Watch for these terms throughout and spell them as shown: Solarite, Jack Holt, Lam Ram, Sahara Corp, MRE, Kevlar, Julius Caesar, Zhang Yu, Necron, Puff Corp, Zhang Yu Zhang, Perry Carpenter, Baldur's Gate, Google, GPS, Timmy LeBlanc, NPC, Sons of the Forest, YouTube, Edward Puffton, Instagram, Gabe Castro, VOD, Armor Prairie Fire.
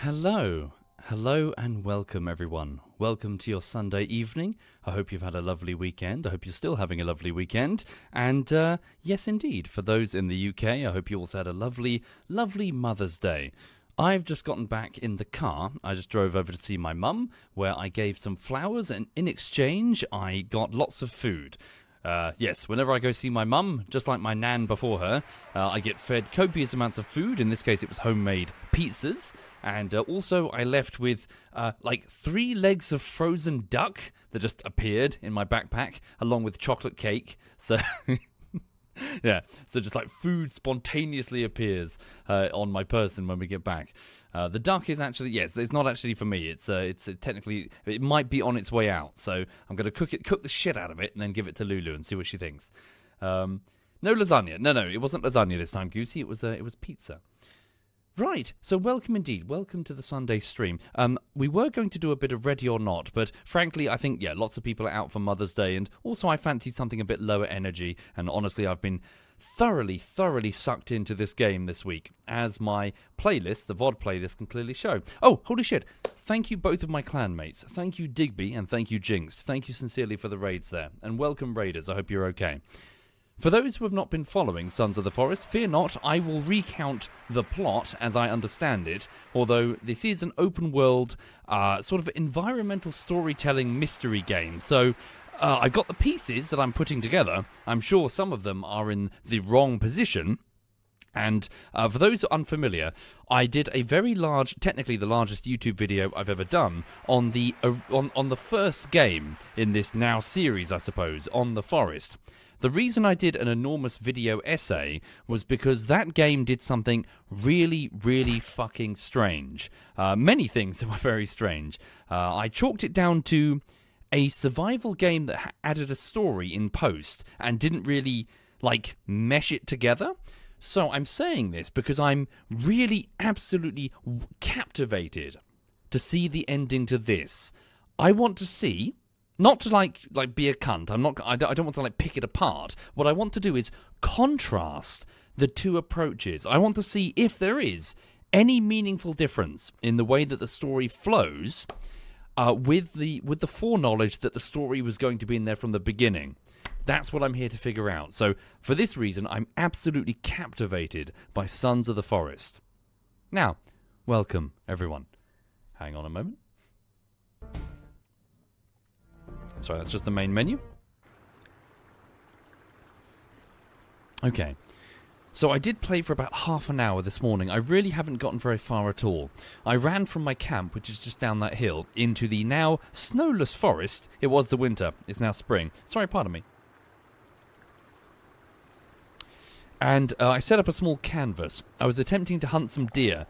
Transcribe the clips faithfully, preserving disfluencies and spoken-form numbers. Hello, hello and welcome everyone. Welcome to your Sunday evening. I hope you've had a lovely weekend. I hope you're still having a lovely weekend. And uh, yes indeed, for those in the U K, I hope you also had a lovely, lovely Mother's Day. I've just gotten back in the car. I just drove over to see my mum, where I gave some flowers and in exchange I got lots of food. Uh, yes, whenever I go see my mum, just like my nan before her, uh, I get fed copious amounts of food. In this case, it was homemade pizzas. And uh, also, I left with, uh, like, three legs of frozen duck that just appeared in my backpack, along with chocolate cake. So, yeah, so just, like, food spontaneously appears uh, on my person when we get back. Uh, the duck is actually, yes, it's not actually for me. It's uh, it's uh, technically, it might be on its way out. So I'm going to cook it, cook the shit out of it and then give it to Lulu and see what she thinks. Um, no lasagna. No, no, it wasn't lasagna this time, Goosey. It was, uh, it was pizza. Right, so welcome indeed. Welcome to the Sunday stream. Um, we were going to do a bit of Ready or Not, but frankly, I think, yeah, lots of people are out for Mother's Day. And also I fancied something a bit lower energy. And honestly, I've been thoroughly, thoroughly sucked into this game this week, as my playlist, the V O D playlist, can clearly show. Oh, holy shit. Thank you both of my clanmates. Thank you, Digby, and thank you, Jinxed. Thank you sincerely for the raids there. And welcome, raiders. I hope you're okay. For those who have not been following Sons of the Forest, fear not, I will recount the plot as I understand it, although this is an open-world, uh, sort of environmental storytelling mystery game, so... Uh, I got the pieces that I'm putting together. I'm sure some of them are in the wrong position. And uh, for those who are unfamiliar, I did a very large, technically the largest YouTube video I've ever done on the uh, on, on the first game in this now series, I suppose, on the forest. The reason I did an enormous video essay was because that game did something really, really fucking strange. Uh, many things that were very strange. Uh, I chalked it down to... a survival game that added a story in post and didn't really, like, mesh it together. So I'm saying this because I'm really absolutely captivated to see the ending to this. I want to see, not to, like, like be a cunt. I'm not, I don't want to, like, pick it apart. What I want to do is contrast the two approaches. I want to see if there is any meaningful difference in the way that the story flows... Uh, with the with the foreknowledge that the story was going to be in there from the beginning. That's what I'm here to figure out. So for this reason, I'm absolutely captivated by Sons of the Forest. Now, welcome everyone. Hang on a moment. Sorry, that's just the main menu. Okay. So I did play for about half an hour this morning. I really haven't gotten very far at all. I ran from my camp, which is just down that hill, into the now snowless forest. It was the winter. It's now spring. Sorry, pardon me. And uh, I set up a small canvas. I was attempting to hunt some deer.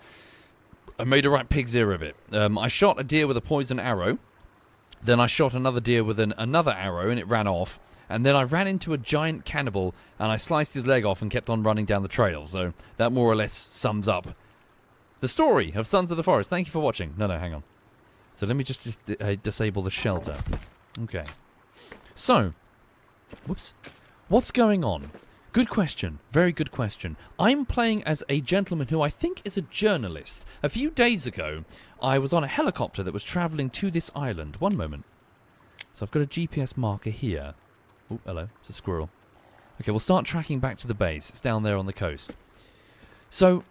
I made a right pig's ear of it. Um, I shot a deer with a poison arrow. Then I shot another deer with an, another arrow, and it ran off. And then I ran into a giant cannibal, and I sliced his leg off and kept on running down the trail. So that more or less sums up the story of Sons of the Forest. Thank you for watching. No, no, hang on. So let me just dis uh, disable the shelter. Okay. So, whoops. What's going on? Good question. Very good question. I'm playing as a gentleman who I think is a journalist. A few days ago, I was on a helicopter that was traveling to this island. One moment. So I've got a G P S marker here. Oh, hello. It's a squirrel. Okay, we'll start tracking back to the base. It's down there on the coast. So,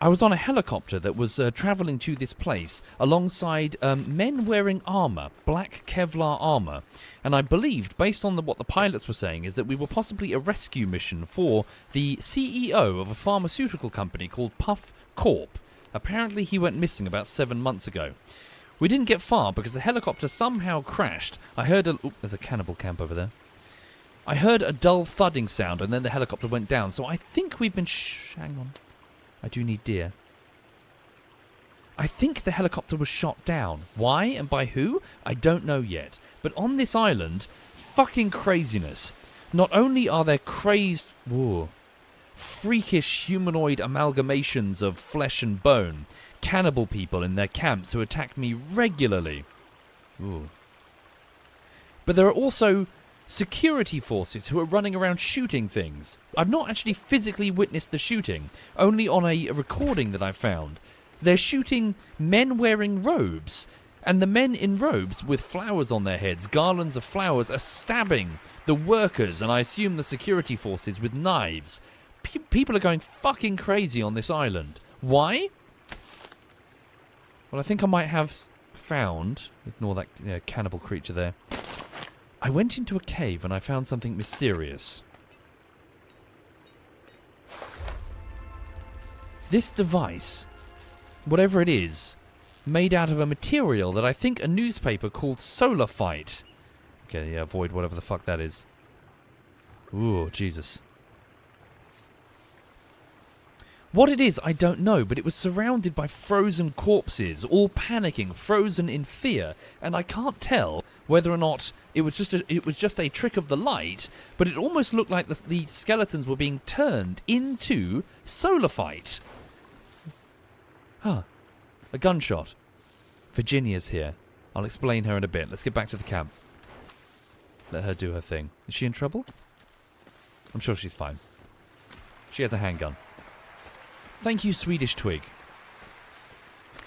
I was on a helicopter that was uh, travelling to this place alongside um, men wearing armour, black Kevlar armour. And I believed, based on the, what the pilots were saying, is that we were possibly a rescue mission for the C E O of a pharmaceutical company called Puff Corp. Apparently he went missing about seven months ago. We didn't get far because the helicopter somehow crashed. I heard a... Oh, there's a cannibal camp over there. I heard a dull thudding sound, and then the helicopter went down, so I think we've been... Shh, hang on. I do need deer. I think the helicopter was shot down. Why and by who? I don't know yet. But on this island, fucking craziness. Not only are there crazed... Whoa. Freakish humanoid amalgamations of flesh and bone. Cannibal people in their camps who attack me regularly. Ooh. But there are also... security forces who are running around shooting things. I've not actually physically witnessed the shooting, only on a recording that I found. they're shooting men wearing robes. And the men in robes with flowers on their heads, garlands of flowers, are stabbing the workers, and I assume the security forces, with knives. Pe- people are going fucking crazy on this island. Why? Well, I think I might have found... Ignore that uh, cannibal creature there. I went into a cave and I found something mysterious. This device, whatever it is, made out of a material that I think a newspaper called Solarite. Okay, yeah, avoid whatever the fuck that is. Ooh, Jesus. What it is, I don't know, but it was surrounded by frozen corpses, all panicking, frozen in fear, and I can't tell whether or not it was just a, it was just a trick of the light, but it almost looked like the, the skeletons were being turned into Solarite. Huh. A gunshot. Virginia's here. I'll explain her in a bit. Let's get back to the camp. Let her do her thing. Is she in trouble? I'm sure she's fine. She has a handgun. Thank you, Swedish Twig.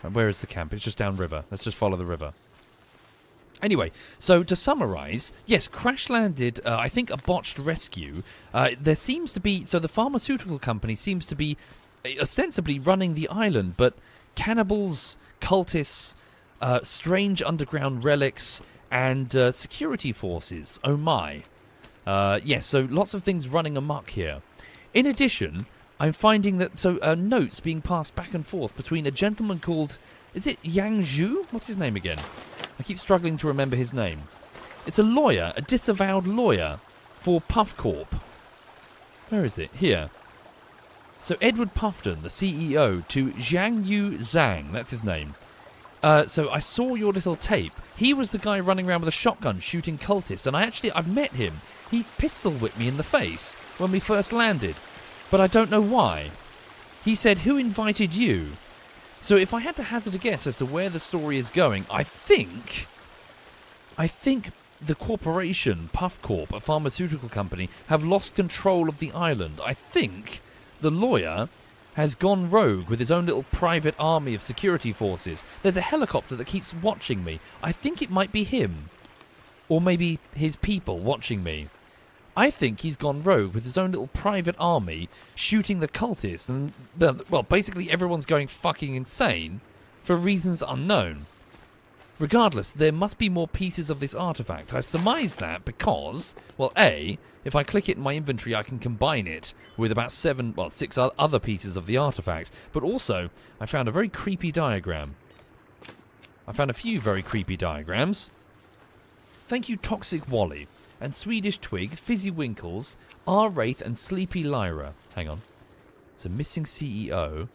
Right, where is the camp? It's just downriver. Let's just follow the river. Anyway, so to summarise, yes, crash landed, uh, I think, a botched rescue. Uh, there seems to be... So the pharmaceutical company seems to be ostensibly running the island, but... Cannibals, cultists, uh, strange underground relics, and uh, security forces. Oh my. Uh, yes, yeah, so lots of things running amok here. In addition, I'm finding that... So uh, notes being passed back and forth between a gentleman called... Is it Zhang Yu? What's his name again? I keep struggling to remember his name. It's a lawyer, a disavowed lawyer for Puff Corp. Where is it? Here. So Edward Puffton, the C E O, to Zhang Yu Zhang, that's his name. Uh, so I saw your little tape. He was the guy running around with a shotgun shooting cultists, and I actually, I've met him. He pistol whipped me in the face when we first landed, but I don't know why. He said, who invited you? So if I had to hazard a guess as to where the story is going, I think, I think the corporation, Puff Corp, a pharmaceutical company, have lost control of the island. I think... The lawyer has gone rogue with his own little private army of security forces. There's a helicopter that keeps watching me. I think it might be him. Or maybe his people watching me. I think he's gone rogue with his own little private army shooting the cultists. And, well, basically everyone's going fucking insane for reasons unknown. Regardless, there must be more pieces of this artifact. I surmise that because, well, A... If I click it in my inventory, I can combine it with about seven, well, six other pieces of the artifact. But also, I found a very creepy diagram. I found a few very creepy diagrams. Thank you, Toxic Wally, and Swedish Twig, Fizzy Winkles, R. Wraith, and Sleepy Lyra. Hang on. It's a missing C E O.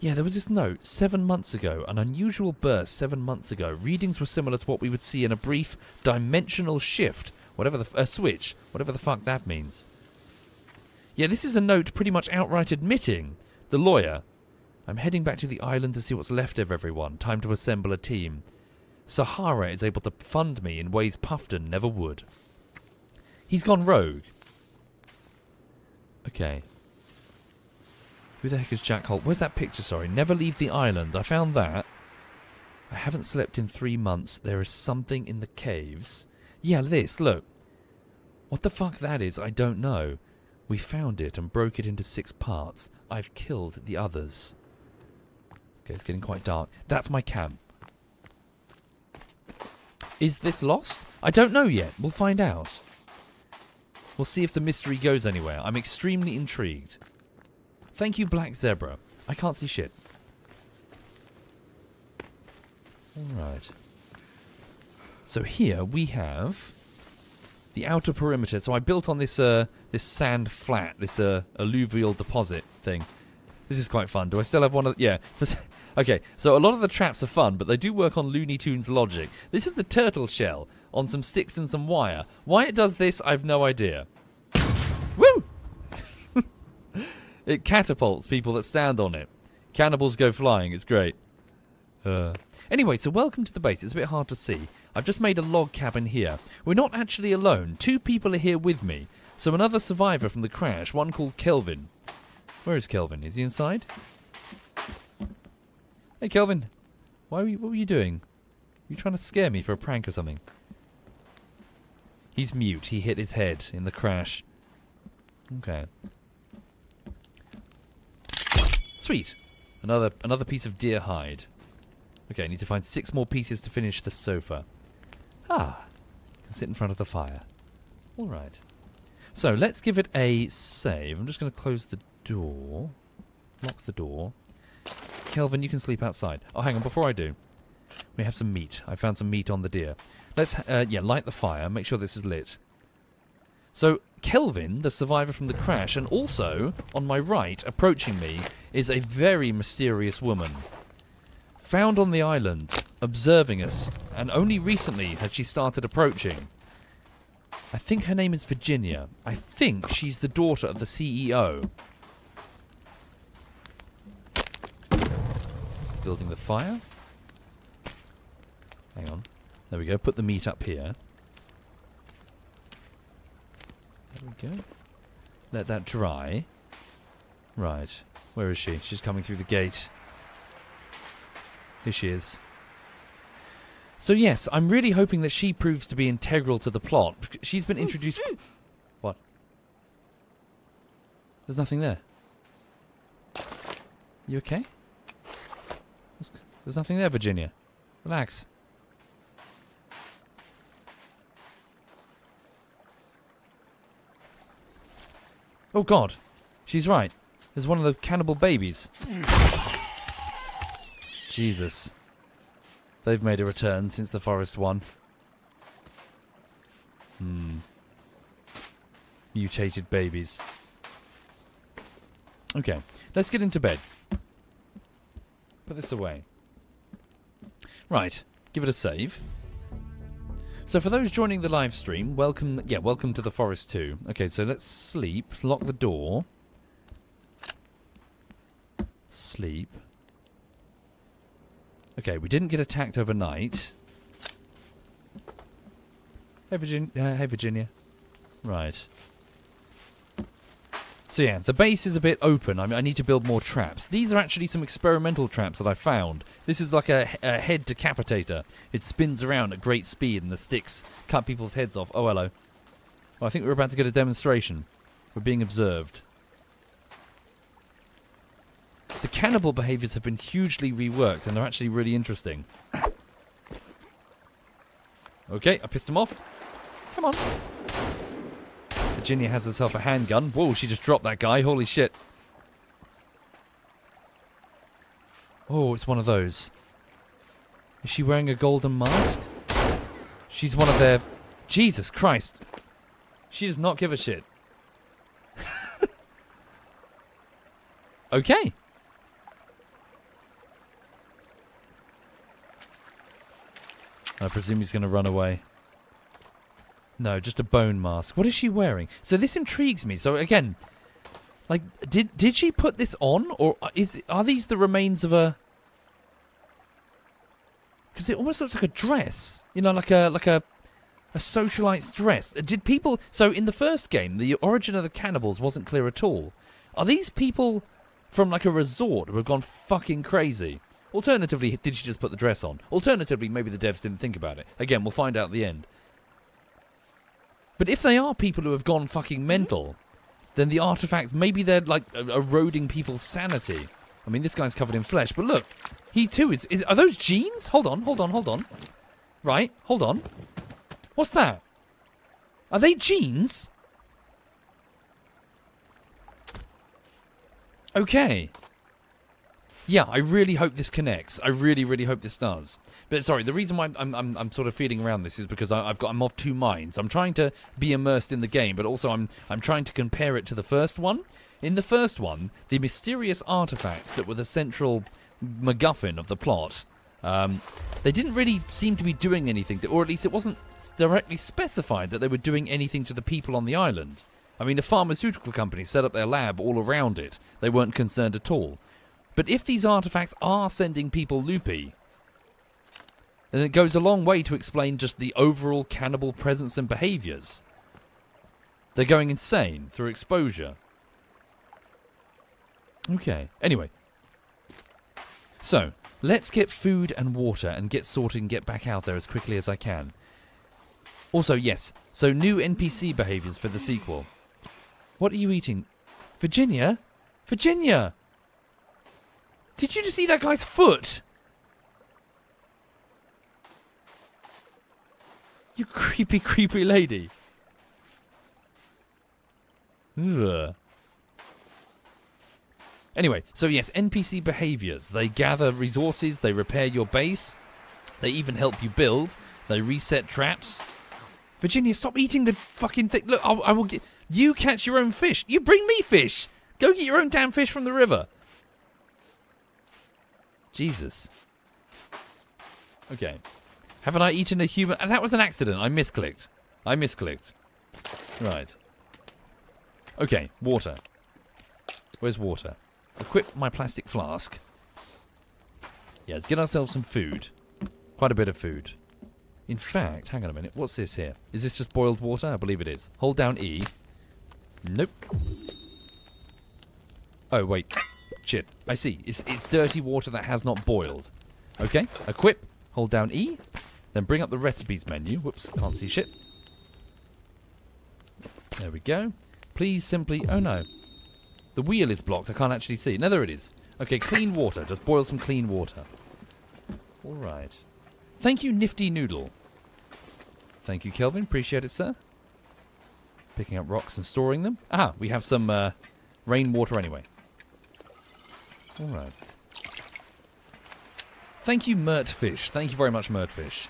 Yeah, there was this note seven months ago. An unusual burst seven months ago. Readings were similar to what we would see in a brief dimensional shift. Whatever the... F uh, switch. Whatever the fuck that means. Yeah, this is a note pretty much outright admitting. The lawyer. I'm heading back to the island to see what's left of everyone. Time to assemble a team. Sahara is able to fund me in ways Puffton never would. He's gone rogue. Okay. Who the heck is Jack Holt? Where's that picture, sorry? Never leave the island. I found that. I haven't slept in three months. There is something in the caves... Yeah, this, look. What the fuck that is, I don't know. We found it and broke it into six parts. I've killed the others. Okay, it's getting quite dark. That's my camp. Is this lost? I don't know yet. We'll find out. We'll see if the mystery goes anywhere. I'm extremely intrigued. Thank you, Black Zebra. I can't see shit. Alright. So here we have the outer perimeter. So I built on this uh, this sand flat, this uh, alluvial deposit thing. This is quite fun. Do I still have one of... Yeah. Okay, so a lot of the traps are fun, but they do work on Looney Tunes logic. This is a turtle shell on some sticks and some wire. Why it does this, I've no idea. Woo! It catapults people that stand on it. Cannibals go flying. It's great. Uh... Anyway, so welcome to the base. It's a bit hard to see. I've just made a log cabin here. We're not actually alone. Two people are here with me. So another survivor from the crash, one called Kelvin. Where is Kelvin? Is he inside? Hey, Kelvin. Why were you, what were you doing? Were you trying to scare me for a prank or something? He's mute. He hit his head in the crash. Okay. Sweet. Another another piece of deer hide. Okay, I need to find six more pieces to finish the sofa. Ah. I can sit in front of the fire. All right. So, let's give it a save. I'm just going to close the door. Lock the door. Kelvin, you can sleep outside. Oh, hang on. Before I do, we have some meat. I found some meat on the deer. Let's, uh, yeah, light the fire. Make sure this is lit. So, Kelvin, the survivor from the crash, and also, on my right, approaching me, is a very mysterious woman. Found on the island, observing us, and only recently had she started approaching. I think her name is Virginia. I think she's the daughter of the C E O. Building the fire. Hang on. There we go. Put the meat up here. There we go. Let that dry. Right. Where is she? She's coming through the gate. Here she is. So yes, I'm really hoping that she proves to be integral to the plot. She's been introduced... What? There's nothing there. You okay? There's nothing there, Virginia. Relax. Oh God. She's right. There's one of the cannibal babies. Jesus. They've made a return since the forest won. Hmm. Mutated babies. Okay, let's get into bed. Put this away. Right, give it a save. So for those joining the live stream, welcome, yeah, welcome to the forest too. Okay, so let's sleep. Lock the door. Sleep. Okay, we didn't get attacked overnight. Hey, Virgin uh, hey, Virginia. Right. So yeah, the base is a bit open. I mean, I need to build more traps. These are actually some experimental traps that I found. This is like a, a head decapitator. It spins around at great speed and the sticks cut people's heads off. Oh, hello. Well, I think we're about to get a demonstration. We're being observed. The cannibal behaviours have been hugely reworked, and they're actually really interesting. Okay, I pissed him off. Come on. Virginia has herself a handgun. Whoa, she just dropped that guy. Holy shit. Oh, it's one of those. Is she wearing a golden mask? She's one of their... Jesus Christ. She does not give a shit. Okay. I presume he's going to run away. No, just a bone mask. What is she wearing? So this intrigues me. So again, like, did did she put this on, or is are these the remains of a? Because it almost looks like a dress, you know, like a like a a socialite's dress. Did people? So in the first game, the origin of the cannibals wasn't clear at all. Are these people from like a resort who have gone fucking crazy? Alternatively, did she just put the dress on? Alternatively, maybe the devs didn't think about it. Again, we'll find out at the end. But if they are people who have gone fucking mental, then the artifacts, maybe they're like eroding people's sanity. I mean, this guy's covered in flesh, but look, he too is... is are those jeans? Hold on, hold on, hold on. Right, hold on. What's that? Are they jeans? Okay. Yeah, I really hope this connects. I really, really hope this does. But sorry, the reason why I'm, I'm, I'm sort of feeling around this is because I, I've got I'm of two minds. I'm trying to be immersed in the game, but also I'm, I'm trying to compare it to the first one. In the first one, the mysterious artifacts that were the central MacGuffin of the plot, um, they didn't really seem to be doing anything, that, or at least it wasn't directly specified that they were doing anything to the people on the island. I mean, a pharmaceutical company set up their lab all around it. They weren't concerned at all. But if these artifacts are sending people loopy, then it goes a long way to explain just the overall cannibal presence and behaviours. They're going insane through exposure. Okay, anyway. So, Let's get food and water and get sorted and get back out there as quickly as I can. Also, yes, so new N P C behaviours for the sequel. What are you eating? Virginia? Virginia! Did you just eat that guy's foot? You creepy, creepy lady. Ugh. Anyway, so yes, N P C behaviours. They gather resources, they repair your base, they even help you build, they reset traps. Virginia, stop eating the fucking thing. Look, I'll, I will get... You catch your own fish. You bring me fish. Go get your own damn fish from the river. Jesus. Okay. Haven't I eaten a human... That was an accident. I misclicked. I misclicked. Right. Okay, water. Where's water? Equip my plastic flask. Yeah, let's get ourselves some food. Quite a bit of food. In fact, hang on a minute. What's this here? Is this just boiled water? I believe it is. Hold down E. Nope. Oh, wait. Shit. I see. It's, it's dirty water that has not boiled. Okay. Equip. Hold down E. Then bring up the recipes menu. Whoops. Can't see shit. There we go. Please simply... Oh, no. The wheel is blocked. I can't actually see. No, there it is. Okay, clean water. Just boil some clean water. All right. Thank you, Nifty Noodle. Thank you, Kelvin. Appreciate it, sir. Picking up rocks and storing them. Ah, we have some uh, rainwater anyway. All right. Thank you, Mertfish. Thank you very much, Mertfish.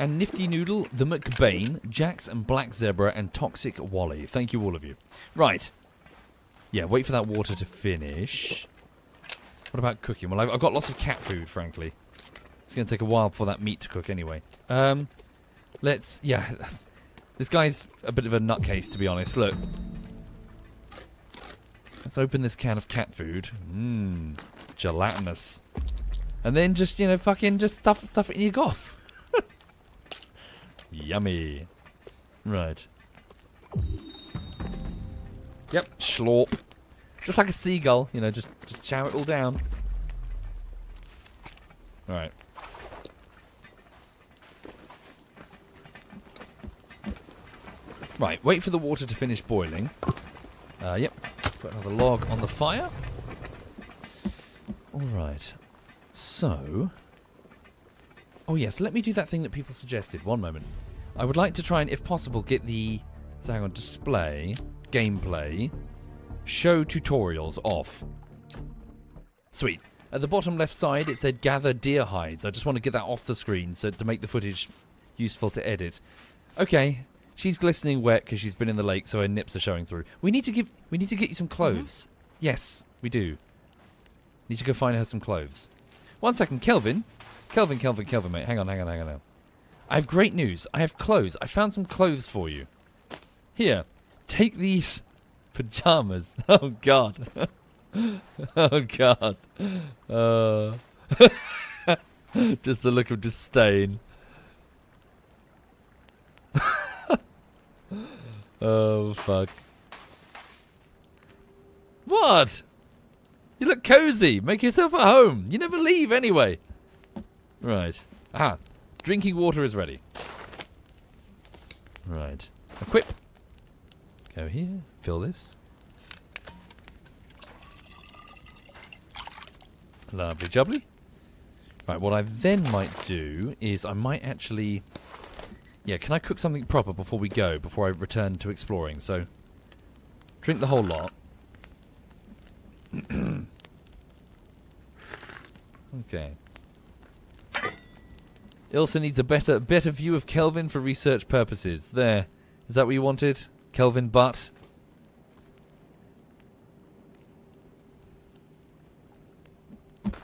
And Nifty Noodle, the McBain, Jax and Black Zebra, and Toxic Wally. Thank you, all of you. Right. Yeah, wait for that water to finish. What about cooking? Well, I've got lots of cat food, frankly. It's going to take a while for that meat to cook anyway. Um, let's... Yeah. This guy's a bit of a nutcase, to be honest. Look. Let's open this can of cat food. Mmm. Gelatinous. And then just, you know, fucking just stuff, stuff it in your goff. Yummy. Right. Yep. Schlorp. Just like a seagull. You know, just, just chow it all down. Alright. Right, wait for the water to finish boiling. Uh, yep, put another log on the fire. Alright, so... Oh yes, let me do that thing that people suggested. One moment. I would like to try and, if possible, get the... So hang on, display, gameplay, show tutorials off. Sweet. At the bottom left side it said gather deer hides. I just want to get that off the screen so to make the footage useful to edit. Okay. She's glistening wet because she's been in the lake, so her nips are showing through. We need to give. We need to get you some clothes. Mm-hmm. Yes, we do. Need to go find her some clothes. One second, Kelvin. Kelvin, Kelvin, Kelvin, mate. Hang on, hang on, hang on. Hang on. I have great news. I have clothes. I found some clothes for you. Here, take these pajamas. Oh God. Oh God. Uh. Just the look of disdain. Oh, fuck. What? You look cozy. Make yourself at home. You never leave anyway. Right. Ah. Drinking water is ready. Right. Equip. Go here. Fill this. Lovely jubbly. Right. What I then might do is I might actually... Yeah, can I cook something proper before we go, before I return to exploring? So, drink the whole lot. Okay. Ilsa needs a better better view of Kelvin for research purposes. There. Is that what you wanted? Kelvin butt?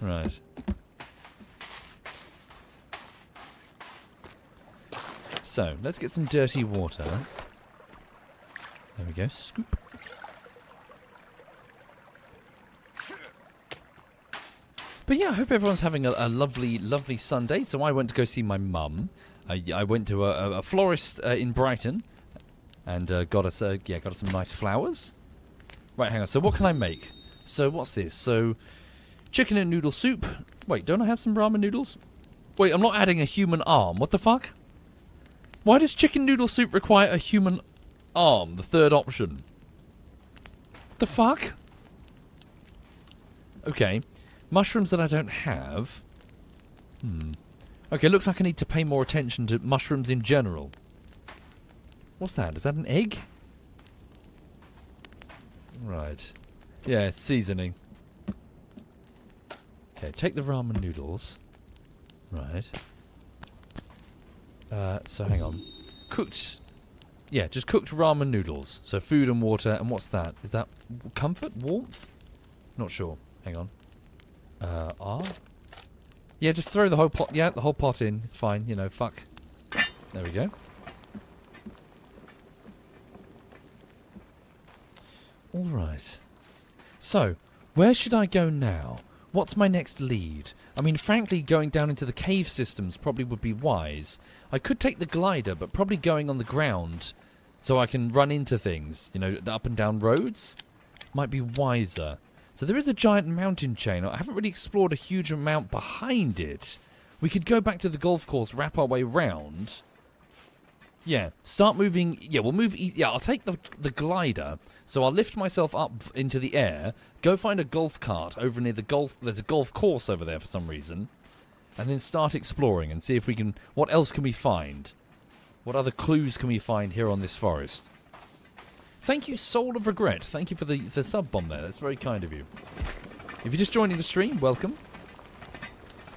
Right. So, let's get some dirty water. There we go. Scoop. But yeah, I hope everyone's having a, a lovely, lovely Sunday. So I went to go see my mum. I, I went to a, a, a florist uh, in Brighton and uh, got us, uh, yeah, got us some nice flowers. Right, hang on. So what can I make? So what's this? So chicken and noodle soup, Wait, don't I have some ramen noodles? Wait, I'm not adding a human arm. What the fuck? Why does chicken noodle soup require a human arm? The third option. The fuck? Okay. Mushrooms that I don't have. Hmm. Okay, looks like I need to pay more attention to mushrooms in general. What's that? Is that an egg? Right. Yeah, seasoning. Okay, take the ramen noodles. Right. Uh, so hang on. Cooked... Yeah, just cooked ramen noodles. So food and water, and what's that? Is that comfort? Warmth? Not sure. Hang on. Uh, R? Yeah, just throw the whole pot... Yeah, the whole pot in. It's fine. You know, fuck. There we go. Alright. So, where should I go now? What's my next lead? I mean, frankly, going down into the cave systems probably would be wise. I could take the glider, but probably going on the ground so I can run into things, you know, up and down roads, might be wiser. So there is a giant mountain chain. I haven't really explored a huge amount behind it. We could go back to the golf course, wrap our way round. Yeah, start moving. Yeah, we'll move. E yeah, I'll take the, the glider. So I'll lift myself up into the air, go find a golf cart over near the golf... There's a golf course over there for some reason. And then start exploring and see if we can... What else can we find? What other clues can we find here on this forest? Thank you, Soul of Regret. Thank you for the, the sub-bomb there. That's very kind of you. If you're just joining the stream, welcome.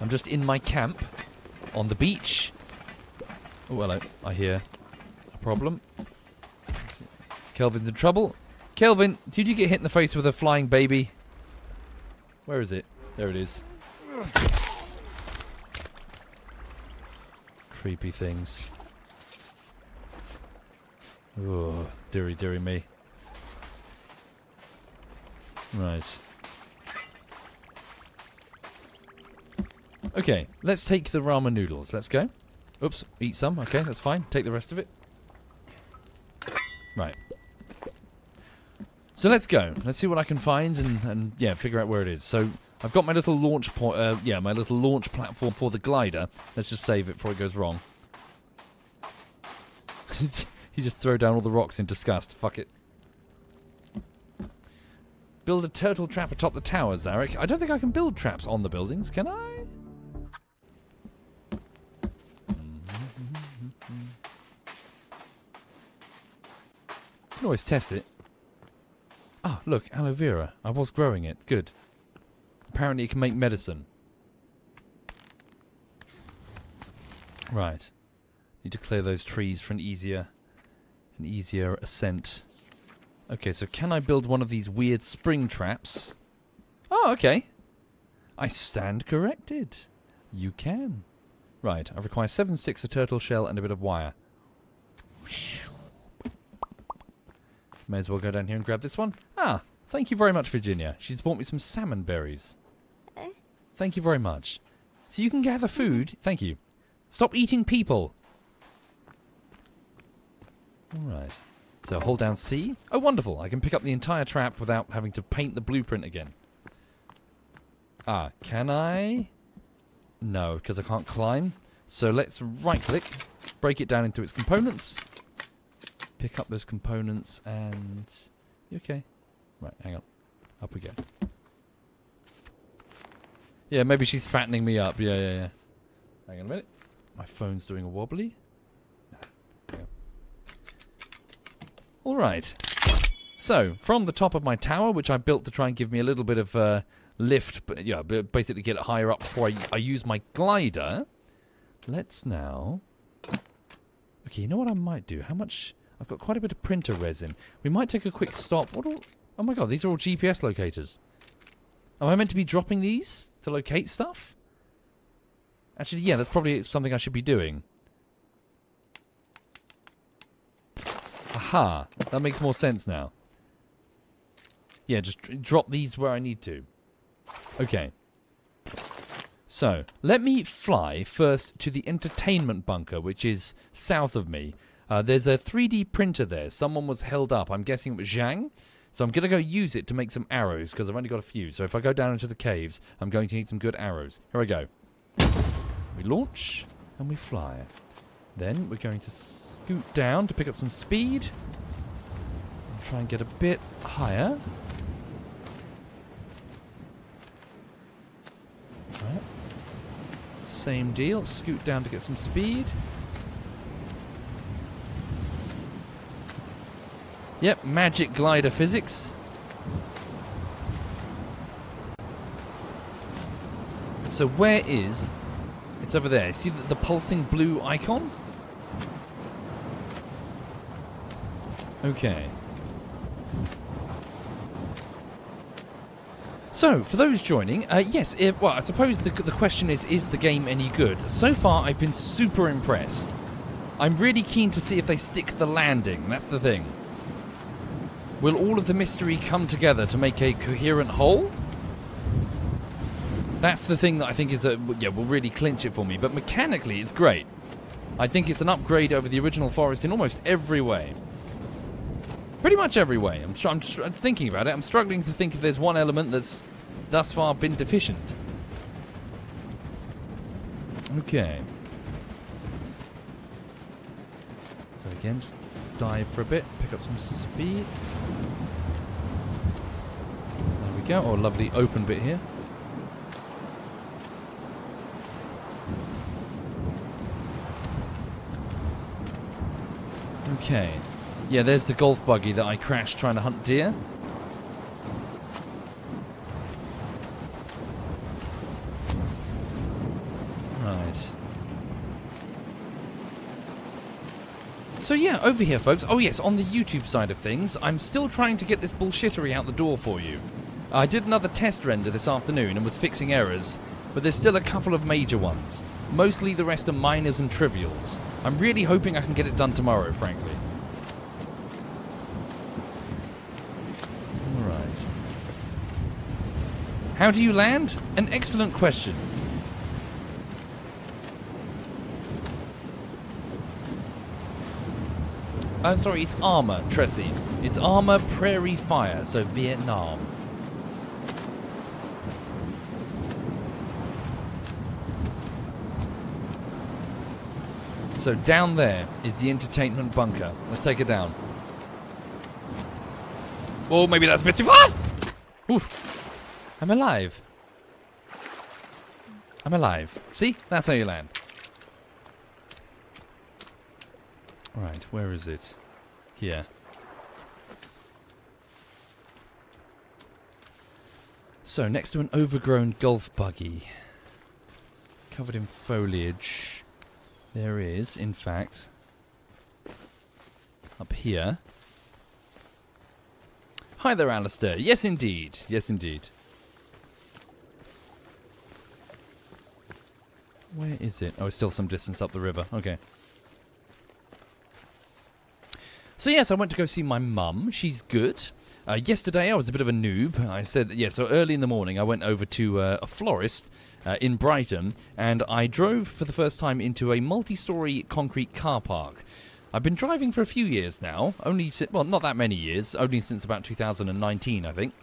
I'm just in my camp on the beach. Oh, hello. I hear a problem. Kelvin's in trouble. Kelvin, did you get hit in the face with a flying baby? Where is it? There it is. Creepy things. Oh, dearie, dearie me. Right. Okay, let's take the ramen noodles. Let's go. Oops, eat some. Okay, that's fine. Take the rest of it. Right. So let's go. Let's see what I can find and, and yeah, figure out where it is. So I've got my little launch point. Uh, yeah, my little launch platform for the glider. Let's just save it before it goes wrong. You just throw down all the rocks in disgust. Fuck it. Build a turtle trap atop the tower, Zarek. I don't think I can build traps on the buildings. Can I? You can always test it. Ah, oh, look, aloe vera. I was growing it. Good. Apparently it can make medicine. Right. Need to clear those trees for an easier an easier ascent. Okay, so can I build one of these weird spring traps? Oh, okay. I stand corrected. You can. Right, I require seven sticks, a turtle shell, and a bit of wire. May as well go down here and grab this one. Ah, thank you very much, Virginia. She's bought me some salmon berries. Thank you very much. So you can gather food. Thank you. Stop eating people. Alright. So hold down C. Oh, wonderful. I can pick up the entire trap without having to paint the blueprint again. Ah, can I? No, because I can't climb. So let's right-click, break it down into its components. Pick up those components and... You okay? Right, hang on. Up we go. Yeah, maybe she's fattening me up. Yeah, yeah, yeah. Hang on a minute. My phone's doing a wobbly. No. Hang on. Alright. So, from the top of my tower, which I built to try and give me a little bit of uh, lift, but yeah, basically get it higher up before I, I use my glider. Let's now... Okay, you know what I might do? How much... I've got quite a bit of printer resin. We might take a quick stop. What all, oh my god, these are all G P S locators. Am I meant to be dropping these to locate stuff? Actually, yeah, that's probably something I should be doing. Aha, that makes more sense now. Yeah, just drop these where I need to. Okay. So, let me fly first to the entertainment bunker, which is south of me. Uh, there's a three D printer there. Someone was held up. I'm guessing it was Zhang. So I'm going to go use it to make some arrows, because I've only got a few. So if I go down into the caves, I'm going to need some good arrows. Here I go. We launch, and we fly. Then we're going to scoot down to pick up some speed. I'll try and get a bit higher. Right. Same deal. Scoot down to get some speed. Yep, magic glider physics. So where is... It's over there. See the, the pulsing blue icon? Okay. So, for those joining, uh, yes, it, well, I suppose the, the question is, is the game any good? So far, I've been super impressed. I'm really keen to see if they stick the landing. That's the thing. Will all of the mystery come together to make a coherent whole? That's the thing that I think is a, yeah, will really clinch it for me. But mechanically, it's great. I think it's an upgrade over the original Forest in almost every way. Pretty much every way. I'm, I'm, I'm thinking about it. I'm struggling to think if there's one element that's thus far been deficient. Okay. So again, dive for a bit, pick up some speed. There we go. Oh, lovely open bit here. Okay. Yeah, there's the golf buggy that I crashed trying to hunt deer. Right. So yeah, over here, folks. Oh yes, on the YouTube side of things, I'm still trying to get this bullshittery out the door for you. I did another test render this afternoon and was fixing errors, but there's still a couple of major ones. Mostly the rest are minors and trivials. I'm really hoping I can get it done tomorrow, frankly. Alright. How do you land? An excellent question. I'm sorry, it's Armor, Tressie. It's Armor Prairie Fire, so Vietnam. So down there is the entertainment bunker. Let's take it down. Oh, maybe that's a bit too fast! Oof. I'm alive. I'm alive. See? That's how you land. Right, where is it? Here. So, next to an overgrown golf buggy. Covered in foliage. There is, in fact, up here. Hi there, Alistair. Yes, indeed. Yes, indeed. Where is it? Oh, it's still some distance up the river. Okay. So, yes, I went to go see my mum. She's good. Uh, yesterday, I was a bit of a noob. I said, that, yeah, so early in the morning, I went over to uh, a florist uh, in Brighton, and I drove for the first time into a multi-story concrete car park. I've been driving for a few years now, only, si well, not that many years, only since about two thousand nineteen, I think.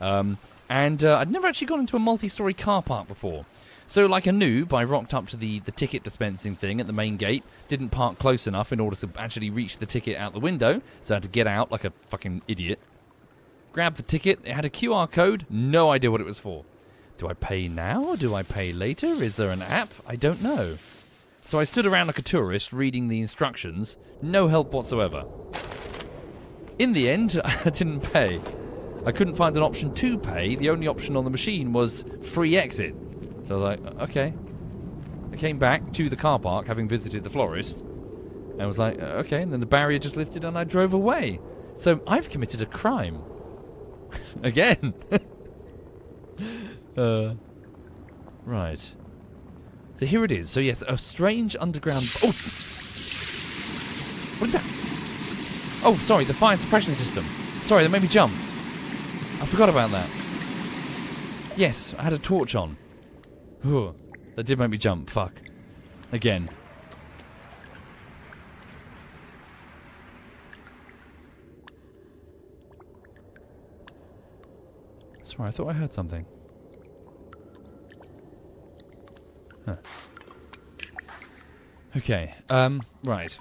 Um, and uh, I'd never actually gone into a multi-story car park before. So, like a noob, I rocked up to the, the ticket dispensing thing at the main gate, didn't park close enough in order to actually reach the ticket out the window, so I had to get out like a fucking idiot. Grabbed the ticket, it had a Q R code, no idea what it was for. Do I pay now? Do I pay later? Is there an app? I don't know. So I stood around like a tourist reading the instructions, no help whatsoever. In the end, I didn't pay. I couldn't find an option to pay, the only option on the machine was free exit. So I was like, okay. I came back to the car park, having visited the florist, and was like, okay, and then the barrier just lifted and I drove away. So I've committed a crime. Again. uh, right. So here it is. So yes, a strange underground. Oh, what is that? Oh, sorry, the fire suppression system. Sorry, that made me jump. I forgot about that. Yes, I had a torch on. Ooh, that did make me jump. Fuck. Again. Sorry, I thought I heard something. Huh. Okay, um, right.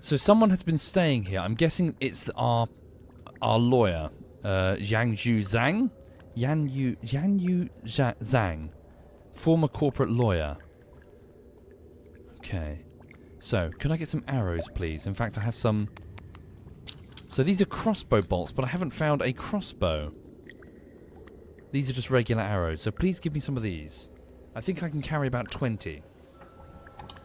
So someone has been staying here. I'm guessing it's the, our our lawyer, uh, Zhang Yu Zhang, Yan Yu Zhang Yu Zhang, former corporate lawyer. Okay. So, could I get some arrows, please? In fact, I have some. So these are crossbow bolts, but I haven't found a crossbow. These are just regular arrows, so please give me some of these. I think I can carry about twenty.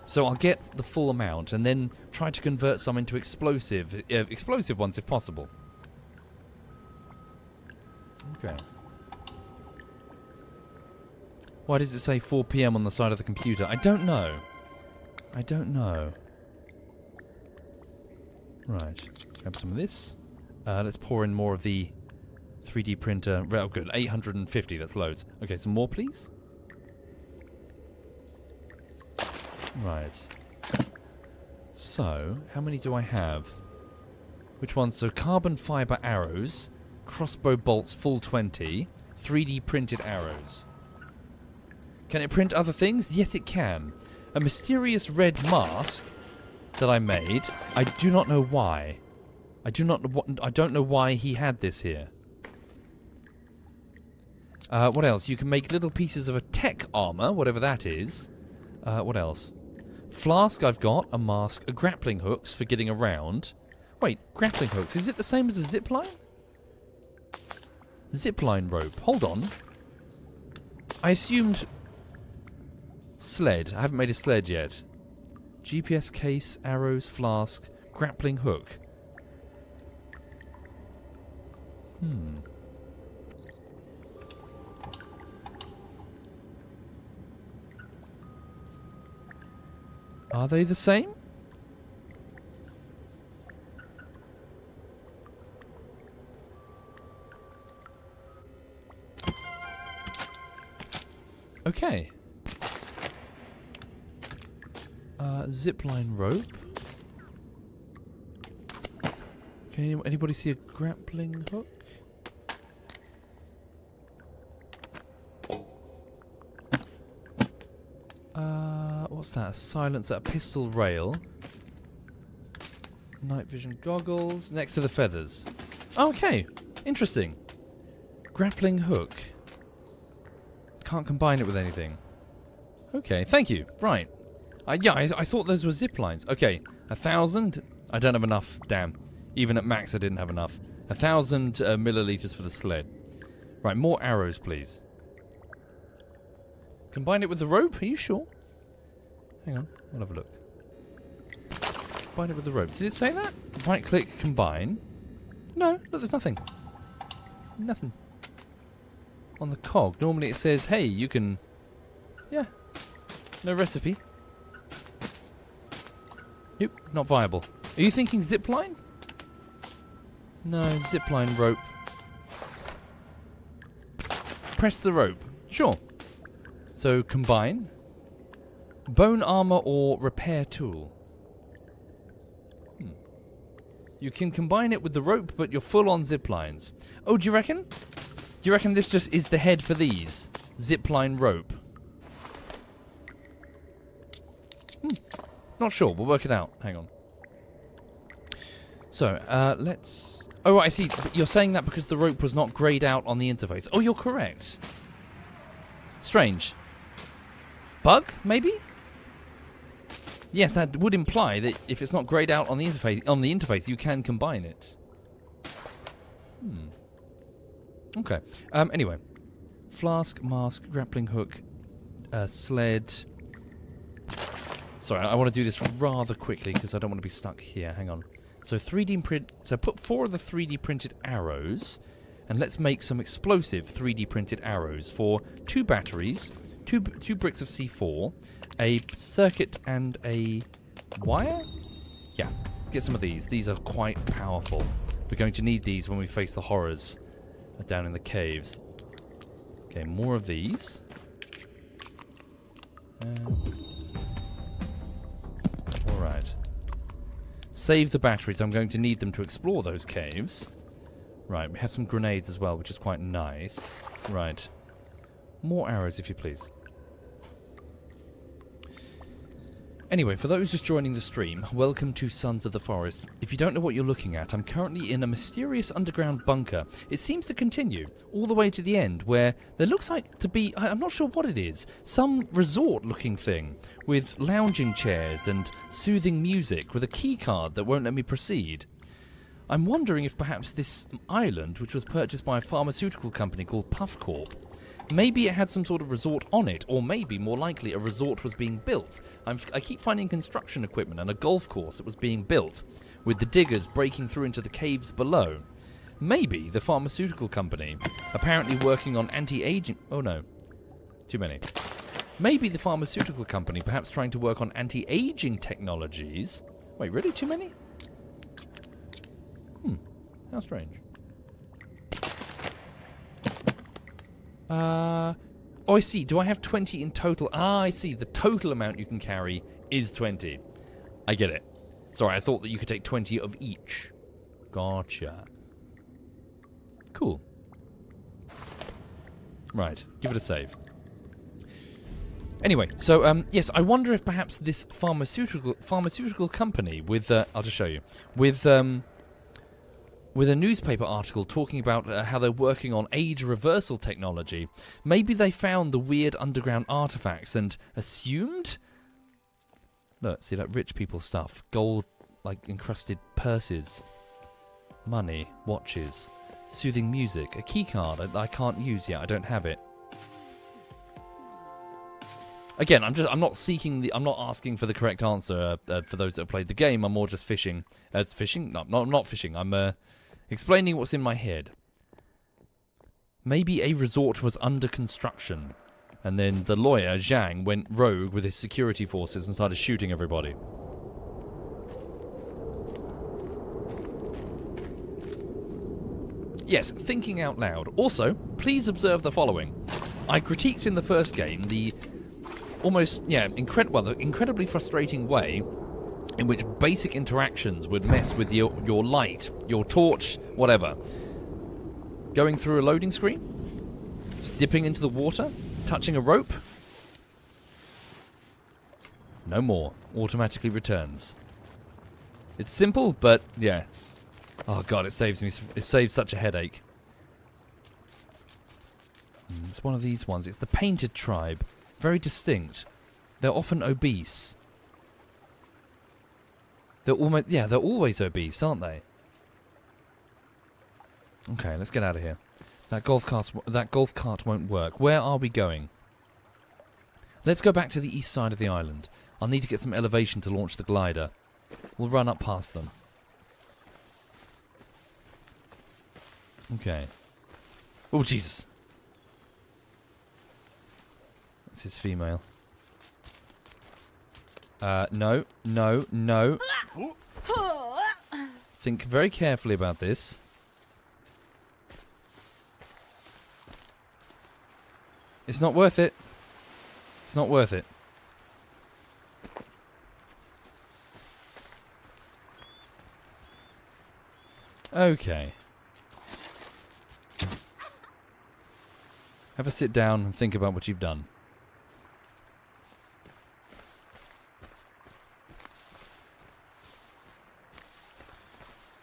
So I'll get the full amount and then try to convert some into explosive, uh, explosive ones if possible. Okay. Why does it say four P M on the side of the computer? I don't know. I don't know. Right. Grab some of this. Uh, let's pour in more of the three D printer. Oh, good. eight hundred fifty. That's loads. Okay, some more, please. Right. So, how many do I have? Which ones? So, carbon fiber arrows, crossbow bolts full twenty, three D printed arrows. Can it print other things? Yes, it can. A mysterious red mask that I made. I do not know why. I do not. I don't know why he had this here. Uh, what else? You can make little pieces of a tech armor, whatever that is. Uh, what else? Flask. I've got a mask, a grappling hooks for getting around. Wait, grappling hooks. Is it the same as a zip line? Zip line rope. Hold on. I assumed sled. I haven't made a sled yet. G P S case, arrows, flask, grappling hook. Hmm. Are they the same? Okay. Uh, zipline rope. Can anybody see a grappling hook? What's that? A silencer, a pistol rail, night vision goggles, next to the feathers. Okay, interesting. Grappling hook. Can't combine it with anything. Okay, thank you. Right. I, yeah, I, I thought those were zip lines. Okay, a thousand. I don't have enough. Damn. Even at max, I didn't have enough. A thousand uh, milliliters for the sled. Right, more arrows, please. Combine it with the rope? Are you sure? Hang on, we'll have a look. Combine it with the rope. Did it say that? Right click, combine. No, look, there's nothing. Nothing. On the cog. Normally it says, hey, you can... Yeah. No recipe. Nope, not viable. Are you thinking zipline? No, zipline rope. Press the rope. Sure. So, combine. Bone armor or repair tool. Hmm. You can combine it with the rope, but you're full on zip lines. Oh, do you reckon? Do you reckon this just is the head for these? Zipline rope. Hmm. Not sure. We'll work it out. Hang on. So, uh, let's... Oh, right, I see. You're saying that because the rope was not greyed out on the interface. Oh, you're correct. Strange. Bug, maybe? Yes, that would imply that if it's not greyed out on the interface, on the interface, you can combine it. Hmm. Okay. Um. Anyway, flask, mask, grappling hook, uh, sled. Sorry, I want to do this rather quickly because I don't want to be stuck here. Hang on. So three D print. So put four of the three D printed arrows, and let's make some explosive three D printed arrows for two batteries, two two bricks of C four. A circuit and a wire? Yeah. Get some of these. These are quite powerful. We're going to need these when we face the horrors down in the caves. Okay, more of these. Uh, Alright. Save the batteries. I'm going to need them to explore those caves. Right, we have some grenades as well, which is quite nice. Right. More arrows, if you please. Anyway, for those just joining the stream, welcome to Sons of the Forest. If you don't know what you're looking at, I'm currently in a mysterious underground bunker. It seems to continue all the way to the end, where there looks like to be, I'm not sure what it is, some resort-looking thing with lounging chairs and soothing music with a keycard that won't let me proceed. I'm wondering if perhaps this island, which was purchased by a pharmaceutical company called Puff Corp, maybe it had some sort of resort on it, or maybe, more likely, a resort was being built. I'm f I keep finding construction equipment and a golf course that was being built, with the diggers breaking through into the caves below. Maybe the pharmaceutical company, apparently working on anti-aging... Oh no, too many. Maybe the pharmaceutical company, perhaps trying to work on anti-aging technologies... Wait, really? Too many? Hmm, how strange. Uh, oh, I see. Do I have twenty in total? Ah, I see. The total amount you can carry is twenty. I get it. Sorry, I thought that you could take twenty of each. Gotcha. Cool. Right. Give it a save. Anyway, so, um, yes, I wonder if perhaps this pharmaceutical pharmaceutical company with, uh, I'll just show you, with, um... with a newspaper article talking about uh, how they're working on age reversal technology. Maybe they found the weird underground artifacts and assumed... Look, see, like, rich people stuff. Gold, like, encrusted purses. Money, watches, soothing music, a keycard I, I can't use yet, I don't have it. Again, I'm just I'm not seeking the I'm not asking for the correct answer uh, uh, for those that have played the game. I'm more just fishing. Uh, fishing? No, not not fishing. I'm uh, explaining what's in my head. Maybe a resort was under construction, and then the lawyer, Zhang, went rogue with his security forces and started shooting everybody. Yes, thinking out loud. Also, please observe the following. I critiqued in the first game the almost, yeah, incred well, the incredibly frustrating way in which basic interactions would mess with your, your light, your torch, whatever. Going through a loading screen, dipping into the water, touching a rope. No more. Automatically returns. It's simple, but yeah. Oh god, it saves me. It saves such a headache. It's one of these ones. It's the painted tribe. Very distinct. They're often obese. They're almost, yeah, they're always obese, aren't they? Okay, let's get out of here. That golf cart, that golf cart won't work. Where are we going? Let's go back to the east side of the island. I'll need to get some elevation to launch the glider. We'll run up past them. Okay. Oh, Jesus. This is female. Uh, no, no, no. Think very carefully about this. It's not worth it. It's not worth it. Okay. Have a sit down and think about what you've done.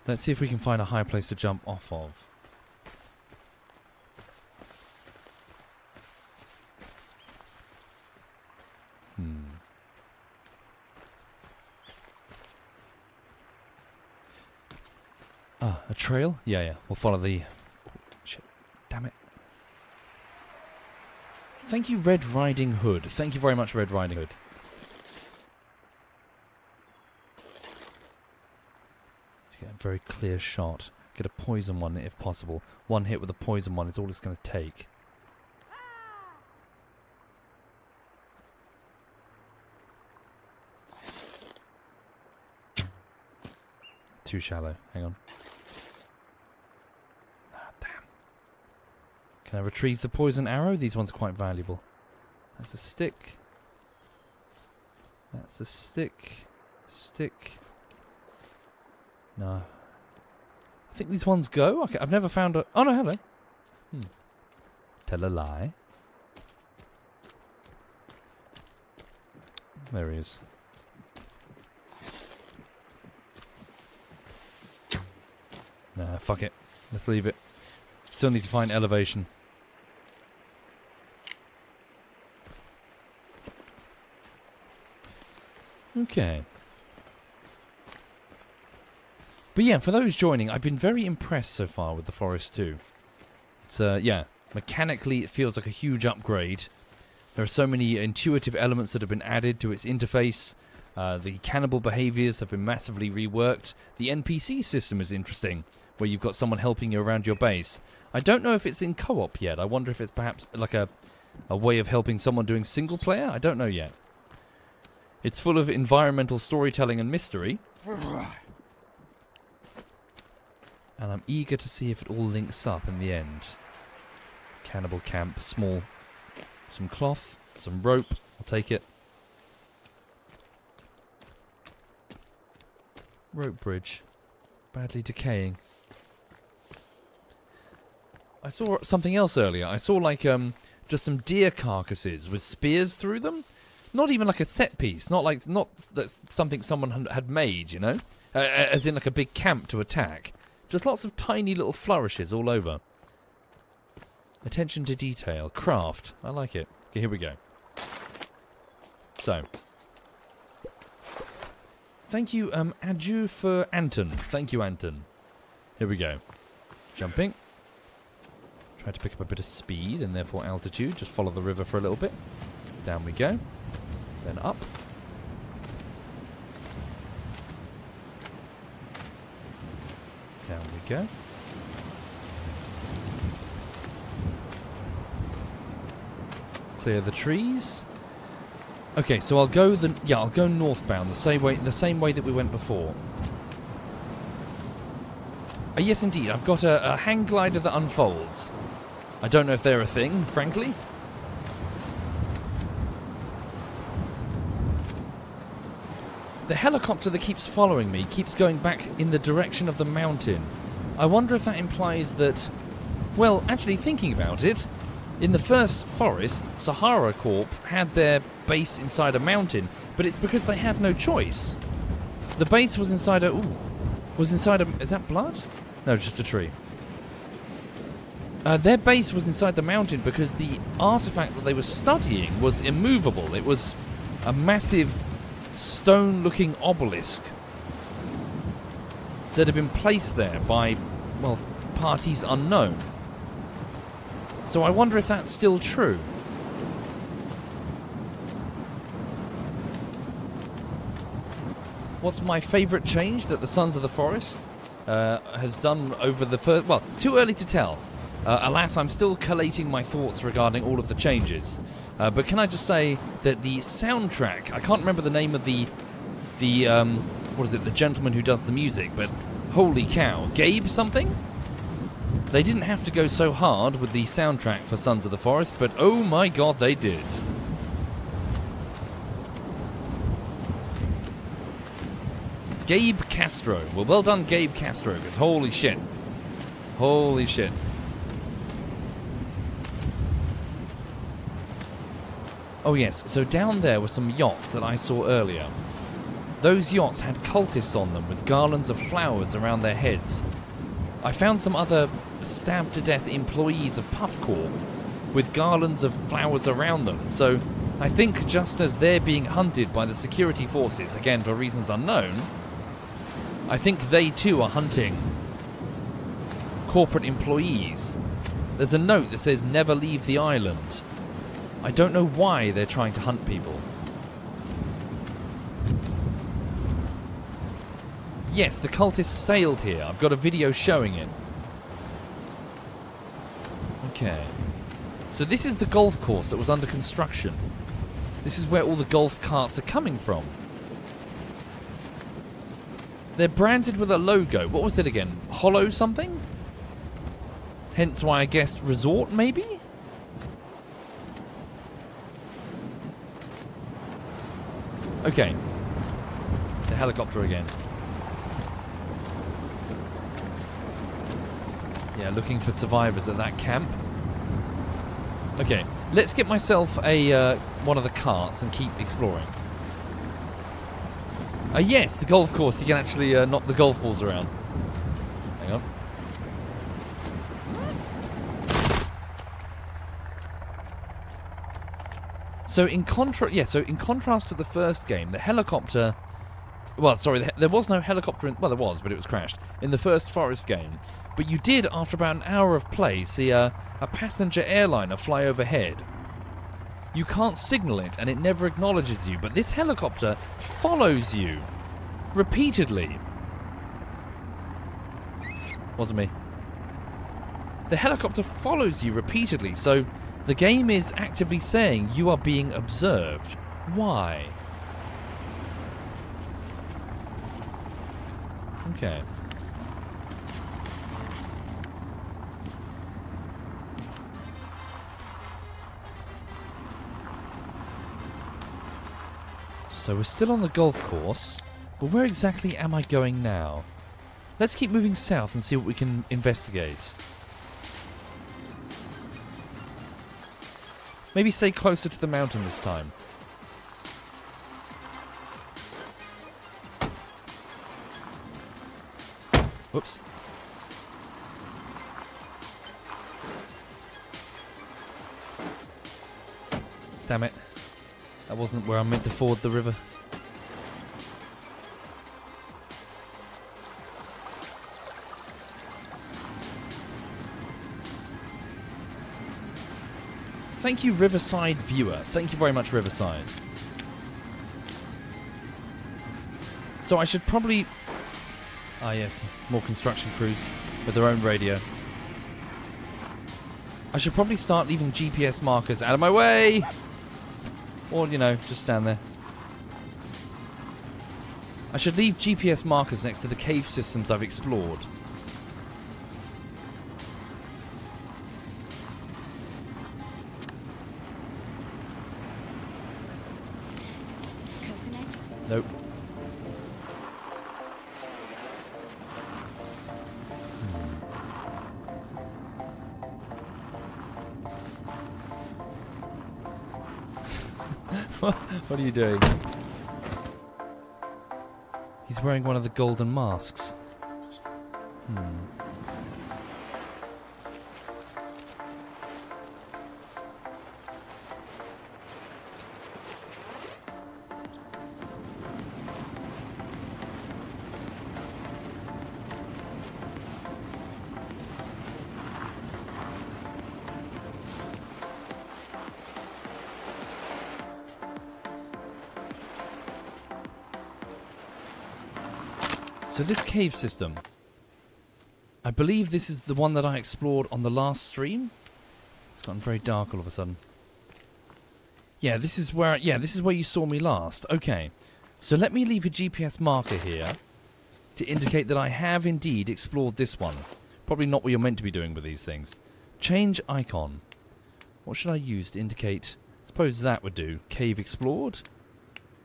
Let's see if we can find a high place to jump off of. Hmm. Ah, a trail? Yeah, yeah. We'll follow the... Shit. Damn it. Thank you, Red Riding Hood. Thank you very much, Red Riding Hood. Very clear shot. Get a poison one if possible. One hit with a poison one is all it's going to take. Too shallow. Hang on. Ah, damn. Can I retrieve the poison arrow? These ones are quite valuable. That's a stick. That's a stick. Stick. No. I think these ones go. Okay, I've never found a... Oh, no, hello. Hmm. Tell a lie. There he is. Nah, fuck it. Let's leave it. Still need to find elevation. Okay. But yeah, for those joining, I've been very impressed so far with the forest too. It's, uh, yeah, mechanically it feels like a huge upgrade. There are so many intuitive elements that have been added to its interface. Uh, the cannibal behaviours have been massively reworked. The N P C system is interesting, where you've got someone helping you around your base. I don't know if it's in co-op yet. I wonder if it's perhaps like a, a way of helping someone doing single player. I don't know yet. It's full of environmental storytelling and mystery. And I'm eager to see if it all links up in the end. Cannibal camp, small. Some cloth, some rope. I'll take it. Rope bridge. Badly decaying. I saw something else earlier. I saw like um just some deer carcasses with spears through them. Not even like a set piece. Not like not that's something someone had made, you know, uh, as in like a big camp to attack. Just lots of tiny little flourishes all over. Attention to detail. Craft. I like it. Okay, here we go. So. Thank you, um, adieu for Anton. Thank you, Anton. Here we go. Jumping. Try to pick up a bit of speed and therefore altitude. Just follow the river for a little bit. Down we go. Then up. Down we go. Clear the trees. Okay, so I'll go the yeah, I'll go northbound the same way the same way that we went before. Uh, yes, indeed, I've got a, a hang glider that unfolds. I don't know if they're a thing, frankly. The helicopter that keeps following me keeps going back in the direction of the mountain. I wonder if that implies that. Well, actually, thinking about it. In the first forest, Sahara Corp had their base inside a mountain, but it's because they had no choice. The base was inside a... Ooh. Was inside a... Is that blood? No, just a tree. Uh, their base was inside the mountain because the artifact that they were studying was immovable. It was a massive stone-looking obelisk that had been placed there by, well, parties unknown. So I wonder if that's still true. What's my favourite change that the Sons of the Forest uh, has done over the first... Well, too early to tell. Uh, alas, I'm still collating my thoughts regarding all of the changes. Uh, but can I just say that the soundtrack... I can't remember the name of the... the um, what is it? The gentleman who does the music, but... Holy cow. Gabe something? They didn't have to go so hard with the soundtrack for Sons of the Forest, but oh my god, they did. Gabe Castro. Well, well done, Gabe Castro, because holy shit. Holy shit. Oh yes, so down there were some yachts that I saw earlier. Those yachts had cultists on them with garlands of flowers around their heads. I found some other... stabbed-to-death employees of Puff Corp with garlands of flowers around them. So I think just as they're being hunted by the security forces, again for reasons unknown, I think they too are hunting corporate employees. There's a note that says never leave the island. I don't know why they're trying to hunt people. Yes, the cultists sailed here. I've got a video showing it. Okay, so this is the golf course that was under construction. This is where all the golf carts are coming from. They're branded with a logo. What was it again? Hollow something? Hence why I guessed resort, maybe? Okay. The helicopter again. Yeah, looking for survivors at that camp. Okay, let's get myself a uh, one of the carts and keep exploring. Uh, yes, the golf course. You can actually uh, knock the golf balls around. Hang on. So in contra yeah, so in contrast to the first game, the helicopter, well, sorry, the he there was no helicopter in, well, there was, but it was crashed in the first Forest game. But you did, after about an hour of play, see a, a passenger airliner fly overhead. You can't signal it, and it never acknowledges you, but this helicopter follows you repeatedly. Wasn't me. The helicopter follows you repeatedly, so the game is actively saying you are being observed. Why? Okay. So we're still on the golf course, but where exactly am I going now? Let's keep moving south and see what we can investigate. Maybe stay closer to the mountain this time. Whoops. Damn it. That wasn't where I meant to ford the river. Thank you, Riverside Viewer. Thank you very much, Riverside. So I should probably... Ah, yes. More construction crews with their own radio. I should probably start leaving G P S markers out of my way! Or, you know, just stand there. I should leave G P S markers next to the cave systems I've explored. Coconut? Nope. What are you doing? He's wearing one of the golden masks. Hmm. So this cave system, I believe this is the one that I explored on the last stream. It's gotten very dark all of a sudden. Yeah, this is where, yeah, this is where you saw me last. Okay, so let me leave a G P S marker here to indicate that I have indeed explored this one. Probably not what you're meant to be doing with these things. Change icon. What should I use to indicate? I suppose that would do. Cave explored.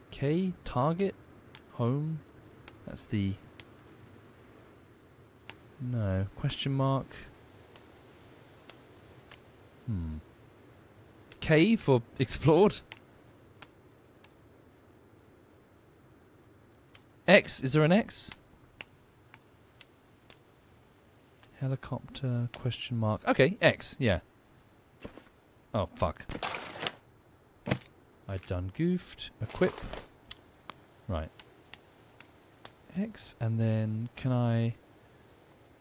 K, target, home. That's the... No. Question mark. Hmm. K for explored. X. Is there an X? Helicopter. Question mark. Okay. X. Yeah. Oh, fuck. I done goofed. Equip. Right. X. And then can I...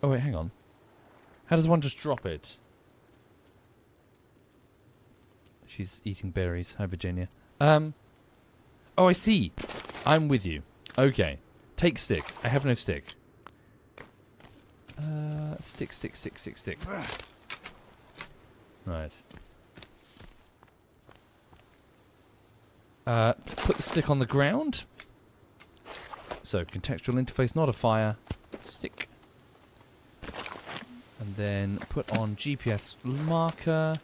Oh, wait, hang on. How does one just drop it? She's eating berries. Hi, Virginia. Um. Oh, I see. I'm with you. Okay. Take stick. I have no stick. Uh, stick, stick, stick, stick, stick. Right. Uh, put the stick on the ground. So, contextual interface, not a fire. Stick. And then put on G P S marker.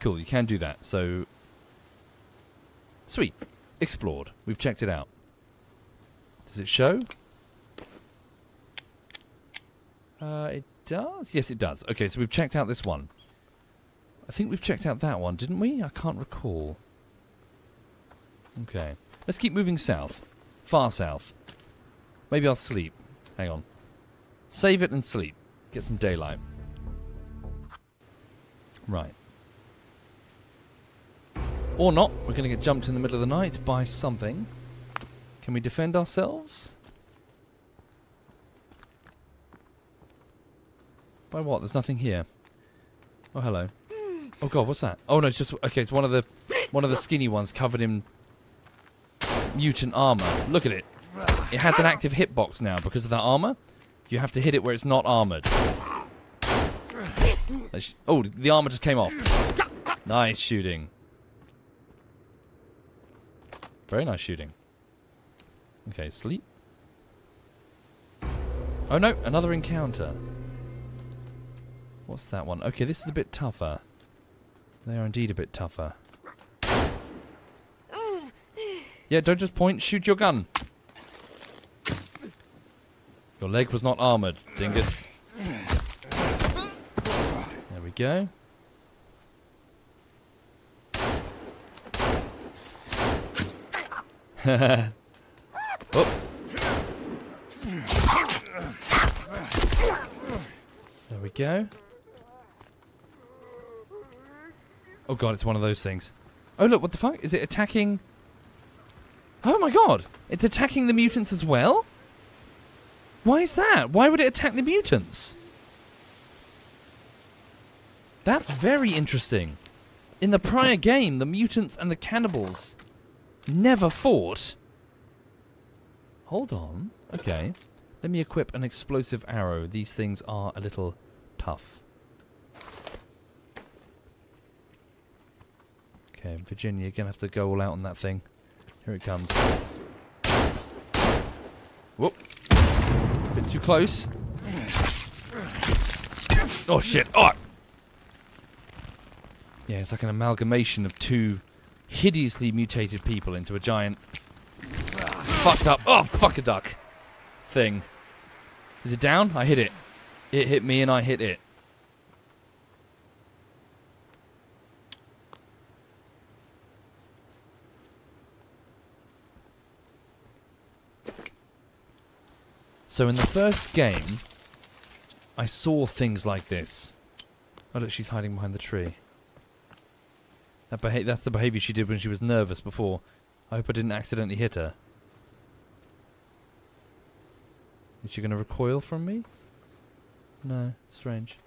Cool, you can do that. So, sweet. Explored. We've checked it out. Does it show? Uh, it does? Yes, it does. Okay, so we've checked out this one. I think we've checked out that one, didn't we? I can't recall. Okay. Let's keep moving south. Far south. Maybe I'll sleep. Hang on. Save it and sleep. Get some daylight. Right. Or not. We're going to get jumped in the middle of the night by something. Can we defend ourselves? By what? There's nothing here. Oh, hello. Oh god, what's that? Oh no, it's just okay. It's one of the one of the skinny ones covered in mutant armor. Look at it. It has an active hitbox now because of that armor. You have to hit it where it's not armored. Oh, the armor just came off. Nice shooting. Very nice shooting. Okay, sleep. Oh no, another encounter. What's that one? Okay, this is a bit tougher. They are indeed a bit tougher. Yeah, don't just point. Shoot your gun. Your leg was not armoured, dingus. There we go. Oh. There we go. Oh god, it's one of those things. Oh look, what the fuck? Is it attacking? Oh my god! It's attacking the mutants as well? Why is that? Why would it attack the mutants? That's very interesting. In the prior game, the mutants and the cannibals never fought. Hold on. Okay. Let me equip an explosive arrow. These things are a little tough. Okay, Virginia, you're going to have to go all out on that thing. Here it comes. Whoop. A bit too close. Oh, shit. Oh! Yeah, it's like an amalgamation of two hideously mutated people into a giant... fucked up. Oh, fuck a duck. Thing. Is it down? I hit it. It hit me and I hit it. So in the first game, I saw things like this. Oh look, she's hiding behind the tree. That beha- that's the behaviour she did when she was nervous before. I hope I didn't accidentally hit her. Is she going to recoil from me? No, strange.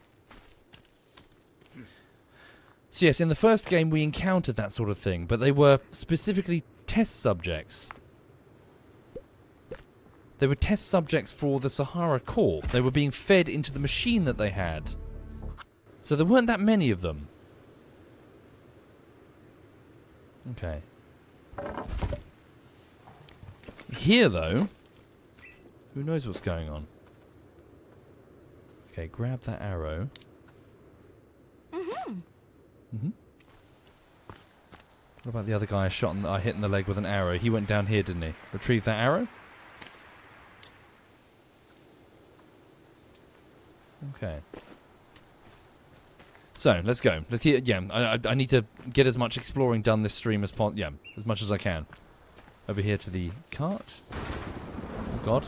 So yes, in the first game we encountered that sort of thing, but they were specifically test subjects. They were test subjects for the Sahara Corp. They were being fed into the machine that they had. So there weren't that many of them. Okay. Here, though, who knows what's going on? Okay, grab that arrow. Mm-hmm. Mm-hmm. What about the other guy I shot and I hit in the leg with an arrow? He went down here, didn't he? Retrieve that arrow? Okay. So let's go. Let's keep, yeah, I, I need to get as much exploring done this stream as possible. Yeah, as much as I can. Over here to the cart. Oh God,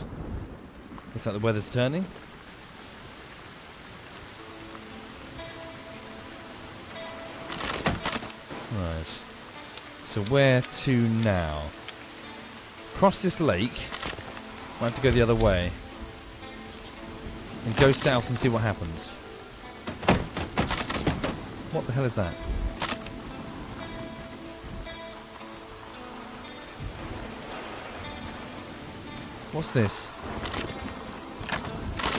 looks like the weather's turning. Right. So where to now? Cross this lake. Might have to go the other way. And go south and see what happens. What the hell is that? What's this?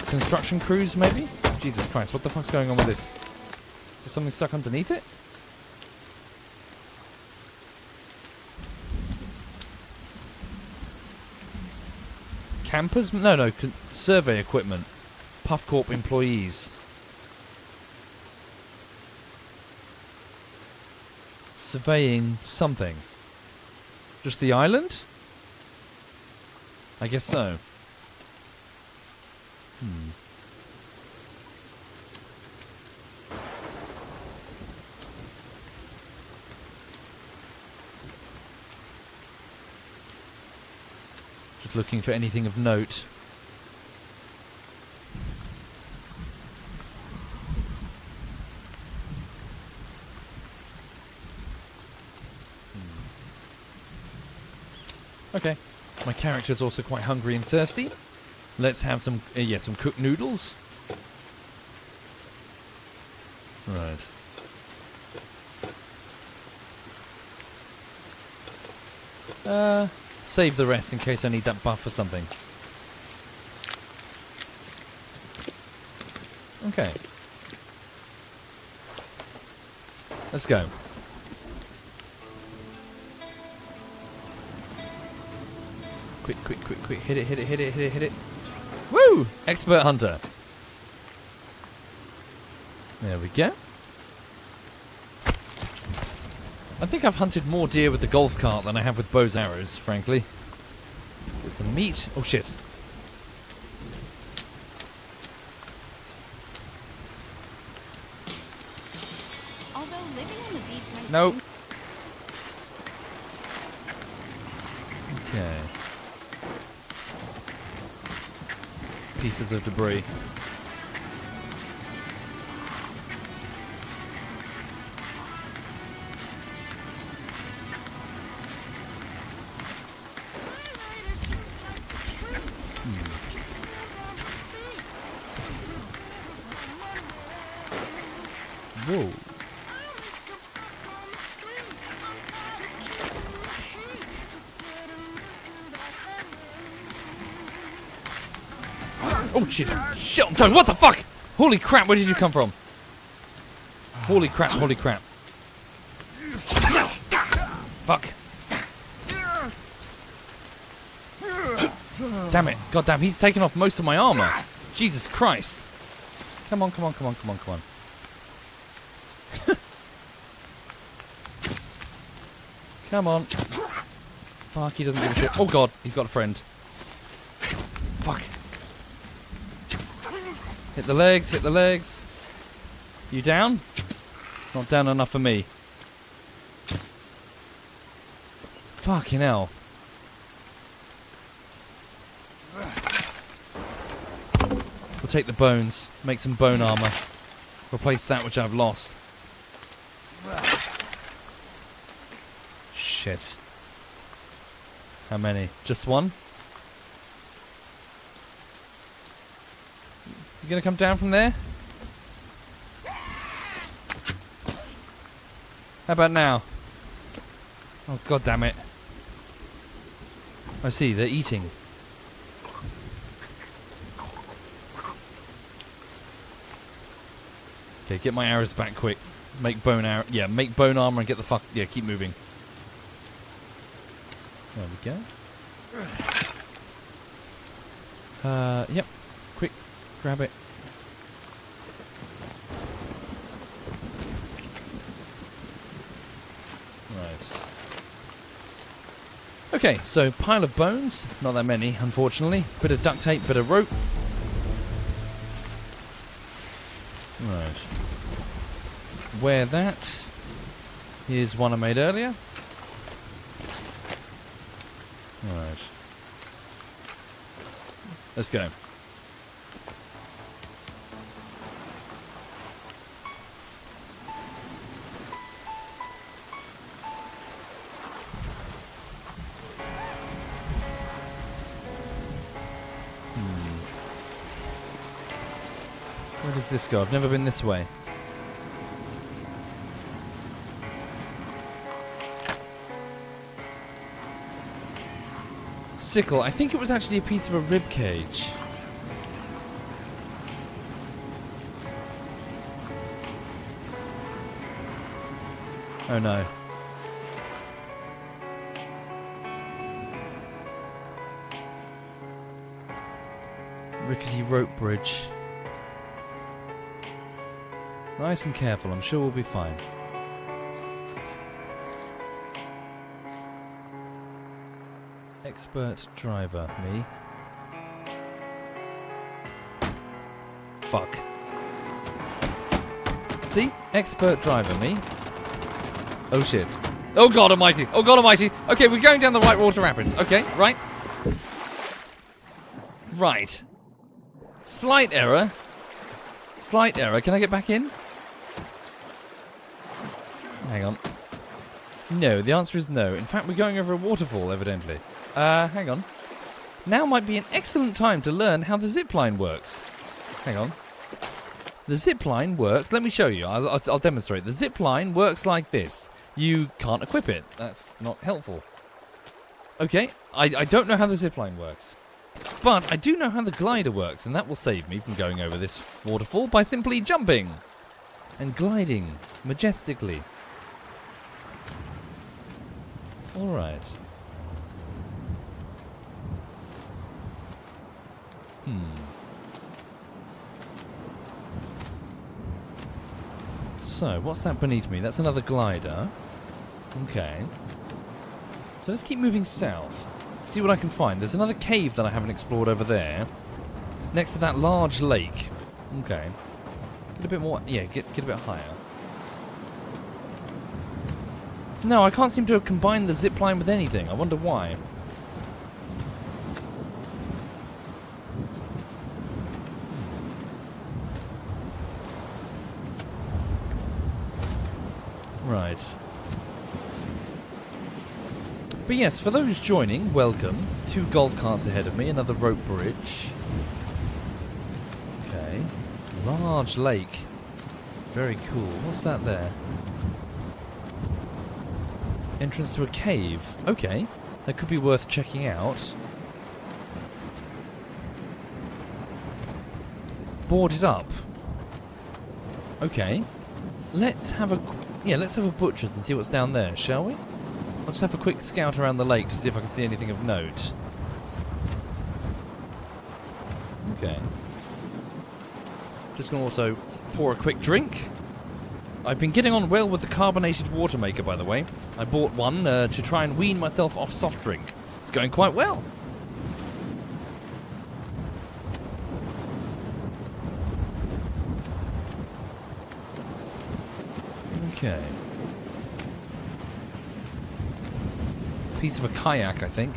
Construction crews, maybe? Jesus Christ, what the fuck's going on with this? Is something stuck underneath it? Campers? No, no, survey equipment. Puff Corp employees. Surveying something. Just the island? I guess so. Hmm. Just looking for anything of note. Okay, my character's also quite hungry and thirsty. Let's have some, uh, yeah, some cooked noodles. Right. Uh, save the rest in case I need that buff for something. Okay. Let's go. Quick, quick, quick, quick. Hit it, hit it, hit it, hit it, hit it. Woo! Expert hunter. There we go. I think I've hunted more deer with the golf cart than I have with bows and arrows, frankly. Get some meat. Oh, shit. Although living on the beach might no. Okay. Pieces of debris. Whoa. Oh shit! Shit! What the fuck? Holy crap! Where did you come from? Holy crap! Holy crap! Fuck! Damn it! God damn! He's taken off most of my armor. Jesus Christ! Come on! Come on! Come on! Come on! Come on! Come on. Fuck, he doesn't give a shit. Oh god, he's got a friend. Fuck. Hit the legs, hit the legs. You down? Not down enough for me. Fucking hell. We'll take the bones, make some bone armor. Replace that which I've lost. Shit. How many? Just one? You gonna come down from there? How about now? Oh god damn it. I see, they're eating. Okay, get my arrows back quick. Make bone arrow. Yeah, make bone armor and get the fuck. Yeah, keep moving. There we go. Uh, yep. Quick, grab it. Right. Okay, so pile of bones. Not that many, unfortunately. Bit of duct tape, bit of rope. Right. Wear that. Here's one I made earlier. Alright. Let's go. Hmm. Where does this go? I've never been this way. Sickle. I think it was actually a piece of a rib cage. Oh no. Rickety rope bridge. Nice and careful, I'm sure we'll be fine. Expert driver, me. Fuck. See? Expert driver, me. Oh shit. Oh god almighty! Oh god almighty! Okay, we're going down the right water rapids. Okay, right. Right. Slight error. Slight error. Can I get back in? Hang on. No, the answer is no. In fact, we're going over a waterfall, evidently. Uh, hang on. Now might be an excellent time to learn how the zipline works. Hang on. The zipline works... Let me show you. I'll, I'll, I'll demonstrate. The zipline works like this. You can't equip it. That's not helpful. Okay. I, I don't know how the zipline works. But I do know how the glider works, and that will save me from going over this waterfall by simply jumping and gliding majestically. Alright. Hmm. So, what's that beneath me? That's another glider. Okay. So let's keep moving south. See what I can find. There's another cave that I haven't explored over there. Next to that large lake. Okay. Get a bit more... Yeah, get, get a bit higher. No, I can't seem to have combined the zipline with anything. I wonder why. Right. But yes, for those joining, welcome. Two golf carts ahead of me, another rope bridge. Okay. Large lake. Very cool. What's that there? Entrance to a cave. Okay. That could be worth checking out. Boarded up. Okay. Let's have a... Yeah, let's have a butcher's and see what's down there, shall we? I'll just have a quick scout around the lake to see if I can see anything of note. Okay. Just going to also pour a quick drink. I've been getting on well with the carbonated water maker, by the way. I bought one uh, to try and wean myself off soft drink. It's going quite well. Okay. Piece of a kayak, I think.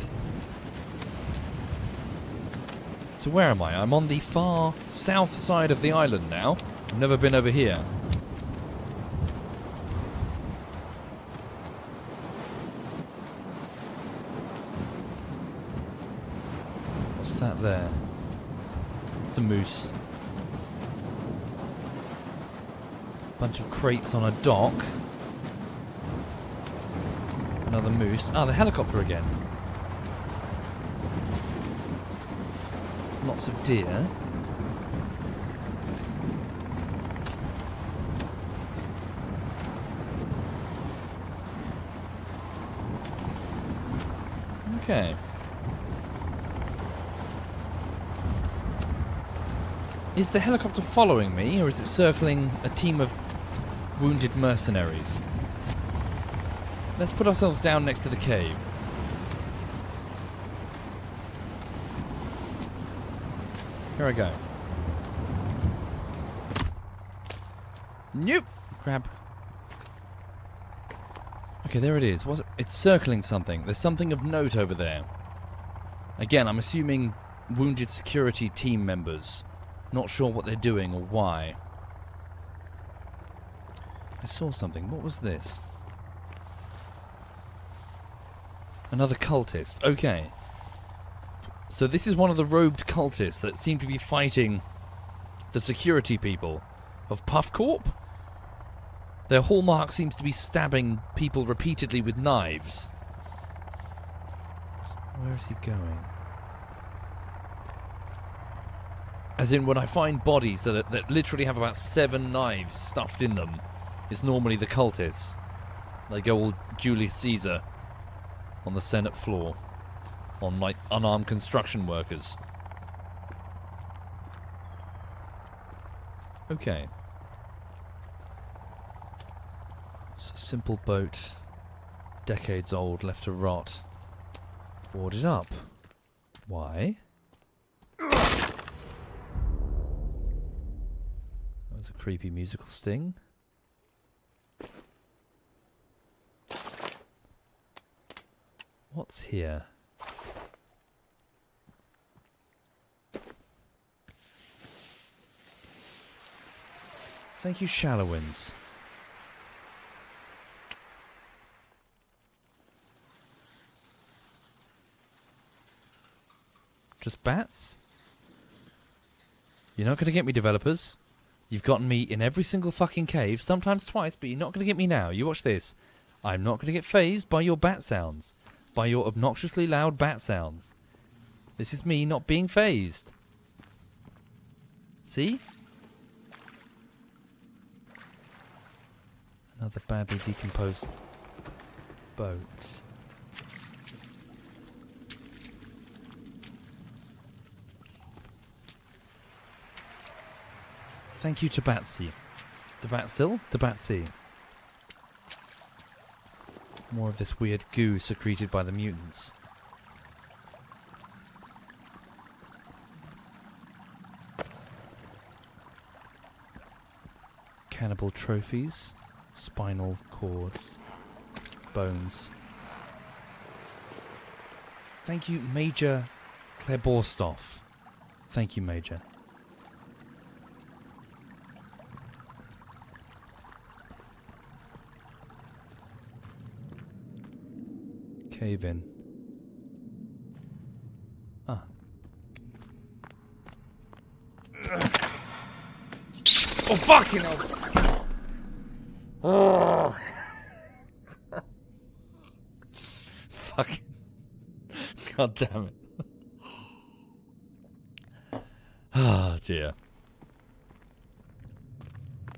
So where am I? I'm on the far south side of the island now. I've never been over here. What's that there? It's a moose. Bunch of crates on a dock. Another moose. Ah, the helicopter again. Lots of deer. Okay. Is the helicopter following me, or is it circling a team of wounded mercenaries? Let's put ourselves down next to the cave. Here I go. Nope! Crab. Okay, there it is. What's it? It's circling something. There's something of note over there. Again, I'm assuming wounded security team members. Not sure what they're doing or why. I saw something. What was this? Another cultist. Okay. So this is one of the robed cultists that seem to be fighting the security people of Puff Corp. Their hallmark seems to be stabbing people repeatedly with knives. Where is he going? As in, when I find bodies that, that literally have about seven knives stuffed in them, it's normally the cultists. They go all Julius Caesar on the Senate floor, on, like, unarmed construction workers. Okay. It's a simple boat, decades old, left to rot. Boarded up. Why? That was a creepy musical sting. What's here? Thank you, Shallowins. Just bats? You're not going to get me, developers. You've gotten me in every single fucking cave, sometimes twice, but you're not going to get me now. You watch this. I'm not going to get phased by your bat sounds. By your obnoxiously loud bat sounds. This is me not being phased. See? Another badly decomposed boat. Thank you to Batsy. The Batsil? The Batsy. More of this weird goo secreted by the mutants. Cannibal trophies. Spinal cord. Bones. Thank you, Major Kleborstoff. Thank you, Major. Cave in. Ah. Oh, fucking hell! Oh. Fuck. God damn it. Oh, dear.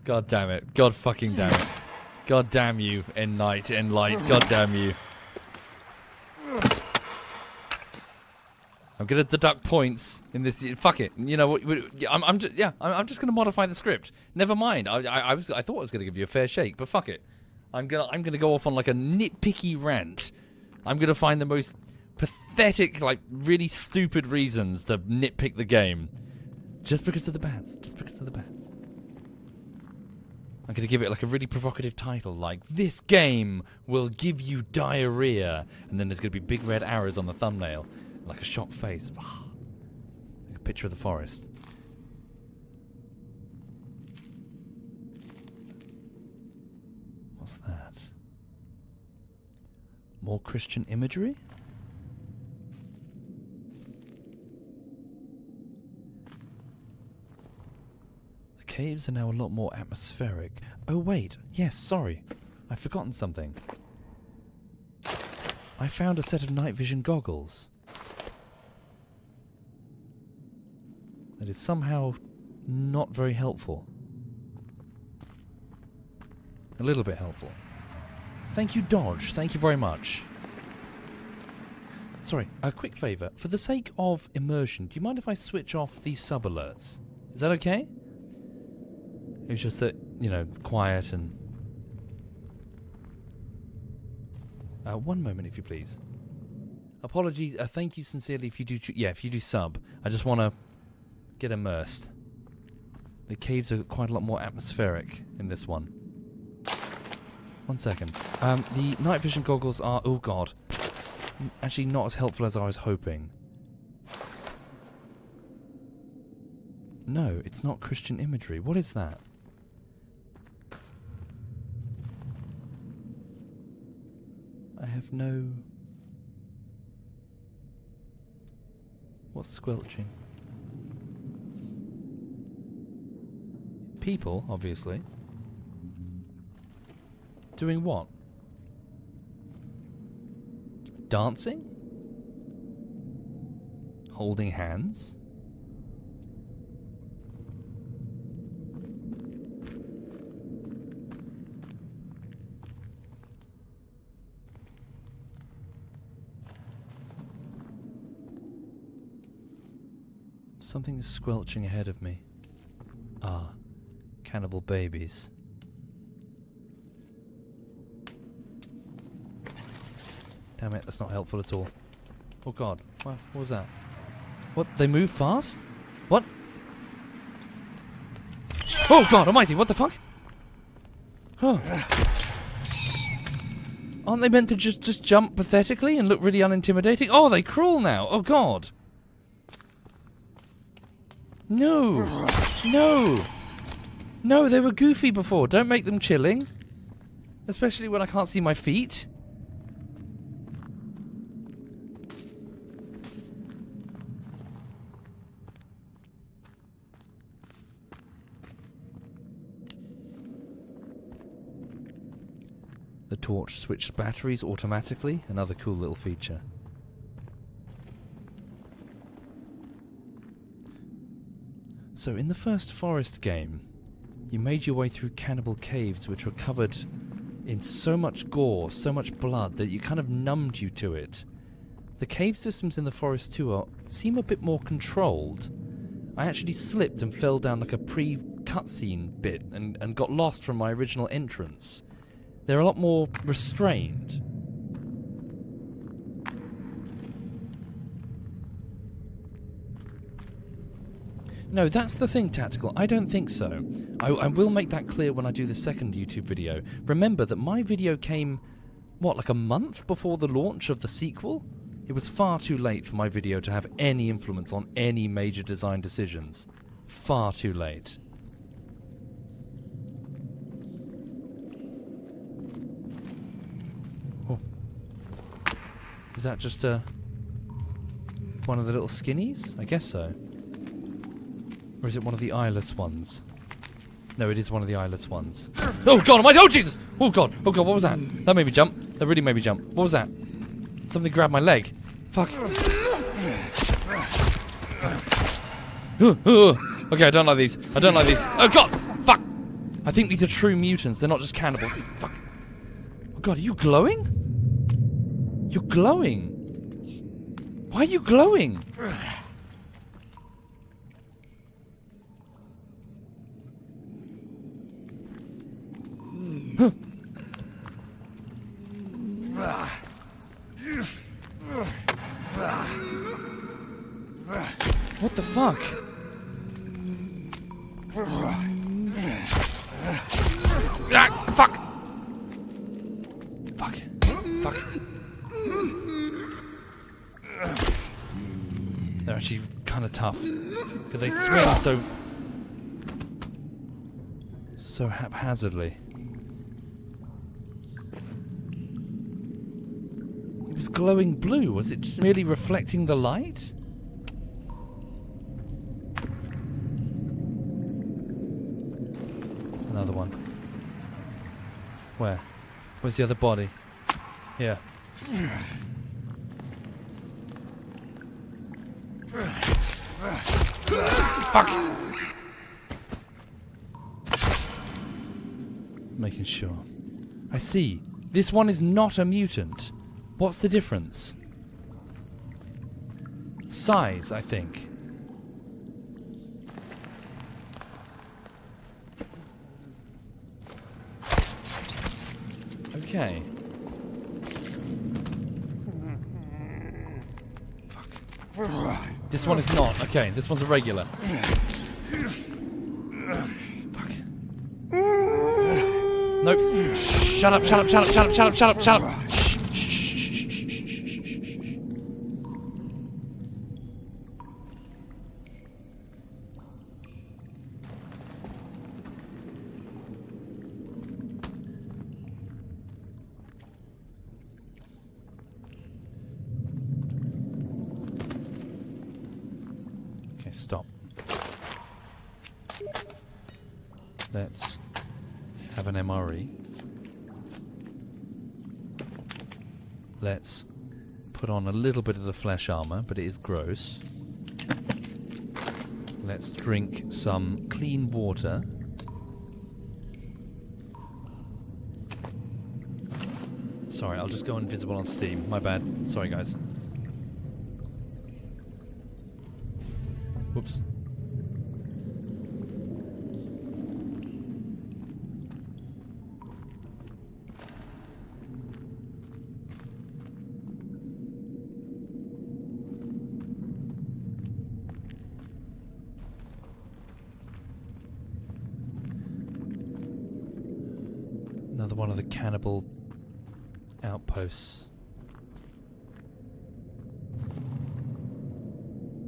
God damn it. God fucking damn it. God damn you, in night, in light. God damn you. I'm gonna deduct points in this. Fuck it. You know what? I'm. I'm just. Yeah. I'm just gonna modify the script. Never mind. I. I, I was. I thought I was gonna give you a fair shake, but fuck it. I'm gonna. I'm gonna go off on like a nitpicky rant. I'm gonna find the most pathetic, like really stupid reasons to nitpick the game, just because of the bats. Just because of the bats. I'm gonna give it like a really provocative title, like "This game will give you diarrhea," and then there's gonna be big red arrows on the thumbnail. Like a shocked face. Like a picture of the forest. What's that? More Christian imagery? The caves are now a lot more atmospheric. Oh wait, yes, sorry. I've forgotten something. I found a set of night vision goggles. That is somehow not very helpful. A little bit helpful. Thank you, Dodge. Thank you very much. Sorry, a quick favour. For the sake of immersion, do you mind if I switch off the sub alerts? Is that okay? It's just that, you know, quiet and... Uh, one moment, if you please. Apologies. Uh, thank you sincerely if you do... Yeah, if you do sub. I just want to... get immersed. The caves are quite a lot more atmospheric in this one. One second. Um, the night vision goggles are, oh god, actually not as helpful as I was hoping. No, it's not Christian imagery. What is that? I have no... What's squelching? People, obviously. Doing what? Dancing? Holding hands? Something is squelching ahead of me. Ah. Cannibal babies. Damn it, that's not helpful at all. Oh god, what, what was that? What, they move fast? What? Oh god almighty, what the fuck? Huh. Aren't they meant to just, just jump pathetically and look really unintimidating? Oh, they crawl now, oh god. No, no. No, they were goofy before. Don't make them chilling. Especially when I can't see my feet. The torch switched batteries automatically. Another cool little feature. So in the first Forest game, you made your way through cannibal caves which were covered in so much gore, so much blood, that you kind of numbed you to it. The cave systems in the Forest two are, seem a bit more controlled. I actually slipped and fell down like a pre-cutscene bit and, and got lost from my original entrance. They're a lot more restrained. No, that's the thing, Tactical. I don't think so. I, I will make that clear when I do the second YouTube video. Remember that my video came, what, like a month before the launch of the sequel? It was far too late for my video to have any influence on any major design decisions. Far too late. Is that just a, one of the little skinnies? I guess so. Or is it one of the eyeless ones? No, it is one of the eyeless ones. Oh god, am I, oh Jesus! Oh god, oh god, what was that? That made me jump. That really made me jump. What was that? Something grabbed my leg. Fuck. Okay, I don't like these. I don't like these. Oh god! Fuck! I think these are true mutants. They're not just cannibals. Fuck. Oh god, are you glowing? You're glowing. Why are you glowing? Huh. What the fuck? Ah, fuck. Fuck. Fuck. They're actually kind of tough because they swing so so haphazardly. It was glowing blue. Was it just merely reflecting the light? Another one. Where? Where's the other body? Here. Fuck! Making sure. I see. This one is not a mutant. What's the difference? Size, I think. Okay. This one is not. Okay, this one's a regular. Fuck. Nope. Shut up, shut up, shut up, shut up, shut up, shut up, shut up. Shh, shh, shh, shh, shh, shh. Stop. Let's have an M R E. Let's put on a little bit of the flesh armor, but it is gross. Let's drink some clean water. Sorry, I'll just go invisible on Steam. My bad. Sorry, guys. Whoops. Another one of the cannibal outposts.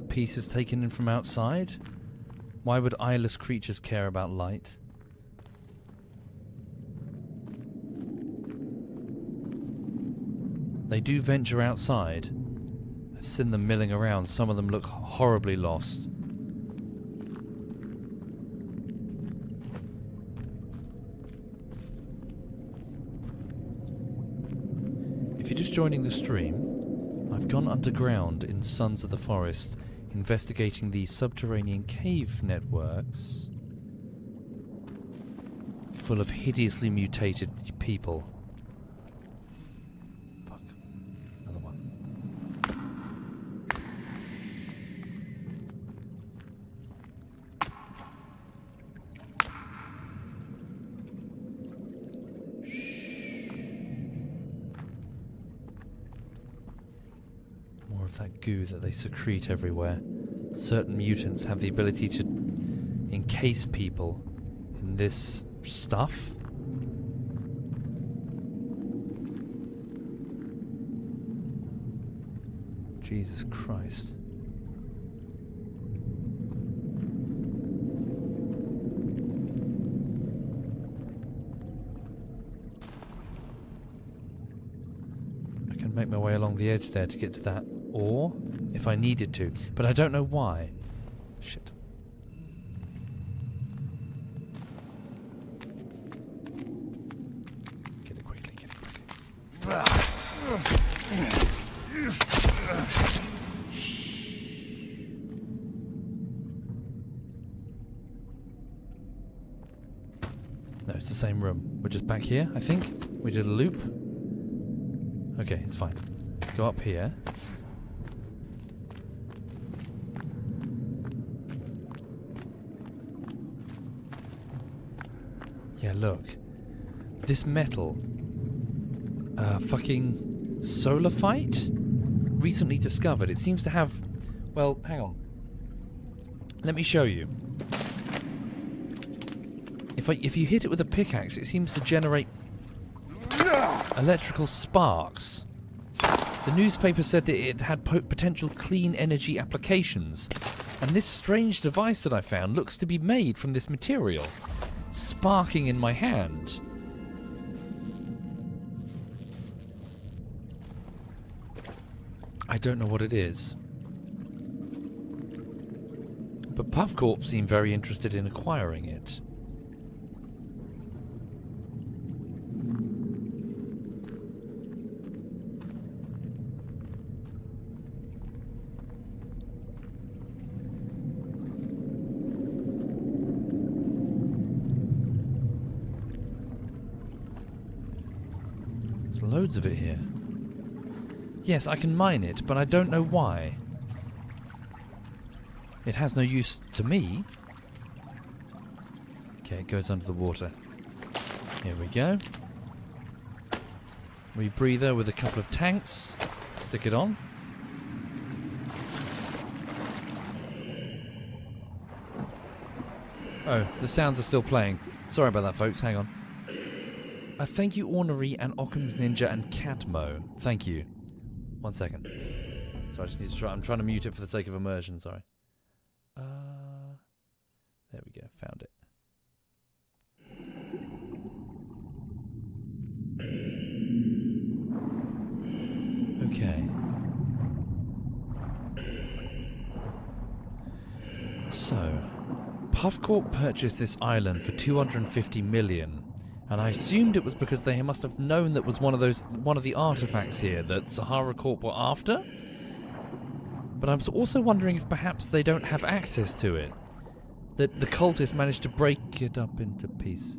Pieces taken in from outside? Why would eyeless creatures care about light? They do venture outside. I've seen them milling around. Some of them look horribly lost. If you're just joining the stream, I've gone underground in Sons of the Forest, investigating the subterranean cave networks full of hideously mutated people. Fuck. Another one. Shh. More of that goo that they secrete everywhere. Certain mutants have the ability to encase people in this stuff. Jesus Christ. I can make my way along the edge there to get to that ore if I needed to, but I don't know why. Shit. No, it's the same room. We're just back here, I think. We did a loop. Okay, it's fine. Go up here. Yeah, look. This metal. Uh, fucking solarite? Recently discovered. It seems to have... Well, hang on. Let me show you. If, I, if you hit it with a pickaxe, it seems to generate electrical sparks. The newspaper said that it had po potential clean energy applications. And this strange device that I found looks to be made from this material. Sparking in my hand. I don't know what it is. But Puff Corp seemed very interested in acquiring it. Loads of it here. Yes, I can mine it, but I don't know why. It has no use to me. Okay, it goes under the water. Here we go. Rebreather with a couple of tanks. Stick it on. Oh, the sounds are still playing. Sorry about that, folks. Hang on. Uh, thank you, Ornery and Occam's Ninja and Catmo. Thank you. One second. So I just need to try. I'm trying to mute it for the sake of immersion. Sorry. Uh, there we go. Found it. Okay. So, Puff Corp purchased this island for two hundred fifty million. And I assumed it was because they must have known that was one of those, one of the artifacts here that Sahara Corp were after. But I'm also wondering if perhaps they don't have access to it. That the cultists managed to break it up into pieces.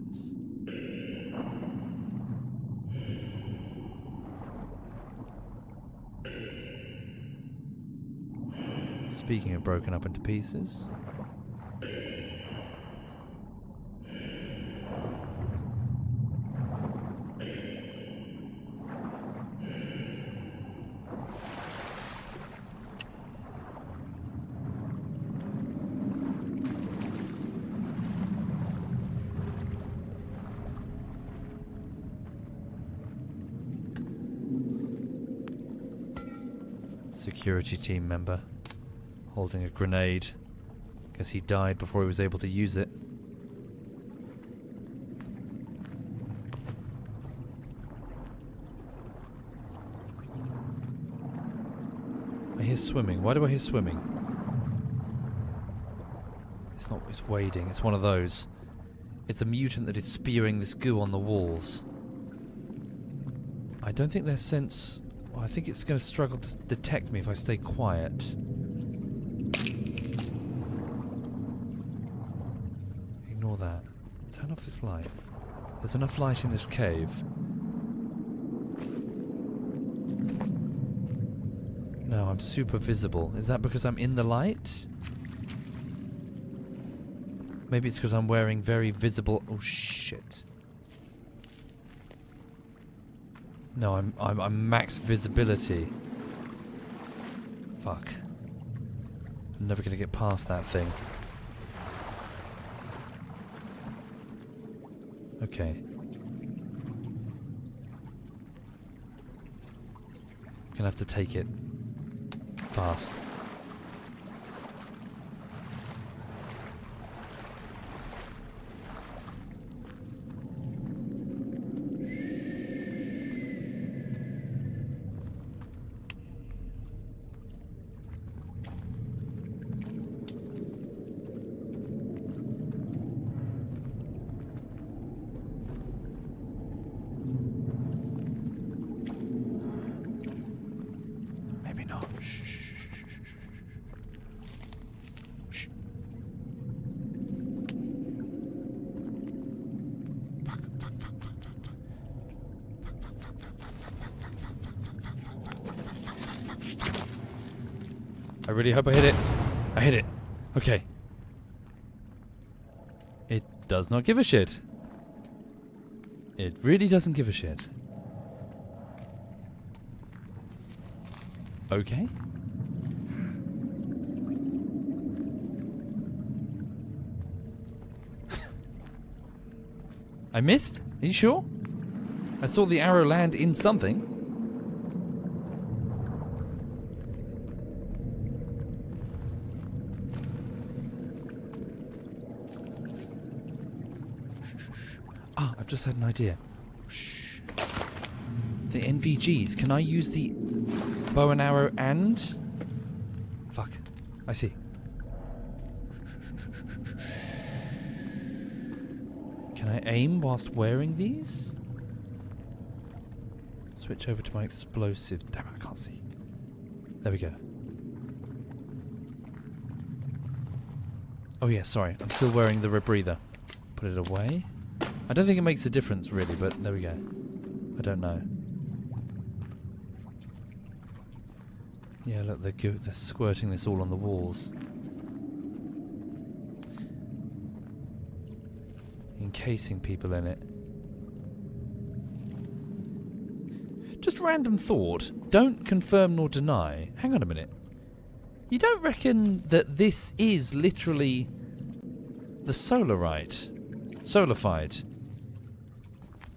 Speaking of broken up into pieces. Security team member holding a grenade. Guess he died before he was able to use it. I hear swimming. Why do I hear swimming? It's not, it's wading. It's one of those. It's a mutant that is spewing this goo on the walls. I don't think their sense... Well, I think it's going to struggle to detect me if I stay quiet. Ignore that. Turn off this light. There's enough light in this cave. No, I'm super visible. Is that because I'm in the light? Maybe it's because I'm wearing very visible... Oh, shit. No, I'm, I'm, I'm max visibility. Fuck. I'm never going to get past that thing. Okay. I'm going to have to take it. Fast. I really hope I hit it. I hit it. Okay. It does not give a shit. It really doesn't give a shit. Okay. I missed? Are you sure? I saw the arrow land in something. I've just had an idea. Shh. The N V Gs. Can I use the bow and arrow and... Fuck. I see. Can I aim whilst wearing these? Switch over to my explosive. Damn it, I can't see. There we go. Oh yeah, sorry. I'm still wearing the rebreather. Put it away. I don't think it makes a difference, really, but there we go. I don't know. Yeah, look, they're, go they're squirting this all on the walls. Encasing people in it. Just random thought. Don't confirm nor deny. Hang on a minute. You don't reckon that this is literally the Solarite? Solidified.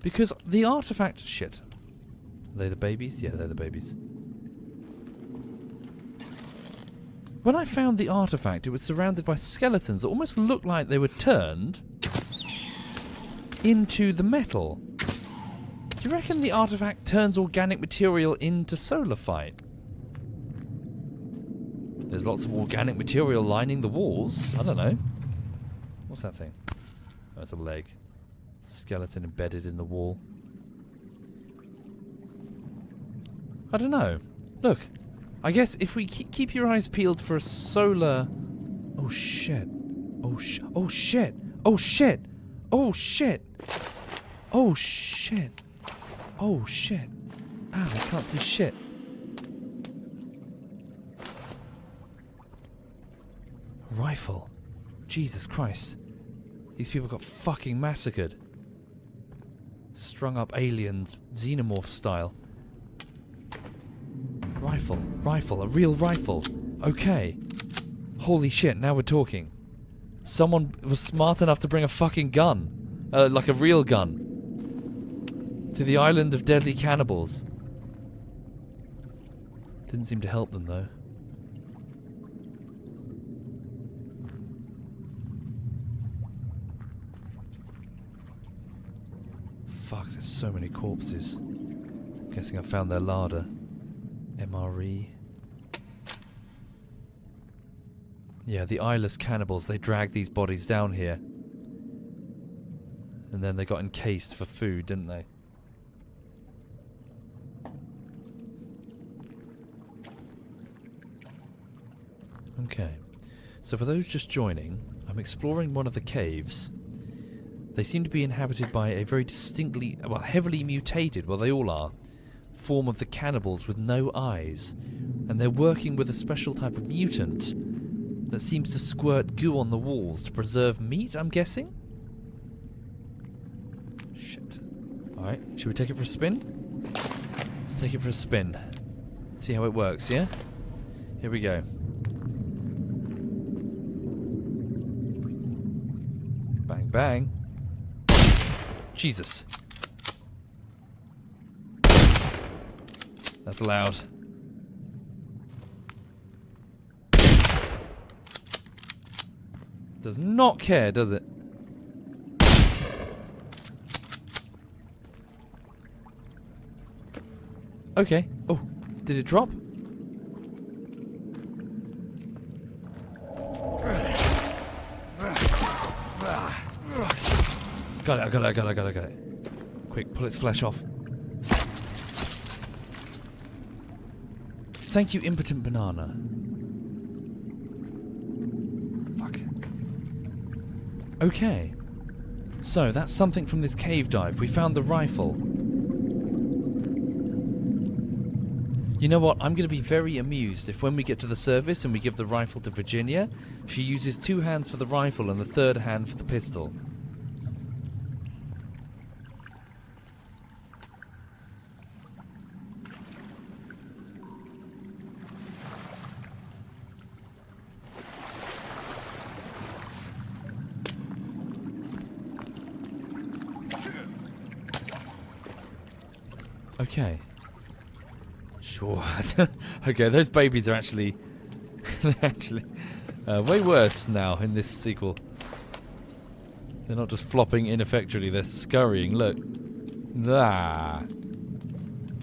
Because the artifact... Shit. Are they the babies? Yeah, they're the babies. When I found the artifact, it was surrounded by skeletons that almost looked like they were turned into the metal. Do you reckon the artifact turns organic material into solidified? There's lots of organic material lining the walls. I don't know. What's that thing? Oh, it's a leg. Skeleton embedded in the wall. I don't know. Look, I guess if we keep, keep your eyes peeled for a solar... Oh shit. Oh sh... Oh shit. Oh shit. Oh shit. Oh shit. Oh shit. Ah, I can't see shit. Rifle. Jesus Christ. These people got fucking massacred. Strung up aliens, xenomorph style. Rifle, rifle, a real rifle. Okay. Holy shit, now we're talking. Someone was smart enough to bring a fucking gun. Uh, like a real gun. To the island of deadly cannibals. Didn't seem to help them though. Fuck, there's so many corpses. I'm guessing I found their larder. M R E. Yeah, the eyeless cannibals, they dragged these bodies down here. And then they got encased for food, didn't they? Okay. So for those just joining, I'm exploring one of the caves. They seem to be inhabited by a very distinctly, well, heavily mutated, well, they all are, form of the cannibals with no eyes. And they're working with a special type of mutant that seems to squirt goo on the walls to preserve meat, I'm guessing? Shit. Alright, should we take it for a spin? Let's take it for a spin. See how it works, yeah? Here we go. Bang, bang. Jesus. That's loud. Does not care, does it? Okay. Oh, did it drop? Got it, I got it, I got it, I got it, I got it. Quick, pull its flesh off. Thank you, impotent banana. Fuck. Okay. So, that's something from this cave dive. We found the rifle. You know what? I'm going to be very amused if when we get to the service and we give the rifle to Virginia, she uses two hands for the rifle and the third hand for the pistol. Okay. Sure. Okay, those babies are actually... they're actually uh, way worse now in this sequel. They're not just flopping ineffectually, they're scurrying. Look. Ah.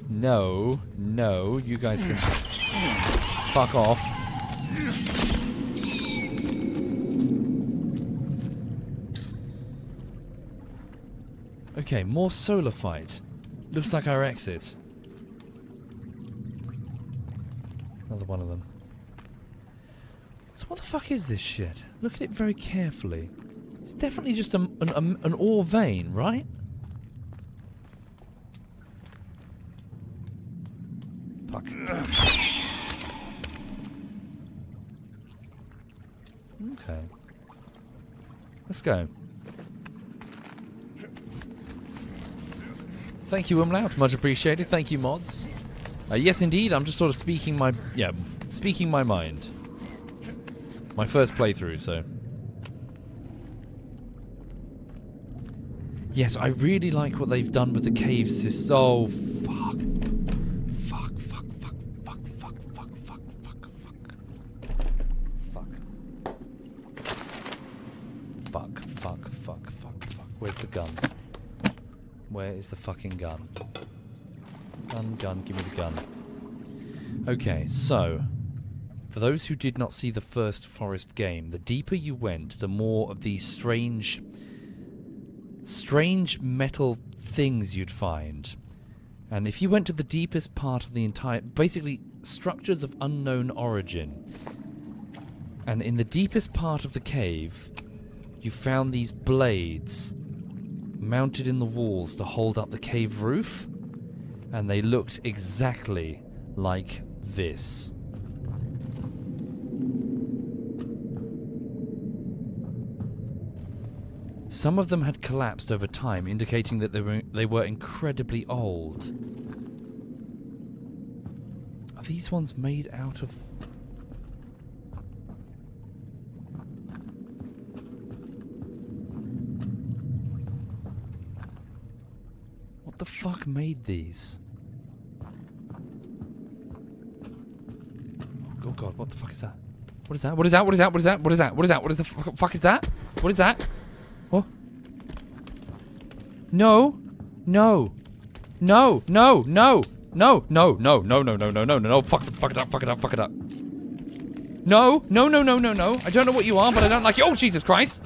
No. No. You guys can... fuck off. Okay, more solar fight. Looks like our exit. Another one of them. So what the fuck is this shit? Look at it very carefully. It's definitely just a, an, a, an ore vein, right? Fuck. Okay. Let's go. Thank you, Umlaut. Much appreciated. Thank you, mods. Uh, yes, indeed. I'm just sort of speaking my... Yeah, speaking my mind. My first playthrough, so... Yes, I really like what they've done with the cave system. Oh, fuck. Fuck, fuck, fuck, fuck, fuck, fuck, fuck, fuck, fuck. Fuck. Fuck, fuck, fuck, fuck, fuck. Where's the gun? Where is the fucking gun? Gun, gun, give me the gun. Okay, so, for those who did not see the first Forest game, the deeper you went, the more of these strange, strange metal things you'd find. And if you went to the deepest part of the entire, basically, structures of unknown origin. And in the deepest part of the cave, you found these blades mounted in the walls to hold up the cave roof, and they looked exactly like this. Some of them had collapsed over time, indicating that they were, they were incredibly old. Are these ones made out of... What the fuck made these? Oh god, what the fuck is that? What is that? What is that? What is that? What is that? What is that? What is that? What is the fuck is that? What is that? What? No! No! No! No! No! No! No! No! No! No! No! No! No! No! Fuck it up! Fuck it up! Fuck it up! Fuck it up! No, no, no, no, no, no. I don't know what you are, but I don't like you. Oh, Jesus Christ.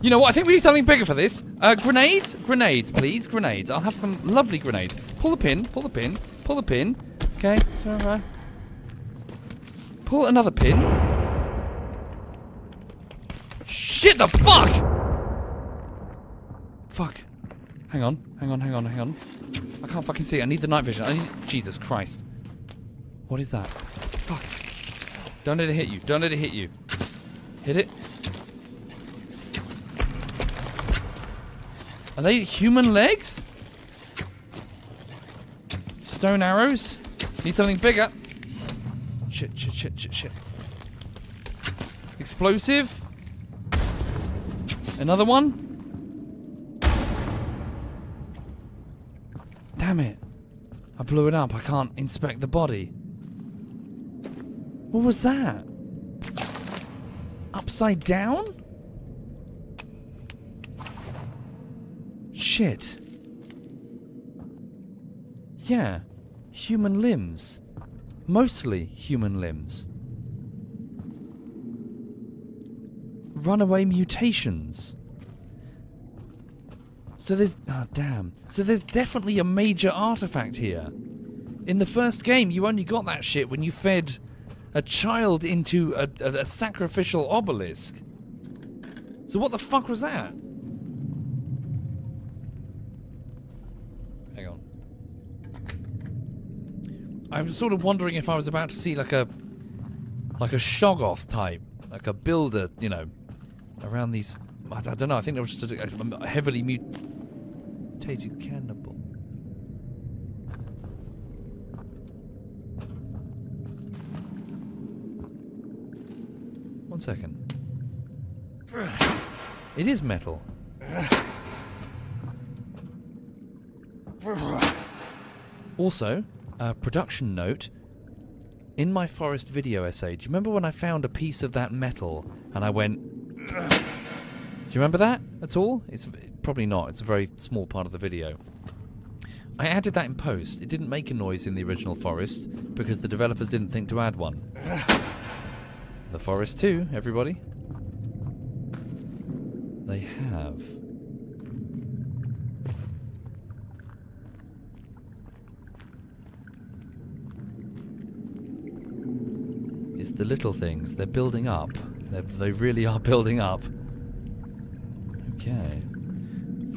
You know what? I think we need something bigger for this. Uh, grenades? Grenades, please. Grenades. I'll have some lovely grenades. Pull the pin. Pull the pin. Pull the pin. Okay. All right. Pull another pin. Shit the fuck! Fuck. Hang on. Hang on, hang on, hang on. I can't fucking see. I need the night vision. I need... Jesus Christ. What is that? Fuck. Don't let it hit you. Don't let it hit you. Hit it. Are they human legs? Stone arrows? Need something bigger. Shit, shit, shit, shit, shit. Explosive. Another one. Damn it. I blew it up. I can't inspect the body. What was that? Upside down? Shit. Yeah. Human limbs. Mostly human limbs. Runaway mutations. So there's... Ah, oh, damn. So there's definitely a major artifact here. In the first game, you only got that shit when you fed a child into a, a, a sacrificial obelisk. So what the fuck was that? Hang on. I was sort of wondering if I was about to see like a... like a Shoggoth type. Like a builder, you know, around these... I don't know, I think there was just a heavily mutated cannibal. One second. It is metal. Also, a production note. In my forest video essay, do you remember when I found a piece of that metal and I went... Do you remember that at all? It's probably not. It's a very small part of the video. I added that in post. It didn't make a noise in the original forest because the developers didn't think to add one. The forest too, everybody. They have. It's the little things. They're building up. They're, they really are building up. Okay.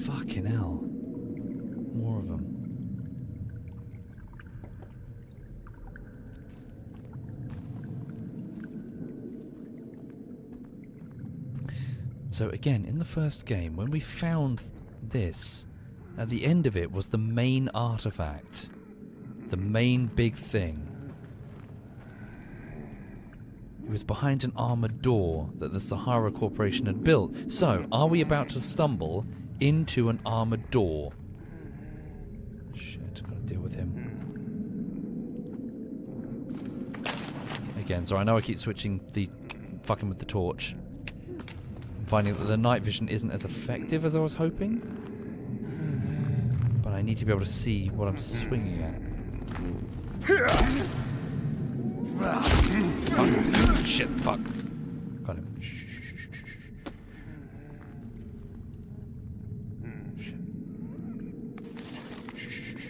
Fucking hell. More of them. So again, in the first game, when we found this, at the end of it was the main artifact. The main big thing. It was behind an armored door that the Sahara Corporation had built. So, are we about to stumble into an armored door? Shit, gotta deal with him. Again, sorry, I know I keep switching the... fucking with the torch. I'm finding that the night vision isn't as effective as I was hoping. But I need to be able to see what I'm swinging at. Fuck. Shit, fuck. Got him. Shh, shh, shh, shh, shh. Shit. Shh, shh, shh.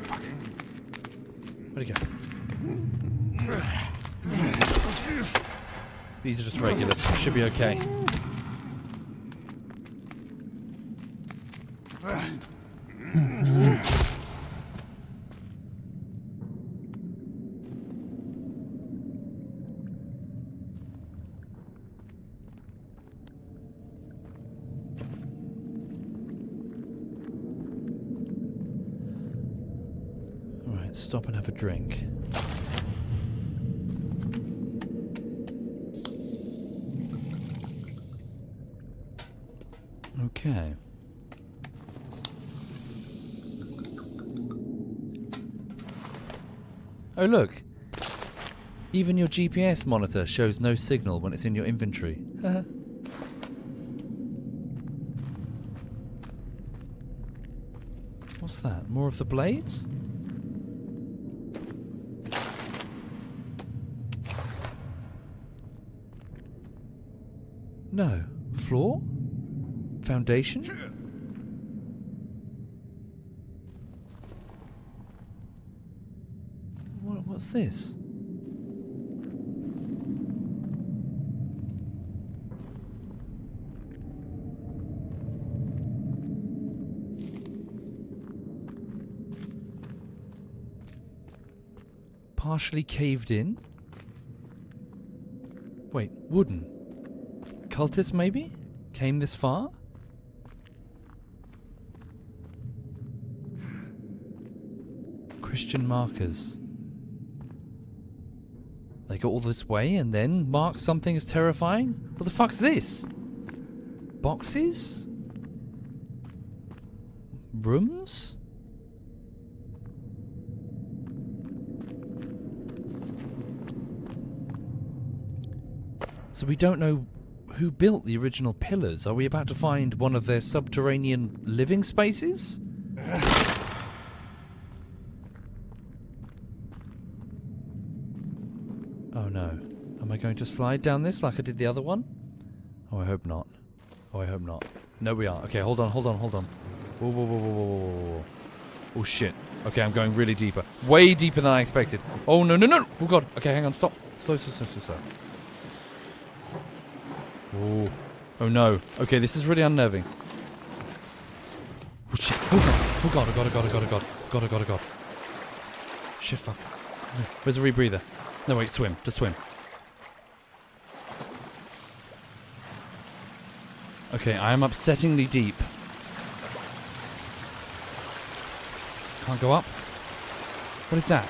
Fuck. Where'd he go? These are just regulars. Should be okay. Stop and have a drink. Okay. Oh look! Even your G P S monitor shows no signal when it's in your inventory. What's that? More of the blades? No. Floor? Foundation? What, what's this? Partially caved in? Wait, wooden. Cultists maybe? Came this far? Christian markers. They got all this way and then marked something as terrifying? What the fuck's this? Boxes? Rooms? So we don't know who built the original pillars. Are we about to find one of their subterranean living spaces? Oh no. Am I going to slide down this like I did the other one? Oh, I hope not. Oh, I hope not. No, we are. Okay, hold on, hold on, hold on. Whoa, whoa, whoa, whoa, whoa, whoa. Oh shit. Okay, I'm going really deeper. Way deeper than I expected. Oh no, no, no! Oh god. Okay, hang on, stop. Slow, slow, slow, slow, slow. Oh. Oh no. Okay, this is really unnerving. Oh shit. Oh god, oh god, oh god, oh god, oh god, oh god, oh god, oh god. Shit, fuck. Where's the rebreather? No, wait, swim. Just swim. Okay, I am upsettingly deep. Can't go up. What is that?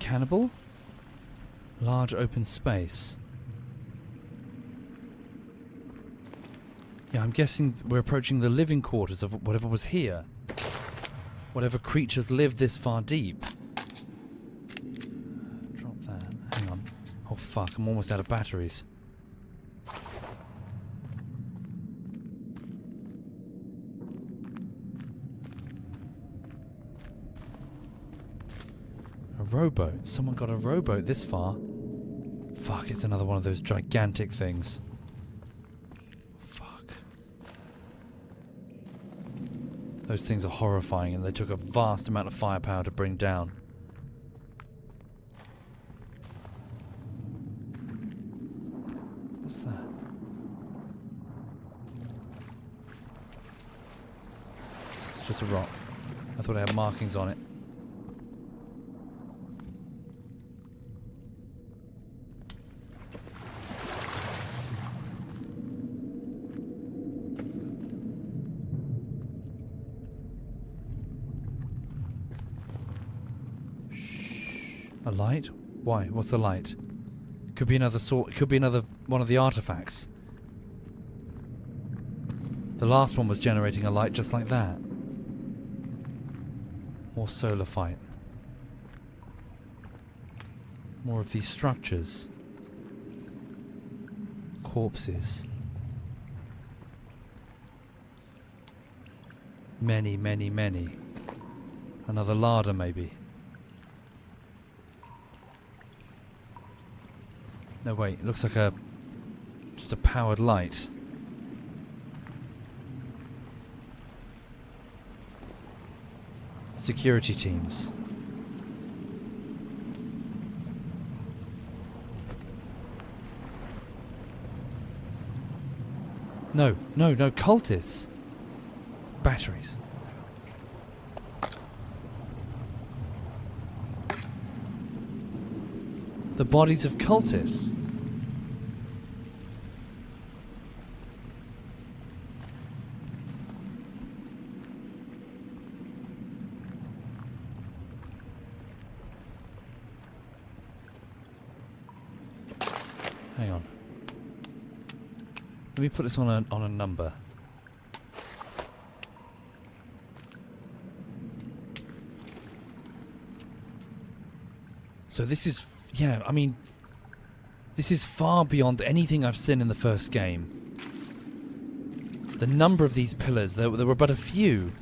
Cannibal? Large open space. Yeah, I'm guessing we're approaching the living quarters of whatever was here. Whatever creatures lived this far deep. Drop that. Hang on. Oh fuck, I'm almost out of batteries. Rowboat. Someone got a rowboat this far. Fuck, it's another one of those gigantic things. Fuck. Those things are horrifying and they took a vast amount of firepower to bring down. What's that? It's just a rock. I thought it had markings on it. Light? Why? What's the light? Could be another sort. Could be another one of the artifacts. The last one was generating a light just like that. More solarite. More of these structures. Corpses. Many, many, many. Another larder, maybe. No, wait, it looks like a... just a powered light. Security teams. No, no, no, cultists! Batteries. The bodies of cultists. Hang on. Let me put this on a, on a number. So this is, yeah, I mean, this is far beyond anything I've seen in the first game. The number of these pillars, there, there were but a few.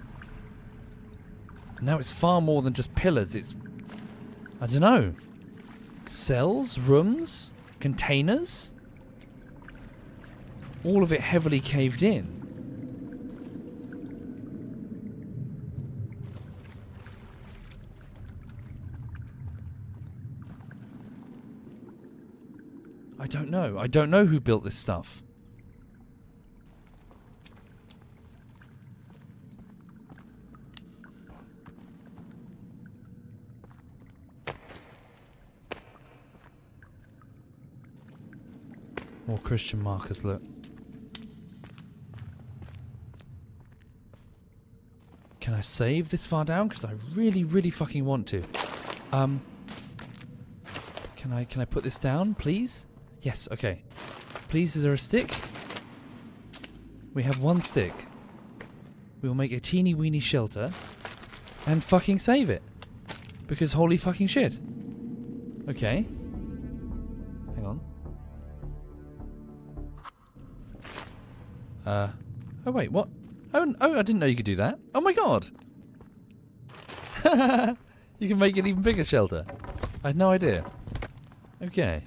Now it's far more than just pillars, it's, I don't know, cells, rooms, containers? All of it heavily caved in. I don't know. I don't know who built this stuff. More Christian markers, look. Can I save this far down? Because I really, really fucking want to. Um, can I, can I put this down, please? Yes, okay. Please, is there a stick? We have one stick. We will make a teeny weeny shelter and fucking save it. Because holy fucking shit. Okay. Hang on. Uh, oh wait, what? Oh, oh, I didn't know you could do that. Oh my god! You can make an even bigger shelter. I had no idea. Okay.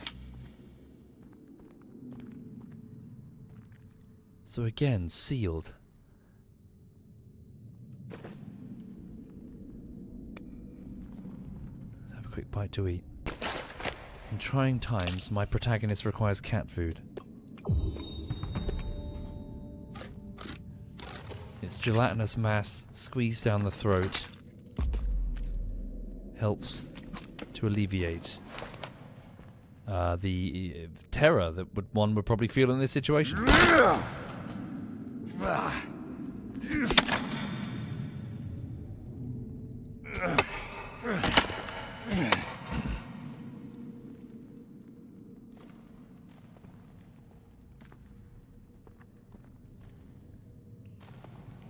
So again, sealed. Let's have a quick bite to eat. In trying times, my protagonist requires cat food. Its gelatinous mass squeezed down the throat helps to alleviate uh, the uh, terror that would, one would probably feel in this situation.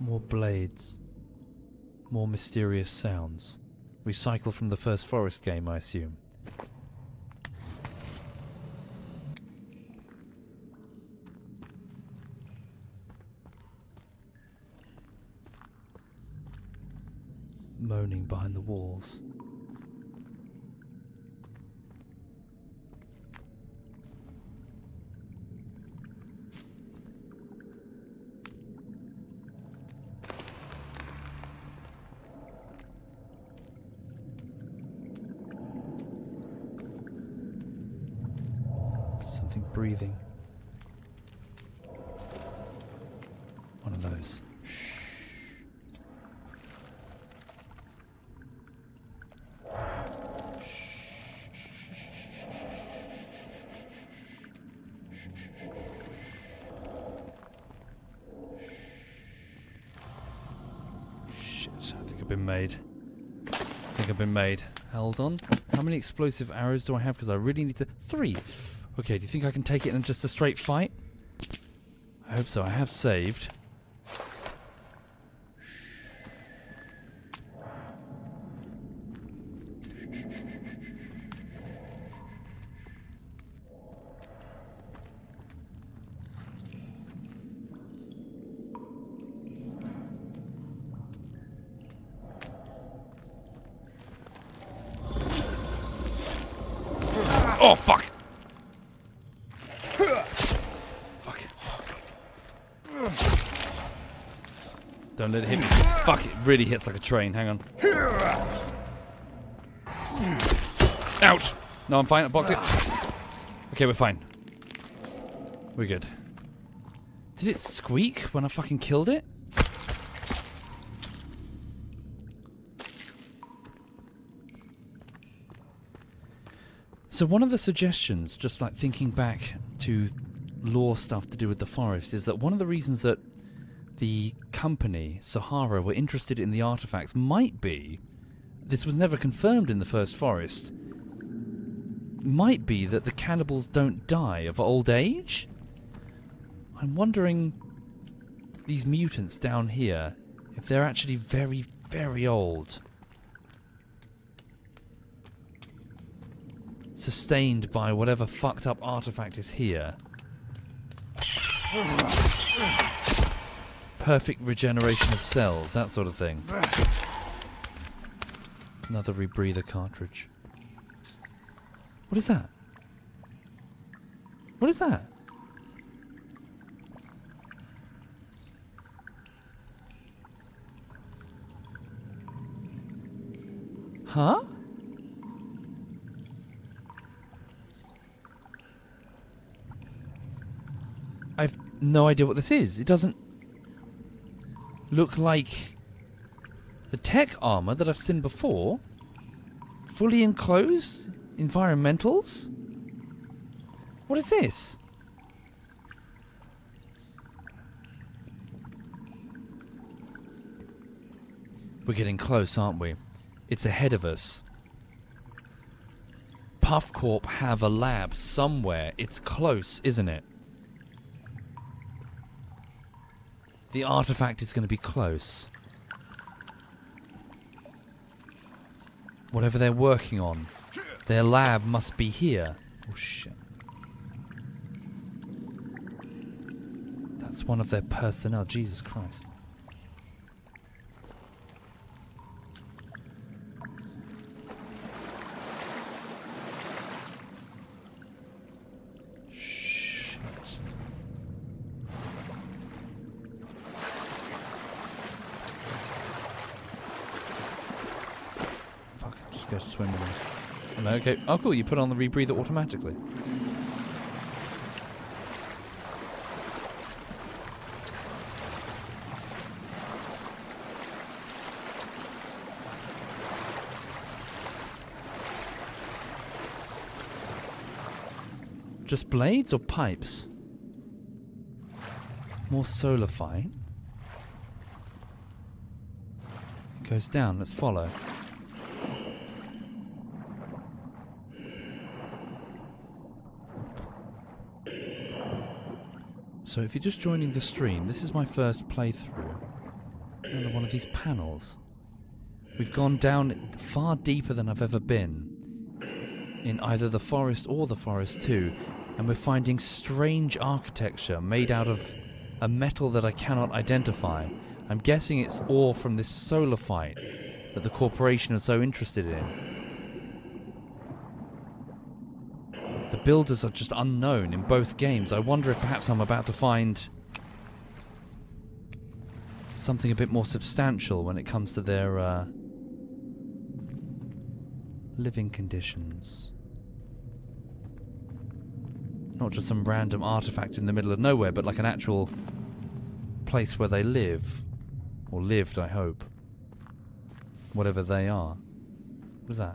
More blades. More mysterious sounds. Recycle from the first Forest game, I assume. Moaning behind the walls. Something breathing. One of those. Shh. Been made. I think I've been made. Hold on. How many explosive arrows do I have? Because I really need to... Three! Okay, do you think I can take it in just a straight fight? I hope so. I have saved. Oh, fuck! Fuck it. Don't let it hit me. Fuck, it really hits like a train. Hang on. Ouch! No, I'm fine. I blocked it. Okay, we're fine. We're good. Did it squeak when I fucking killed it? So one of the suggestions, just like thinking back to lore stuff to do with the forest, is that one of the reasons that the company, Sahara, were interested in the artifacts might be, this was never confirmed in the first forest, might be that the cannibals don't die of old age? I'm wondering, these mutants down here, if they're actually very, very old. Sustained by whatever fucked up artifact is here. Perfect regeneration of cells, that sort of thing. Another rebreather cartridge. What is that? What is that? Huh? I've no idea what this is. It doesn't look like the tech armor that I've seen before. Fully enclosed environmentals? What is this? We're getting close, aren't we? It's ahead of us. Puff Corp have a lab somewhere. It's close, isn't it? The artifact is going to be close. Whatever they're working on, their lab must be here. Oh shit. That's one of their personnel. Jesus Christ. Okay. Oh, cool. You put on the rebreather automatically. Just blades or pipes? More solarite. It goes down. Let's follow. So if you're just joining the stream, this is my first playthrough. Another one of these panels. We've gone down far deeper than I've ever been in either the forest or the forest too, and we're finding strange architecture made out of a metal that I cannot identify. I'm guessing it's ore from this solar fight that the corporation is so interested in. The builders are just unknown in both games. I wonder if perhaps I'm about to find something a bit more substantial when it comes to their uh, living conditions. Not just some random artifact in the middle of nowhere, but like an actual place where they live. Or lived, I hope. Whatever they are. What was that?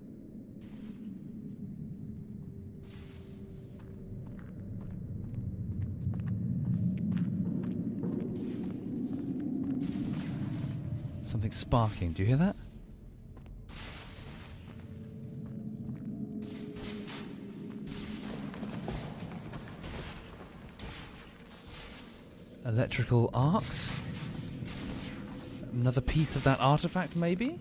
Something sparking. Do you hear that? Electrical arcs? Another piece of that artifact, maybe?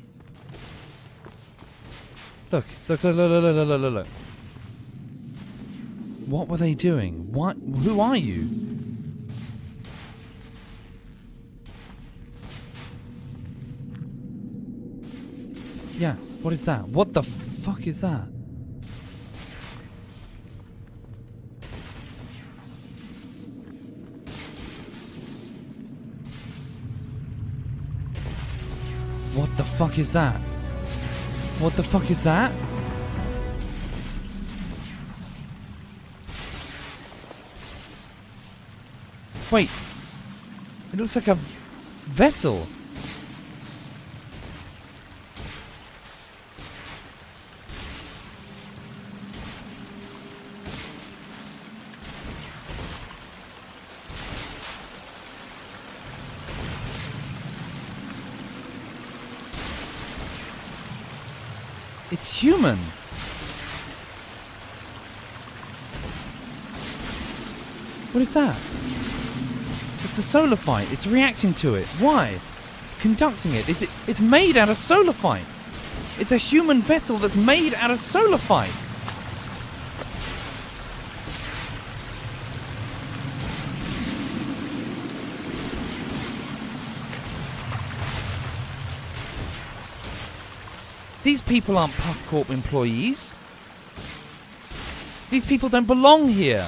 Look, look, look, look, look, look, look, look. What were they doing? What? Who are you? Yeah, what is that? What the fuck is that? What the fuck is that? What the fuck is that? Wait. It looks like a vessel. Human. What is that? It's the solarite. It's reacting to it. Why? Conducting it. It's, it, it's made out of solarite. It's a human vessel that's made out of solarite. These people aren't Puff Corp employees. These people don't belong here.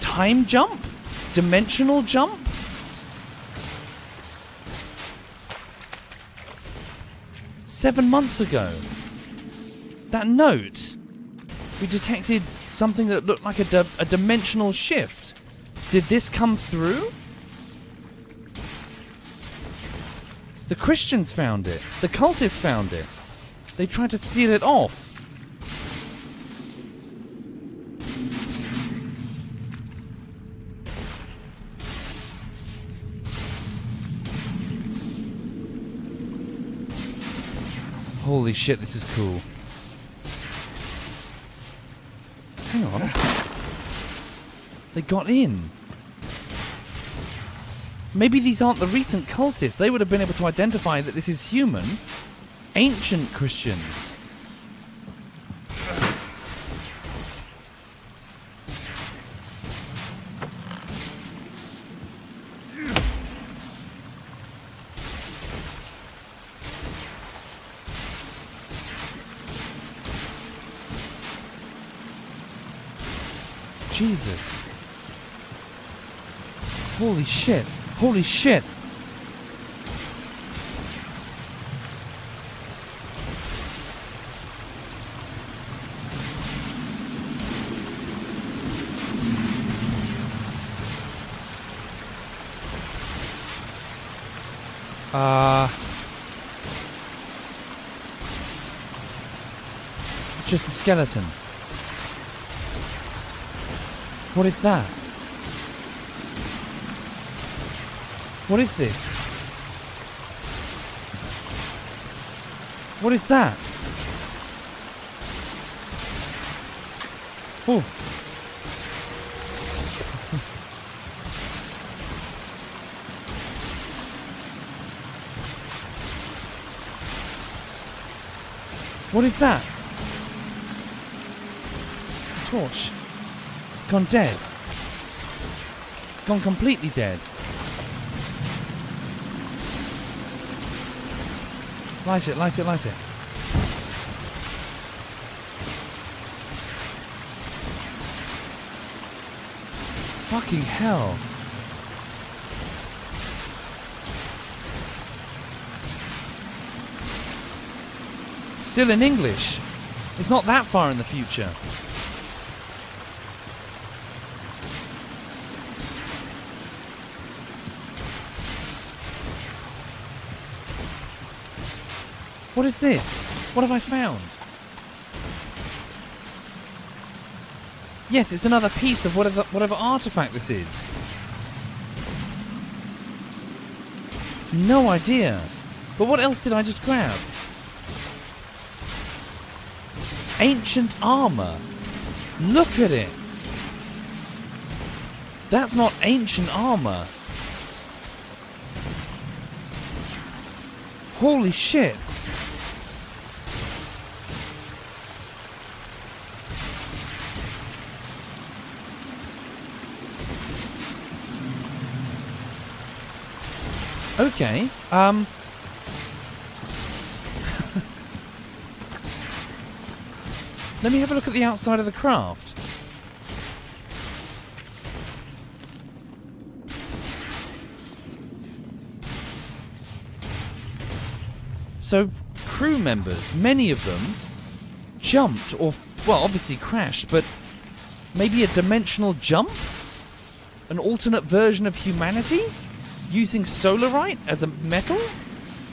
Time jump? Dimensional jump? Seven months ago. That note. We detected something that looked like a, di a dimensional shift. Did this come through? The Christians found it. The cultists found it. They tried to seal it off. Holy shit, this is cool. Hang on. They got in. Maybe these aren't the recent cultists. They would have been able to identify that this is human. Ancient Christians. Jesus. Holy shit. Holy shit! Uh... Just a skeleton. What is that? What is this? What is that? Oh. What is that? A torch. It's gone dead. It's gone completely dead. Light it, light it, light it. Fucking hell. Still in English. It's not that far in the future. What is this? What have I found? Yes, it's another piece of whatever, whatever artifact this is. No idea. But what else did I just grab? Ancient armor. Look at it. That's not ancient armor. Holy shit. Okay, um... let me have a look at the outside of the craft. So, crew members, many of them, jumped or, well, obviously crashed, but maybe a dimensional jump? An alternate version of humanity? Using solarite as a metal?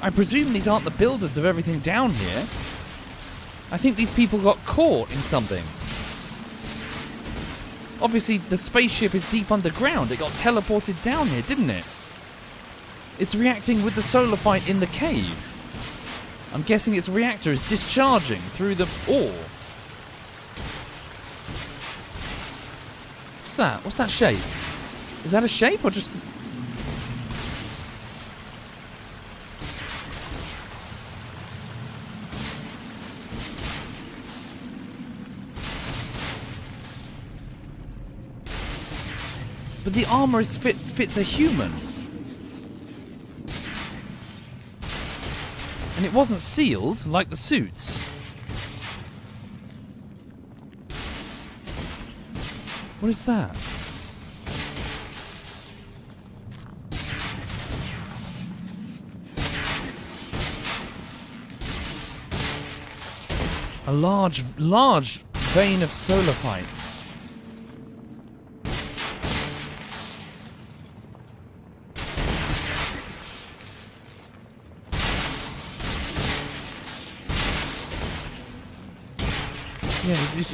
I presume these aren't the builders of everything down here. I think these people got caught in something. Obviously, the spaceship is deep underground. It got teleported down here, didn't it? It's reacting with the solarite in the cave. I'm guessing its reactor is discharging through the ore. What's that? What's that shape? Is that a shape or just... But the armor is fit, fits a human. And it wasn't sealed like the suits. What is that? A large, large vein of solarite.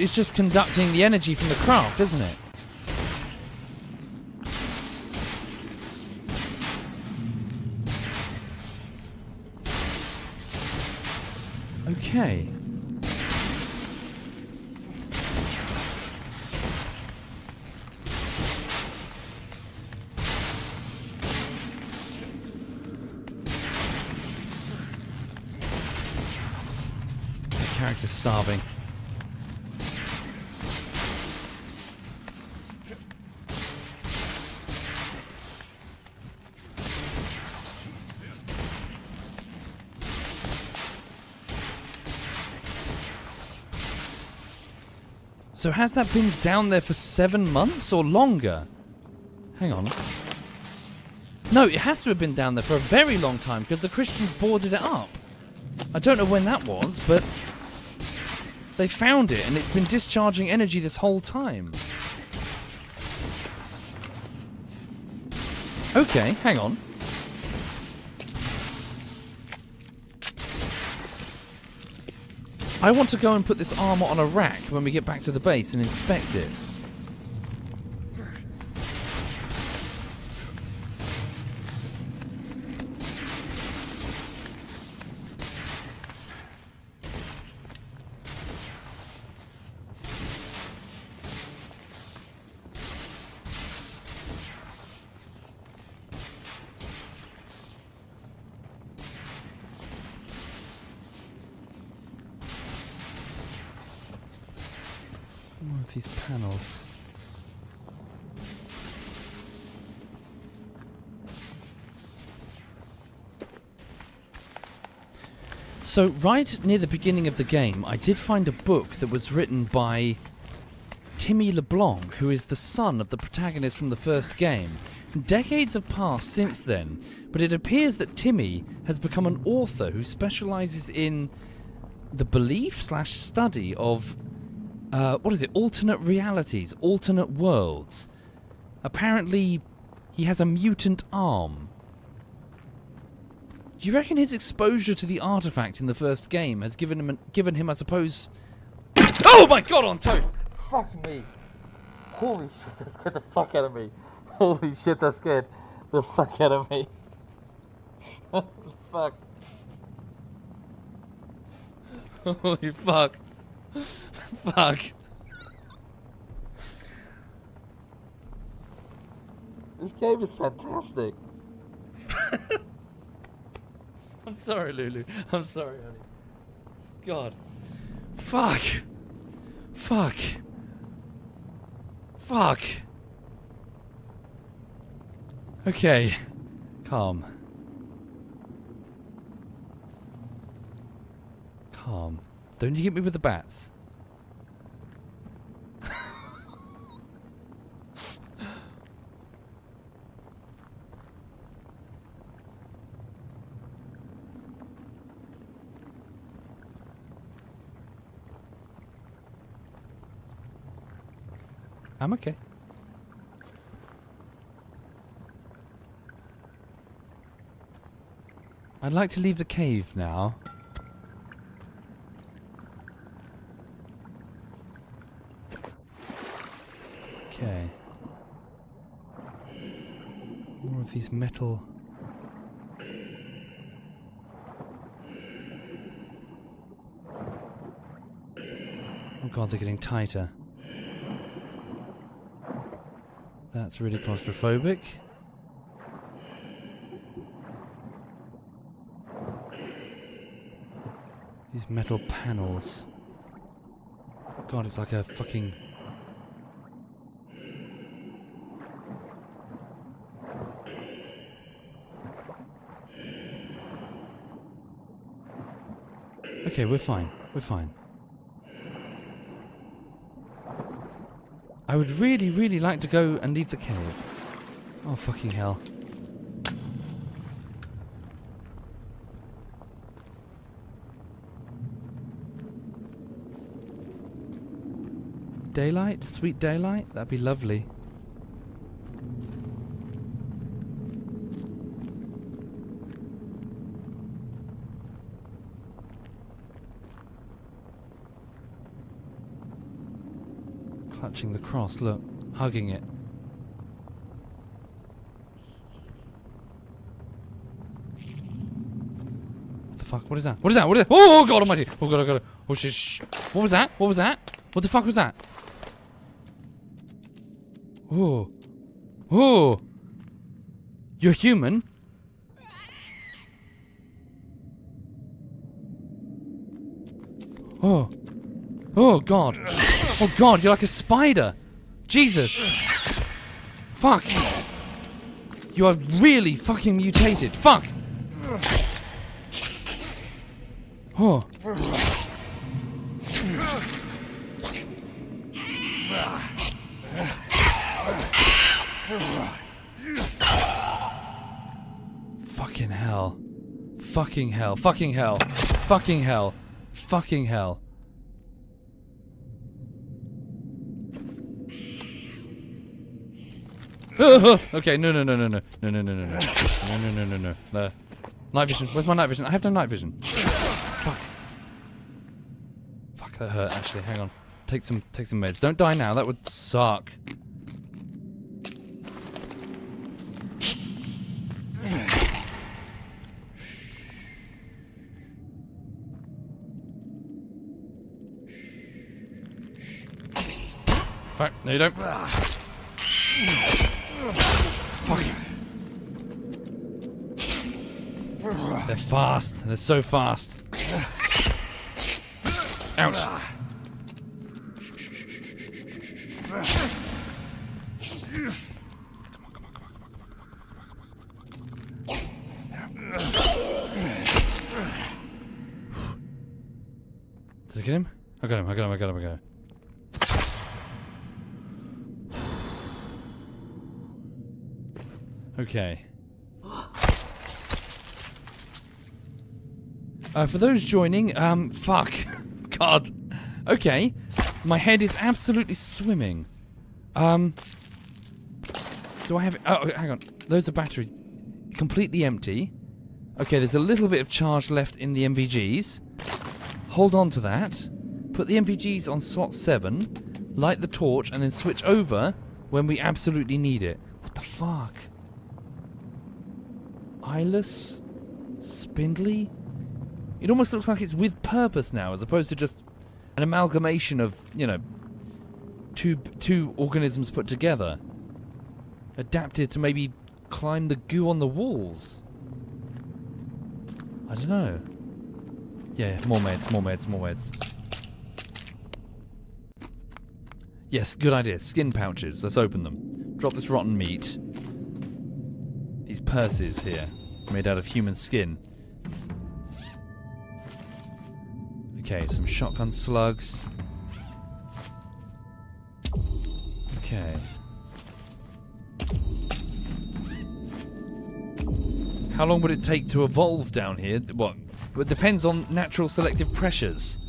It's just conducting the energy from the craft, isn't it? Okay. The character's starving. So has that been down there for seven months or longer? Hang on. No, it has to have been down there for a very long time because the Christians boarded it up. I don't know when that was, but they found it and it's been discharging energy this whole time. Okay, hang on. I want to go and put this armor on a rack when we get back to the base and inspect it. These panels. So right near the beginning of the game, I did find a book that was written by Timmy LeBlanc, who is the son of the protagonist from the first game. Decades have passed since then, but it appears that Timmy has become an author who specializes in the belief slash study of Uh, what is it? Alternate realities, alternate worlds. Apparently, he has a mutant arm. Do you reckon his exposure to the artifact in the first game has given him, an, given him, I suppose? Oh my God! On toast. Fuck me! Holy shit! That scared the fuck out of me. Holy shit! That scared the fuck out of me. Fuck. Holy fuck. Fuck. This game is fantastic. I'm sorry, Lulu. I'm sorry, honey. God. Fuck. Fuck. Fuck. Okay. Calm. Calm. Don't you hit me with the bats. I'm okay. I'd like to leave the cave now. Okay. More of these metal... Oh God, they're getting tighter. That's really claustrophobic. These metal panels. God, it's like a fucking... Okay, we're fine. We're fine. I would really, really like to go and leave the cave. Oh, fucking hell. Daylight? Sweet daylight? That'd be lovely. Clutching the cross, look, hugging it. What the fuck? What is that? What is that? What is that? Oh, God almighty! Oh, God, I got it. Oh, shit, shh. What was that? What was that? What the fuck was that? Oh. Oh. You're human? Oh. Oh, God. Oh, God, you're like a spider. Jesus. Fuck. You are really fucking mutated. Fuck. Oh. Fucking hell. Fucking hell. Fucking hell. Fucking hell. Fucking hell. Okay, no, no, no, no, no, no, no, no, no, no, no, no, no, no, no, no. Night vision. Where's my night vision? I have no night vision. Fuck. Fuck, that hurt. Actually, hang on. Take some, take some meds. Don't die now. That would suck. Fuck. No, you don't. Fuck. They're fast. They're so fast. Ouch. Did I get him? I got him, I got him, I got him, I got him. Okay. Uh, for those joining, um, fuck. God. Okay. My head is absolutely swimming. Um, do I have... Oh, hang on. Those are batteries. Completely empty. Okay, there's a little bit of charge left in the M V Gs. Hold on to that. Put the M V Gs on slot seven. Light the torch and then switch over when we absolutely need it. What the fuck? Eyeless? Spindly? It almost looks like it's with purpose now as opposed to just an amalgamation of, you know, two, two organisms put together. Adapted to maybe climb the goo on the walls. I don't know. Yeah, more meds, more meds, more meds. Yes, good idea. Skin pouches. Let's open them. Drop this rotten meat. These purses here, made out of human skin. Okay, some shotgun slugs. Okay. How long would it take to evolve down here? What? Well, it depends on natural selective pressures.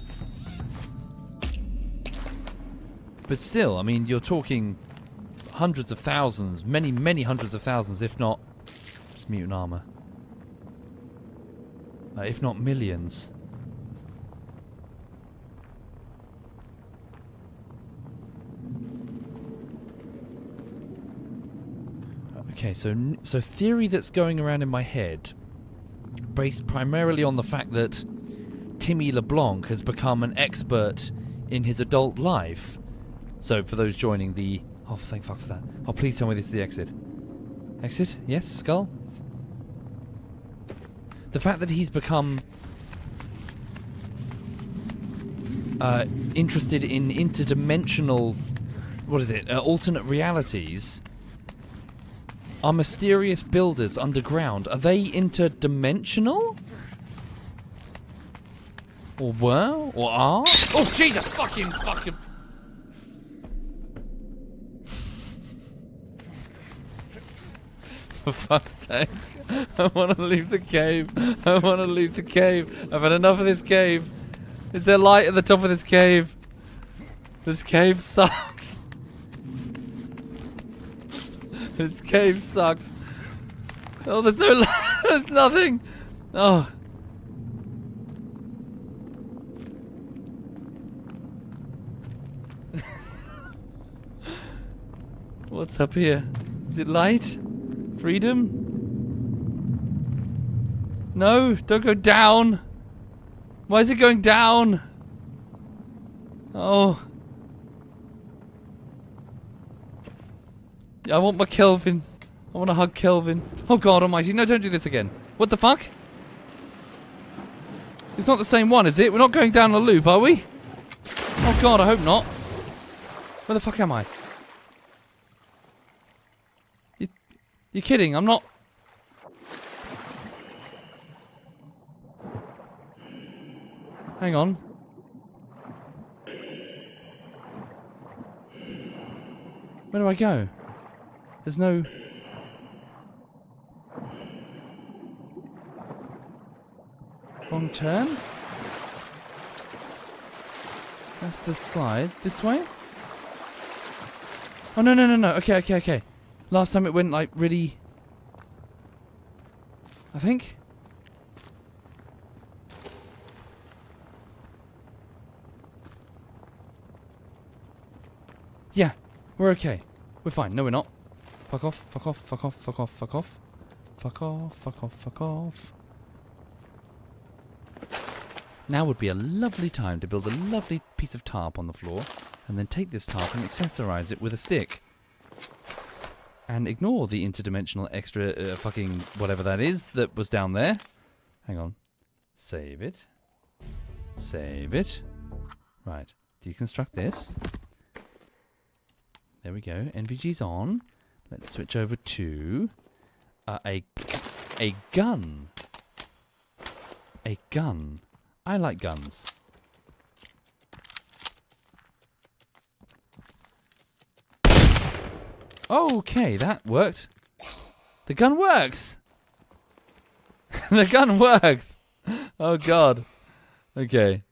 But still, I mean, you're talking hundreds of thousands, many, many hundreds of thousands, if not... mutant armor. Uh, if not millions. Okay, so so theory that's going around in my head, based primarily on the fact that Timmy LeBlanc has become an expert in his adult life. So for those joining, the Oh, thank fuck for that. Oh, please tell me this is the exit. Exit? Yes, skull? The fact that he's become uh, interested in interdimensional... What is it? Uh, alternate realities. Are mysterious builders underground. Are they interdimensional? Or were? Or are? Oh, Jesus! Fucking fucking... For fuck's sake. I want to leave the cave. I want to leave the cave. I've had enough of this cave. Is there light at the top of this cave? This cave sucks. This cave sucks. Oh, there's no light. There's nothing. Oh. What's up here? Is it light? Freedom? No, don't go down. Why is it going down? Oh. I want my Kelvin. I want to hug Kelvin. Oh God almighty, no, don't do this again. What the fuck? It's not the same one, is it? We're not going down a loop, are we? Oh God, I hope not. Where the fuck am I? You're kidding, I'm not... Hang on. Where do I go? There's no... Wrong turn? That's the slide. This way? Oh, no, no, no, no. Okay, okay, okay. Last time it went like really, I think. Yeah, we're okay. We're fine. No, we're not. Fuck off, fuck off, fuck off, fuck off, fuck off. Fuck off, fuck off, fuck off. Now would be a lovely time to build a lovely piece of tarp on the floor and then take this tarp and accessorize it with a stick. And ignore the interdimensional extra uh, fucking whatever that is that was down there. Hang on. Save it. Save it. Right. Deconstruct this. There we go. N V G's on. Let's switch over to uh, a, a gun. A gun. I like guns. Okay, that worked. The gun works! The gun works! Oh God. Okay.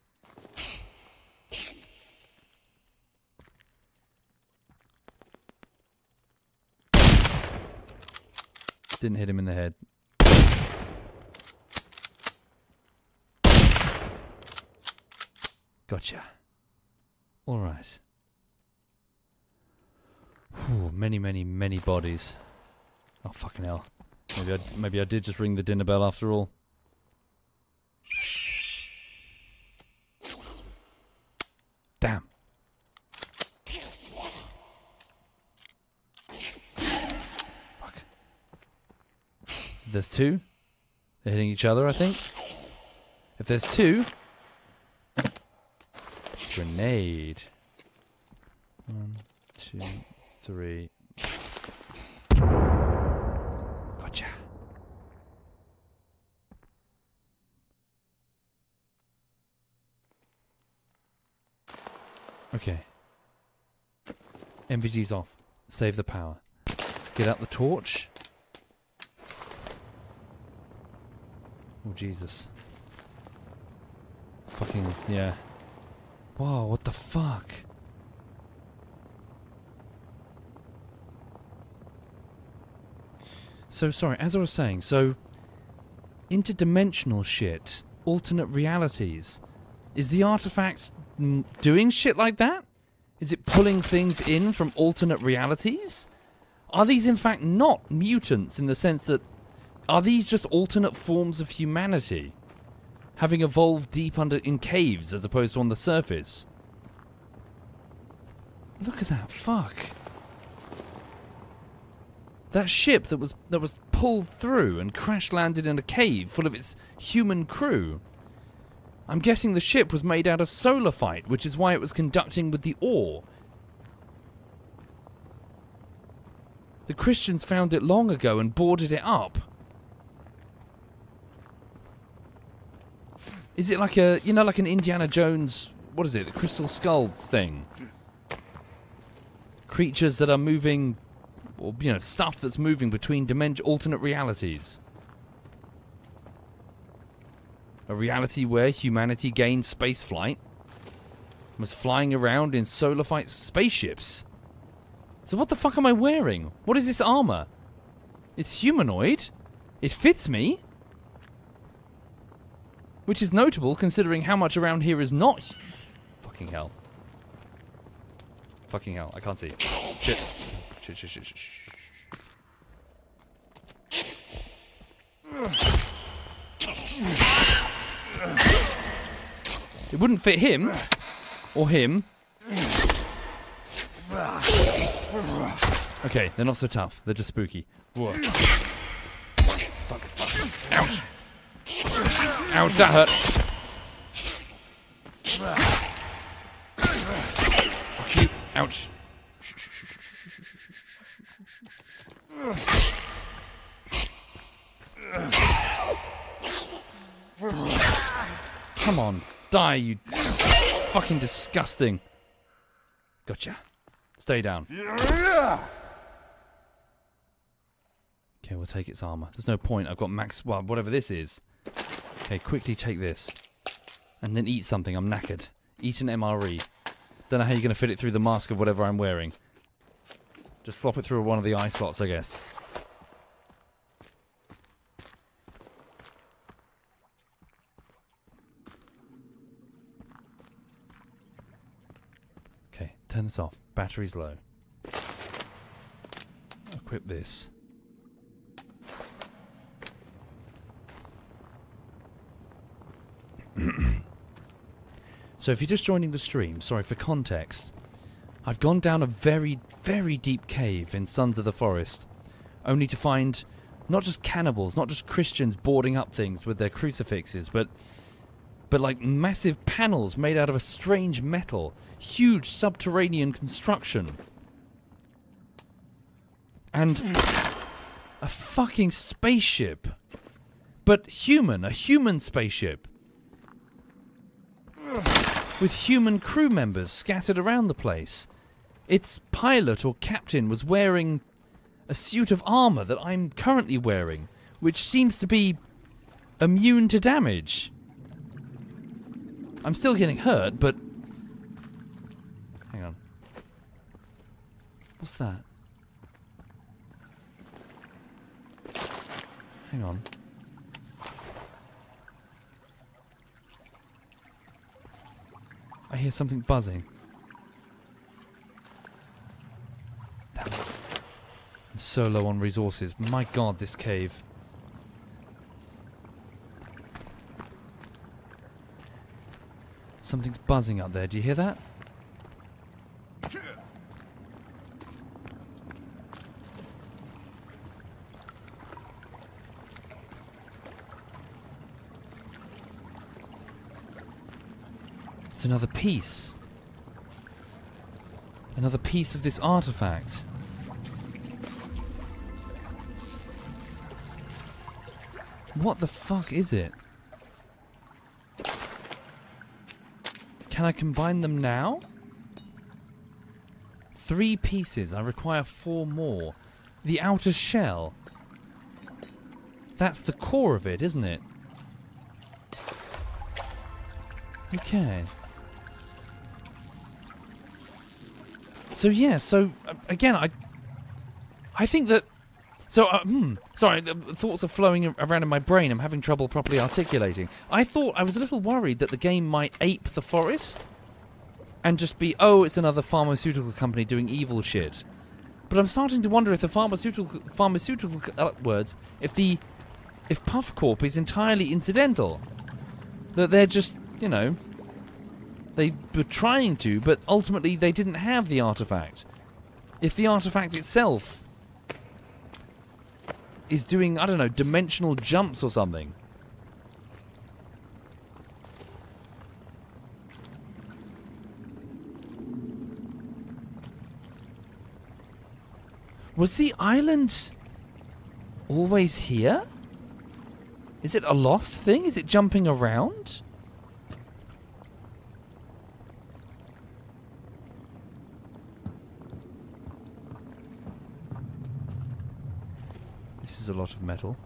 Didn't hit him in the head. Gotcha. All right. Ooh, many, many, many bodies. Oh, fucking hell. Maybe I, maybe I did just ring the dinner bell after all. Damn. Fuck. There's two. They're hitting each other, I think. If there's two... Grenade. One, two... Three. Gotcha. Okay. N V G's off. Save the power. Get out the torch. Oh, Jesus. Fucking, yeah. Whoa, what the fuck? So, sorry, as I was saying, so, interdimensional shit, alternate realities, is the artifact n doing shit like that? Is it pulling things in from alternate realities? Are these, in fact, not mutants in the sense that, are these just alternate forms of humanity, having evolved deep under in caves as opposed to on the surface? Look at that, fuck. That ship that was that was pulled through and crash-landed in a cave full of its human crew. I'm guessing the ship was made out of solarite, which is why it was conducting with the ore. The Christians found it long ago and boarded it up. Is it like a, you know, like an Indiana Jones, what is it, the Crystal Skull thing? Creatures that are moving, or, you know, stuff that's moving between dimension, alternate realities. A reality where humanity gained spaceflight, was flying around in solarite spaceships. So what the fuck am I wearing? What is this armor? It's humanoid. It fits me. Which is notable considering how much around here is not... Fucking hell. Fucking hell. I can't see. Shit. Shit, shit, shit, shit, shit. It wouldn't fit him, or him. Okay, they're not so tough. They're just spooky. Whoa. Fuck, fuck. Ouch. Ouch, that hurt. Fuck you. Ouch. Come on, die, you fucking disgusting. Gotcha. Stay down. Okay, we'll take its armor. There's no point. I've got max, well, whatever this is. Okay, quickly take this. And then eat something. I'm knackered. Eat an M R E. Don't know how you're going to fit it through the mask of whatever I'm wearing. Just slop it through one of the eye slots, I guess. Turn this off. Battery's low. Equip this. So if you're just joining the stream, sorry for context, I've gone down a very, very deep cave in Sons of the Forest, only to find not just cannibals, not just Christians boarding up things with their crucifixes, but... but like massive panels made out of a strange metal. Huge subterranean construction. And a fucking spaceship. But human, a human spaceship. With human crew members scattered around the place. Its pilot or captain was wearing a suit of armor that I'm currently wearing, which seems to be immune to damage. I'm still getting hurt, but... Hang on. What's that? Hang on. I hear something buzzing. Damn it. I'm so low on resources. My god, this cave. Something's buzzing up there. Do you hear that? It's another piece. Another piece of this artifact. What the fuck is it? Can I combine them now? Three pieces. I require four more. The outer shell. That's the core of it, isn't it? Okay. So yeah, so uh, again, I I think that... So, uh, hmm, sorry, the thoughts are flowing around in my brain. I'm having trouble properly articulating. I thought, I was a little worried that the game might ape the forest and just be, oh, it's another pharmaceutical company doing evil shit. But I'm starting to wonder if the pharmaceutical, pharmaceutical uh, words, if the, if Puff Corp is entirely incidental. That they're just, you know, they were trying to, but ultimately they didn't have the artifact. If the artifact itself... is doing, I don't know, dimensional jumps or something. Was the island always here? Is it a lost thing? Is it jumping around? This is a lot of metal.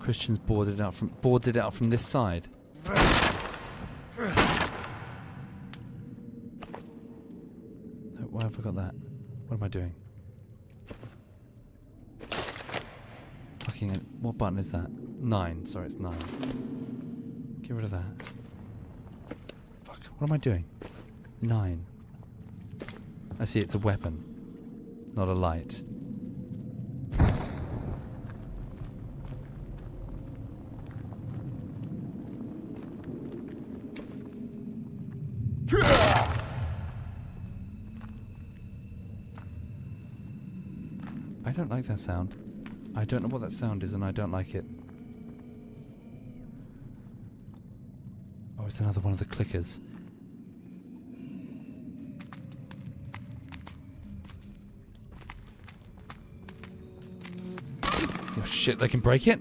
Christian's boarded out from boarded out from this side. Why have I got that? What am I doing? Fucking, what button is that? Nine. Sorry, it's nine. Get rid of that. Fuck. What am I doing? Nine. I see. It's a weapon, not a light. That sound. I don't know what that sound is and I don't like it. Oh, it's another one of the clickers. Oh shit, they can break it?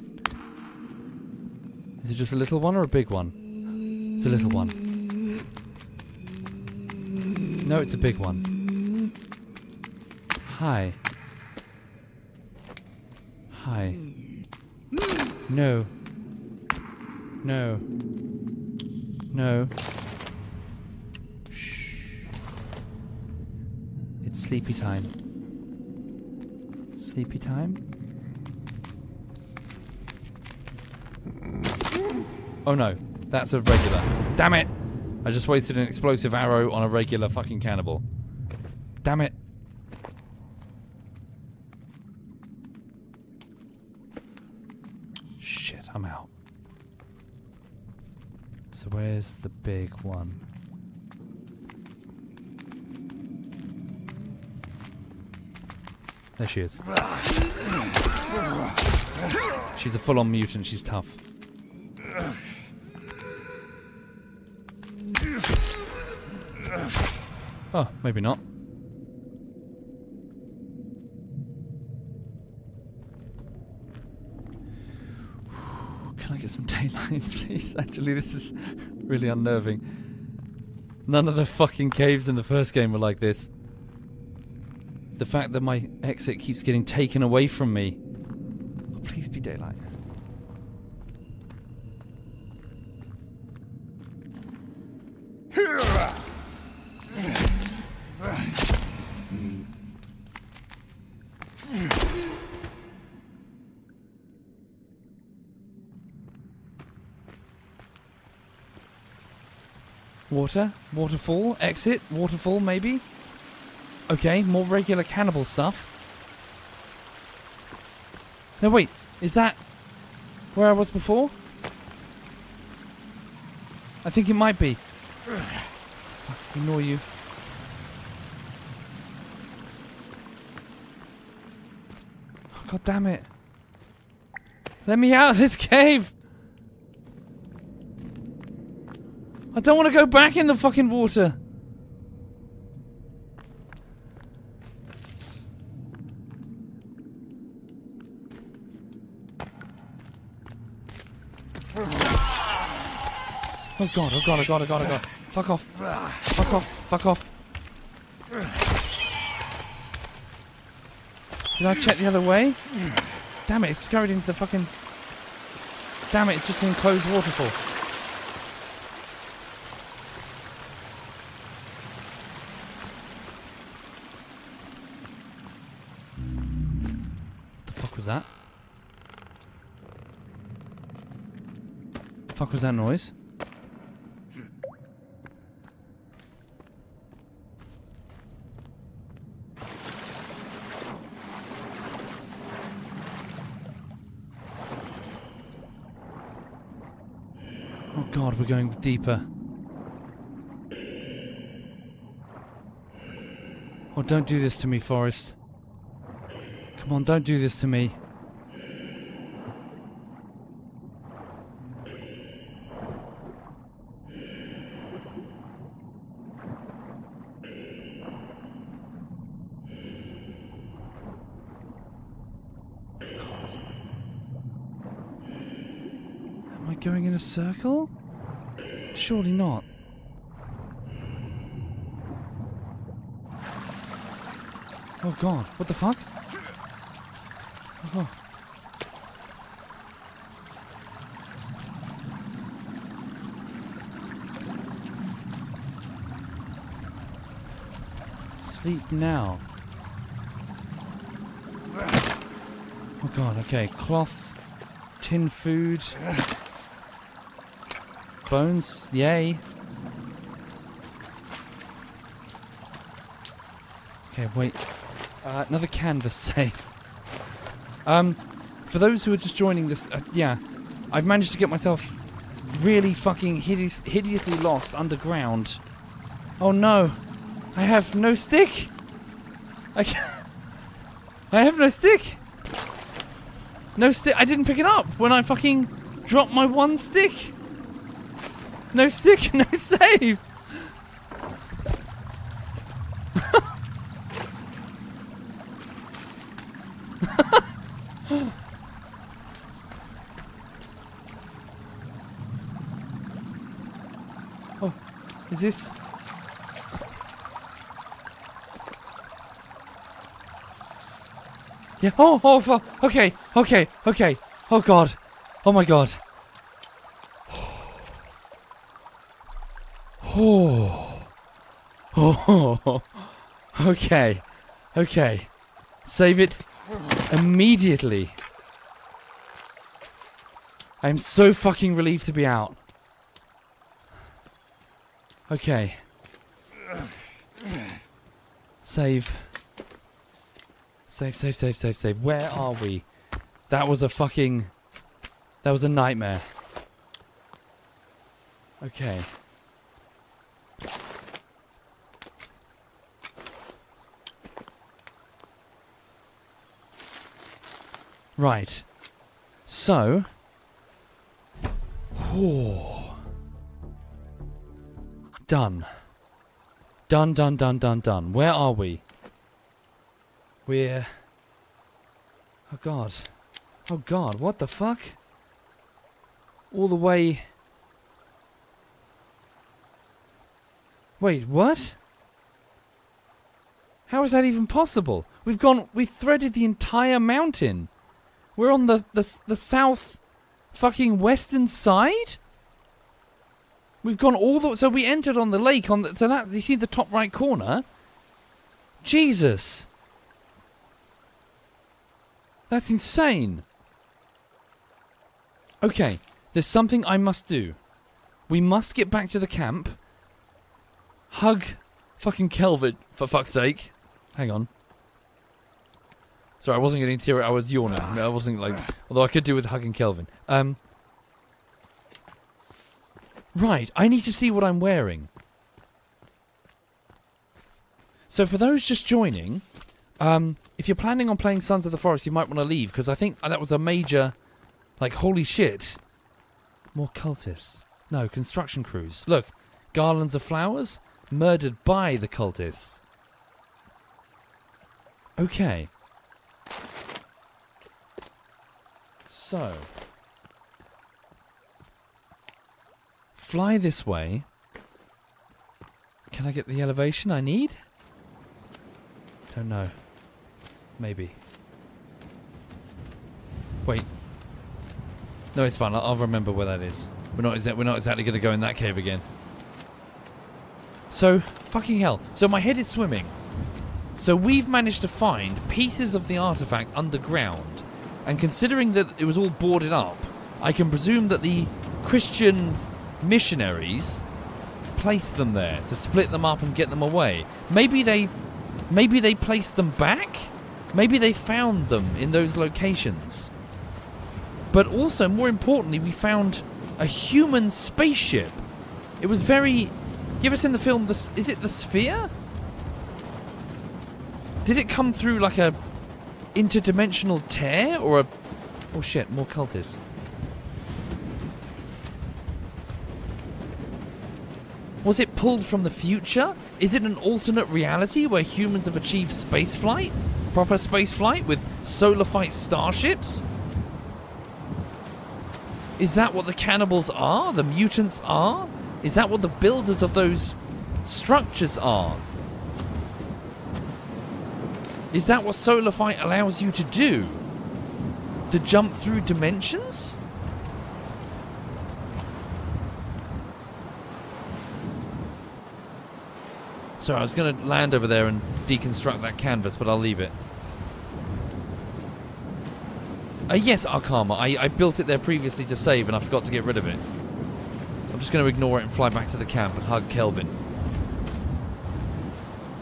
Is it just a little one or a big one? It's a little one. No, it's a big one. Hi. Hi. No. No. No. Shh. It's sleepy time. Sleepy time? Oh no. That's a regular. Damn it! I just wasted an explosive arrow on a regular fucking cannibal. Damn it. I'm out. So where's the big one? There she is. She's a full-on mutant. She's tough. Oh, maybe not. Some daylight, please. Actually, this is really unnerving. None of the fucking caves in the first game were like this. The fact that my exit keeps getting taken away from me. Oh, please be daylight. Water, waterfall, exit, waterfall maybe. Okay, more regular cannibal stuff. No wait, is that where I was before? I think it might be. Ignore you. Oh, God damn it. Let me out of this cave. I don't want to go back in the fucking water. Oh god, oh god, oh god, oh god, oh god. Fuck off. Fuck off, fuck off. Did I check the other way? Damn it, it's scurried into the fucking... Damn it, it's just an enclosed waterfall. That? The fuck was that noise? God, we're going deeper. Oh, don't do this to me, Forest. Come on, don't do this to me. Going in a circle? Surely not. Oh God, what the fuck? Oh. Sleep now. Oh God, okay. Cloth, tin food. Bones, yay. Okay, wait. Uh, another canvas save. Um, for those who are just joining this, uh, yeah, I've managed to get myself really fucking hideous, hideously lost underground. Oh no, I have no stick. I can't. I have no stick. No stick. I didn't pick it up when I fucking dropped my one stick. No stick, no save! Oh, is this... Yeah, oh, oh, fuck. Okay, okay, okay. Oh God. Oh my God. Oh. Oh. Okay. Okay. Save it immediately. I am so fucking relieved to be out. Okay. Save. Save, save, save, save, save. Where are we? That was a fucking... That was a nightmare. Okay. Right, so, oh, done, done, done, done, done, done. Where are we? We're, oh God, oh God, what the fuck? All the way, wait, what? How is that even possible? We've gone, we've threaded the entire mountain. We're on the, the the south fucking western side? We've gone all the... So we entered on the lake on the... So that's... You see the top right corner? Jesus. That's insane. Okay. There's something I must do. We must get back to the camp. Hug fucking Kelvin, for fuck's sake. Hang on. Sorry, I wasn't getting teary. I was yawning. I wasn't like... Although I could do with hugging Kelvin. Um, right, I need to see what I'm wearing. So for those just joining, um, if you're planning on playing Sons of the Forest, you might want to leave, because I think that was a major... Like, holy shit. More cultists. No, construction crews. Look, garlands of flowers murdered by the cultists. Okay. So, fly this way. Can I get the elevation I need? Don't know. Maybe. Wait. No, it's fine. I'll, I'll remember where that is. We're not exa- we're not exactly going to go in that cave again. So, fucking hell. So my head is swimming. So we've managed to find pieces of the artifact underground. And considering that it was all boarded up, I can presume that the Christian missionaries placed them there to split them up and get them away. Maybe they, maybe they placed them back? Maybe they found them in those locations. But also, more importantly, we found a human spaceship. It was very... You ever seen the film, the, is it The Sphere? Did it come through like a interdimensional tear or a... Oh shit, more cultists. Was it pulled from the future? Is it an alternate reality where humans have achieved spaceflight? Proper spaceflight with solarite starships? Is that what the cannibals are? The mutants are? Is that what the builders of those structures are? Is that what solarite allows you to do? To jump through dimensions? Sorry, I was going to land over there and deconstruct that canvas, but I'll leave it. Uh, yes, Arkama. I, I built it there previously to save, and I forgot to get rid of it. I'm just going to ignore it and fly back to the camp and hug Kelvin.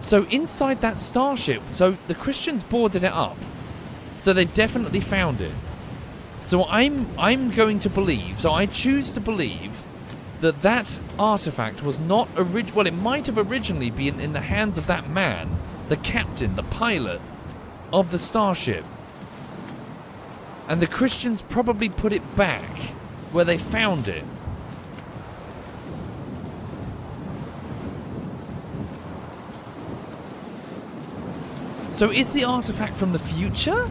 So inside that starship... So the Christians boarded it up. So they've definitely found it. So I'm, I'm going to believe... So I choose to believe... that that artifact was not original. Well, it might have originally been in the hands of that man, the captain, the pilot of the starship. And the Christians probably put it back where they found it. So is the artifact from the future?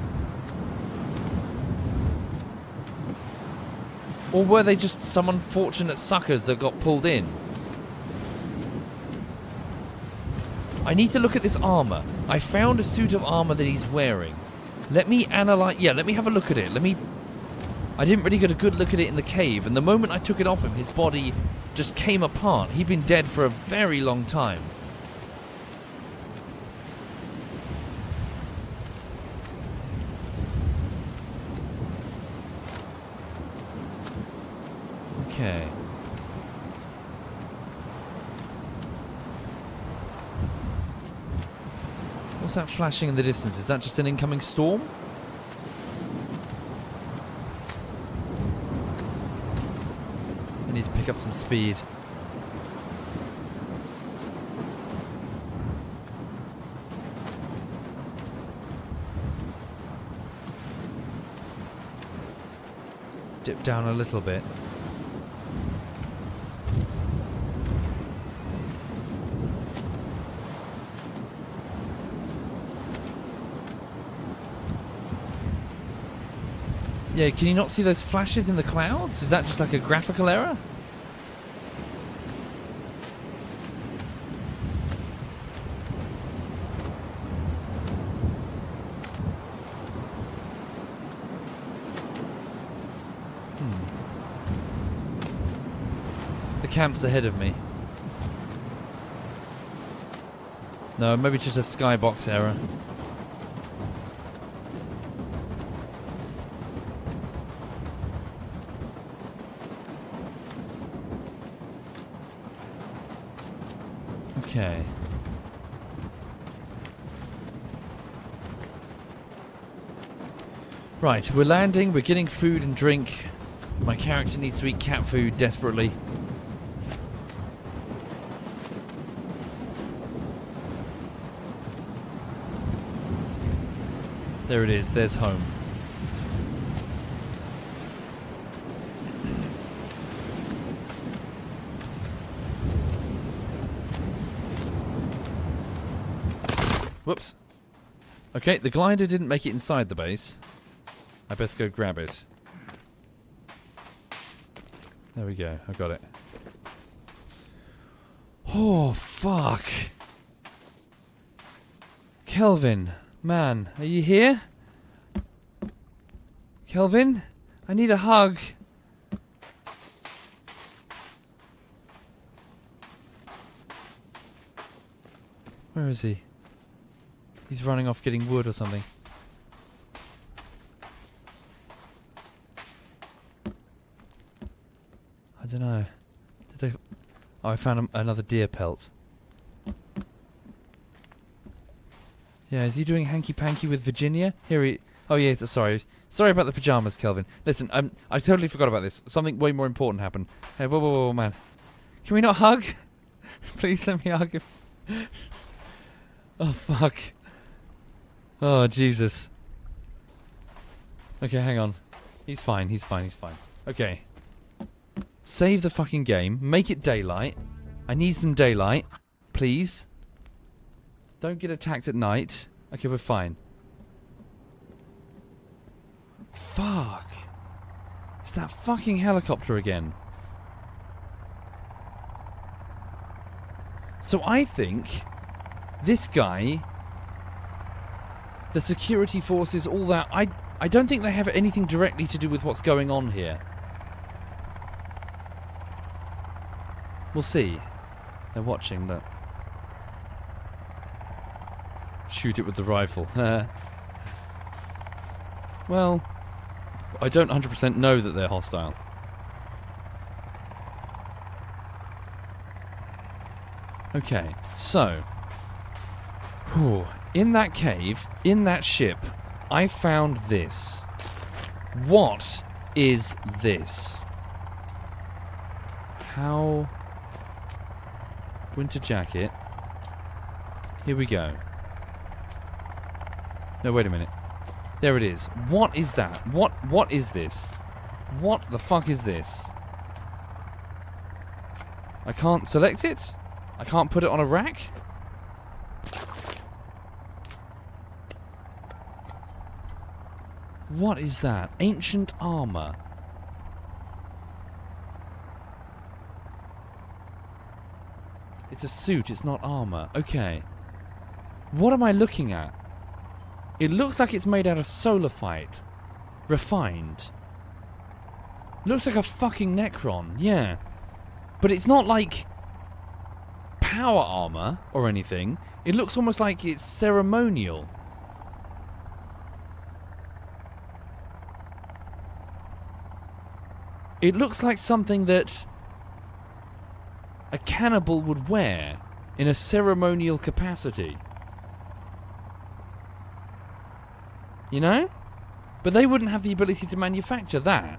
Or were they just some unfortunate suckers that got pulled in? I need to look at this armor. I found a suit of armor that he's wearing. Let me analyze... Yeah, let me have a look at it. Let me... I didn't really get a good look at it in the cave, and the moment I took it off him, his body just came apart. He'd been dead for a very long time. Okay. What's that flashing in the distance? Is that just an incoming storm? I need to pick up some speed. Dip down a little bit. Yeah, can you not see those flashes in the clouds? Is that just like a graphical error? Hmm. The camp's ahead of me. No, maybe just a skybox error. Okay. Right, we're landing, we're getting food and drink. My character needs to eat cat food desperately. There it is, there's home. Whoops. Okay, the glider didn't make it inside the base. I best go grab it. There we go, I got it. Oh, fuck. Kelvin, man, are you here? Kelvin, I need a hug. Where is he? He's running off getting wood or something. I don't know. Did I... Oh, I found another deer pelt. Yeah, is he doing hanky-panky with Virginia? Here he... Oh, yeah, sorry. Sorry about the pajamas, Kelvin. Listen, I'm, I totally forgot about this. Something way more important happened. Hey, whoa, whoa, whoa, man. Can we not hug? Please let me hug him. Oh, fuck. Oh, Jesus. Okay, hang on. He's fine, he's fine, he's fine. Okay. Save the fucking game. Make it daylight. I need some daylight. Please. Don't get attacked at night. Okay, we're fine. Fuck. It's that fucking helicopter again. So I think this guy, the security forces, all that, I, I don't think they have anything directly to do with what's going on here. We'll see. They're watching, look. Shoot it with the rifle. Well, I don't one hundred percent know that they're hostile. Okay, so... Whew, in that cave, in that ship, I found this. What is this? How... Winter jacket. Here we go. No, wait a minute. There it is. What is that? What? What is this? What the fuck is this? I can't select it? I can't put it on a rack? What is that? Ancient armor. It's a suit, it's not armor. Okay. What am I looking at? It looks like it's made out of solarite. Refined. Looks like a fucking Necron, yeah. But it's not like power armor or anything. It looks almost like it's ceremonial. It looks like something that a cannibal would wear in a ceremonial capacity. You know? But they wouldn't have the ability to manufacture that.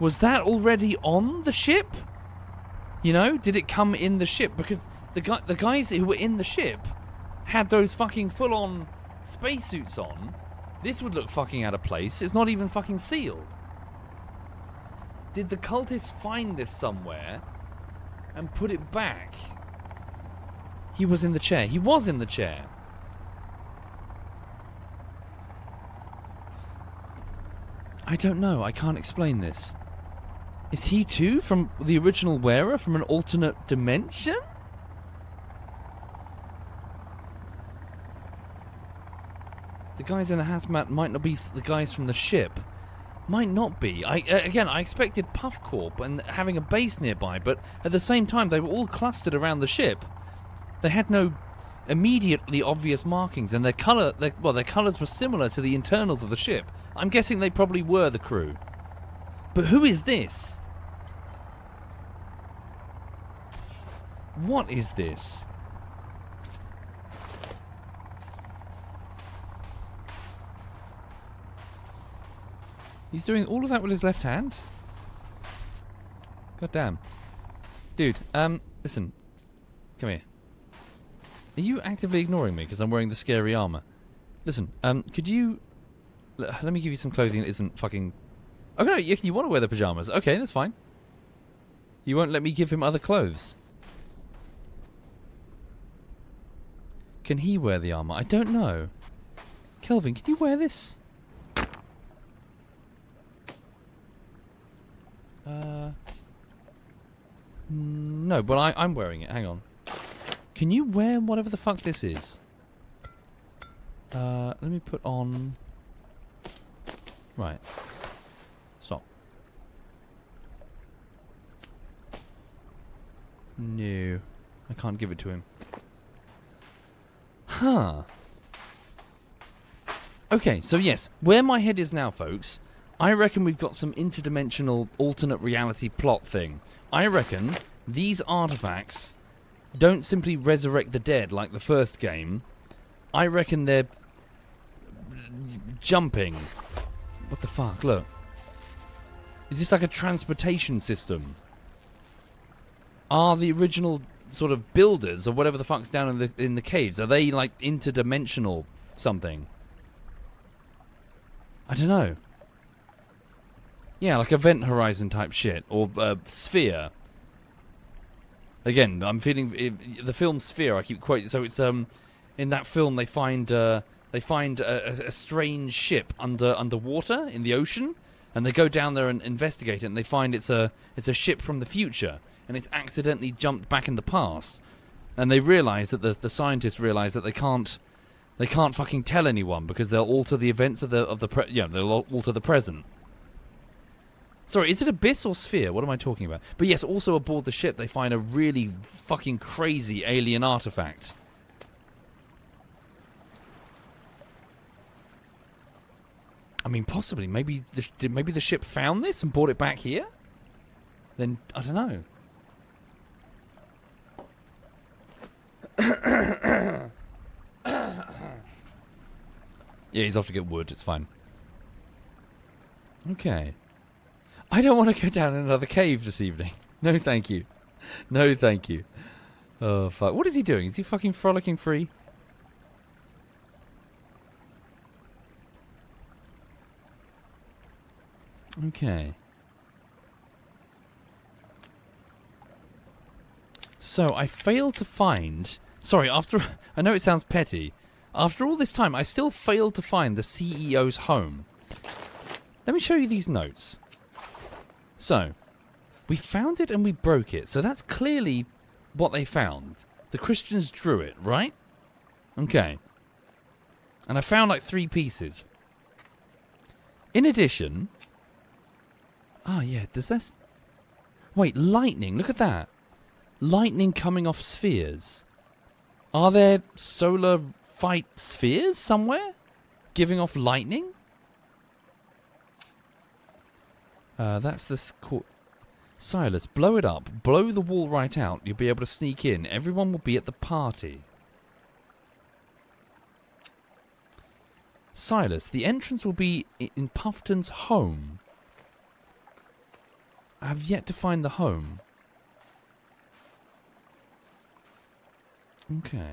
Was that already on the ship? You know? Did it come in the ship? Because the, gu the guys who were in the ship had those fucking full-on spacesuits on. This would look fucking out of place. It's not even fucking sealed. Did the cultists find this somewhere and put it back? He was in the chair. He was in the chair. I don't know. I can't explain this. Is he too from the original wearer from an alternate dimension? The guys in the hazmat might not be the guys from the ship. Might not be. I uh, again, I expected Puff Corp and having a base nearby, but at the same time, they were all clustered around the ship. They had no immediately obvious markings, and their color, their, well, their colors were similar to the internals of the ship. I'm guessing they probably were the crew. But who is this? What is this? He's doing all of that with his left hand? God damn. Dude, um, listen. Come here. Are you actively ignoring me because I'm wearing the scary armor? Listen, um, could you... Let me give you some clothing that isn't fucking... Oh, no, you, you want to wear the pajamas. Okay, that's fine. You won't let me give him other clothes. Can he wear the armor? I don't know. Kelvin, can you wear this? Uh... No, but I, I'm wearing it. Hang on. Can you wear whatever the fuck this is? Uh, let me put on... Right. Stop. No. I can't give it to him. Huh. Okay, so yes. Where my head is now, folks, I reckon we've got some interdimensional alternate reality plot thing. I reckon these artifacts don't simply resurrect the dead like the first game. I reckon they're... jumping. What the fuck? Look. Is this like a transportation system? Are the original sort of builders or whatever the fuck's down in the in the caves, are they like interdimensional something? I don't know. Yeah, like Event Horizon type shit or uh, Sphere. Again, I'm feeling it, the film Sphere. I keep quoting. So it's um, in that film they find uh, they find a, a strange ship under underwater in the ocean, and they go down there and investigate it, and they find it's a it's a ship from the future. And it's accidentally jumped back in the past, and they realise that the the scientists realise that they can't they can't fucking tell anyone because they'll alter the events of the of the pre yeah they'll alter the present. Sorry, is it Abyss or Sphere? What am I talking about? But yes, also aboard the ship they find a really fucking crazy alien artifact. I mean, possibly maybe the, maybe the ship found this and brought it back here. Then I don't know. Yeah, he's off to get wood, it's fine. Okay. I don't want to go down another cave this evening. No, thank you. No, thank you. Oh, fuck. What is he doing? Is he fucking frolicking free? Okay. So, I failed to find... Sorry, after... I know it sounds petty. After all this time, I still failed to find the C E O's home. Let me show you these notes. So, we found it and we broke it. So that's clearly what they found. The Christians drew it, right? Okay. And I found like three pieces. In addition... Ah, oh, yeah, does this... Wait, lightning, look at that. Lightning coming off spheres. Are there solar fight spheres somewhere? Giving off lightning? Uh, that's this... Silas, blow it up. Blow the wall right out. You'll be able to sneak in. Everyone will be at the party. Silas, the entrance will be in Puffton's home. I have yet to find the home. Okay.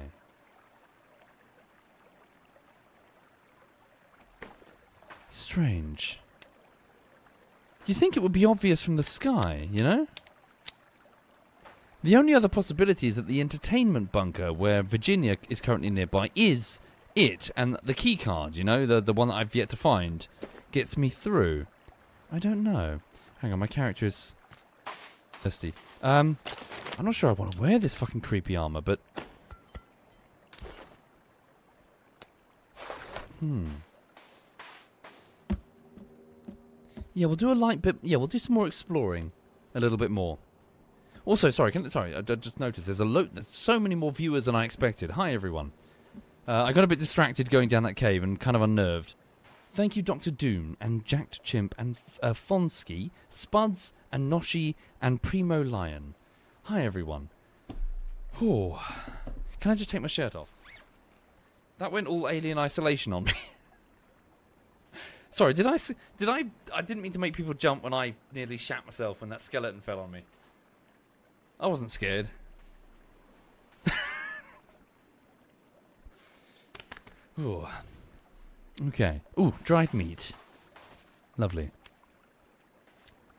Strange. You think it would be obvious from the sky, you know? The only other possibility is that the entertainment bunker where Virginia is currently nearby is it, and the key card, you know, the the one that I've yet to find gets me through. I don't know. Hang on, my character is thirsty. Um I'm not sure I want to wear this fucking creepy armor, but Hmm. Yeah, we'll do a light bit. Yeah, we'll do some more exploring, a little bit more. Also, sorry, can, sorry, I just noticed there's a lo there's so many more viewers than I expected. Hi, everyone. Uh, I got a bit distracted going down that cave and kind of unnerved. Thank you, Doctor Doom and Jacked Chimp and uh, Fonsky, Spuds and Noshi and Primo Lion. Hi, everyone. Oh, can I just take my shirt off? That went all alien isolation on me. Sorry, did I did I I didn't mean to make people jump when I nearly shat myself when that skeleton fell on me. I wasn't scared. Ooh. Okay. Ooh, dried meat. Lovely.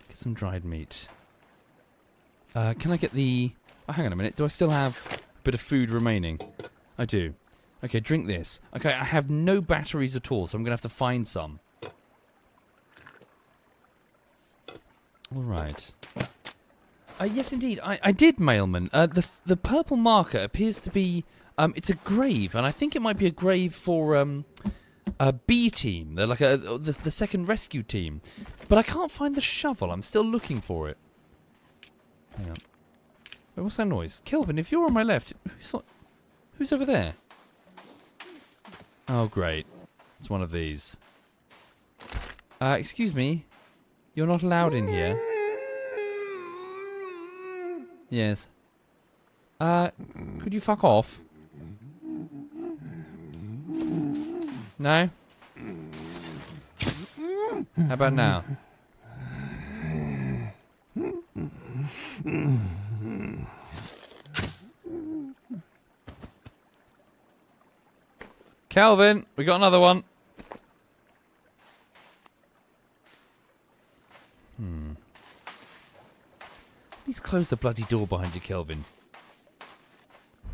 Get some dried meat. Uh, can I get the... Oh, hang on a minute. Do I still have a bit of food remaining? I do. Okay, drink this. Okay, I have no batteries at all, so I'm going to have to find some. Alright. Uh, yes, indeed. I, I did, Mailman. Uh, the, the purple marker appears to be... Um, it's a grave, and I think it might be a grave for um, a B team. They're like a, the, the second rescue team. But I can't find the shovel. I'm still looking for it. Hang on. Wait, what's that noise? Kelvin, if you're on my left... Who's, not, who's over there? Oh, great. It's one of these. Uh, excuse me. You're not allowed in here. Yes. Uh, could you fuck off? No? How about now? Kelvin, we got another one. Hmm. Please close the bloody door behind you, Kelvin.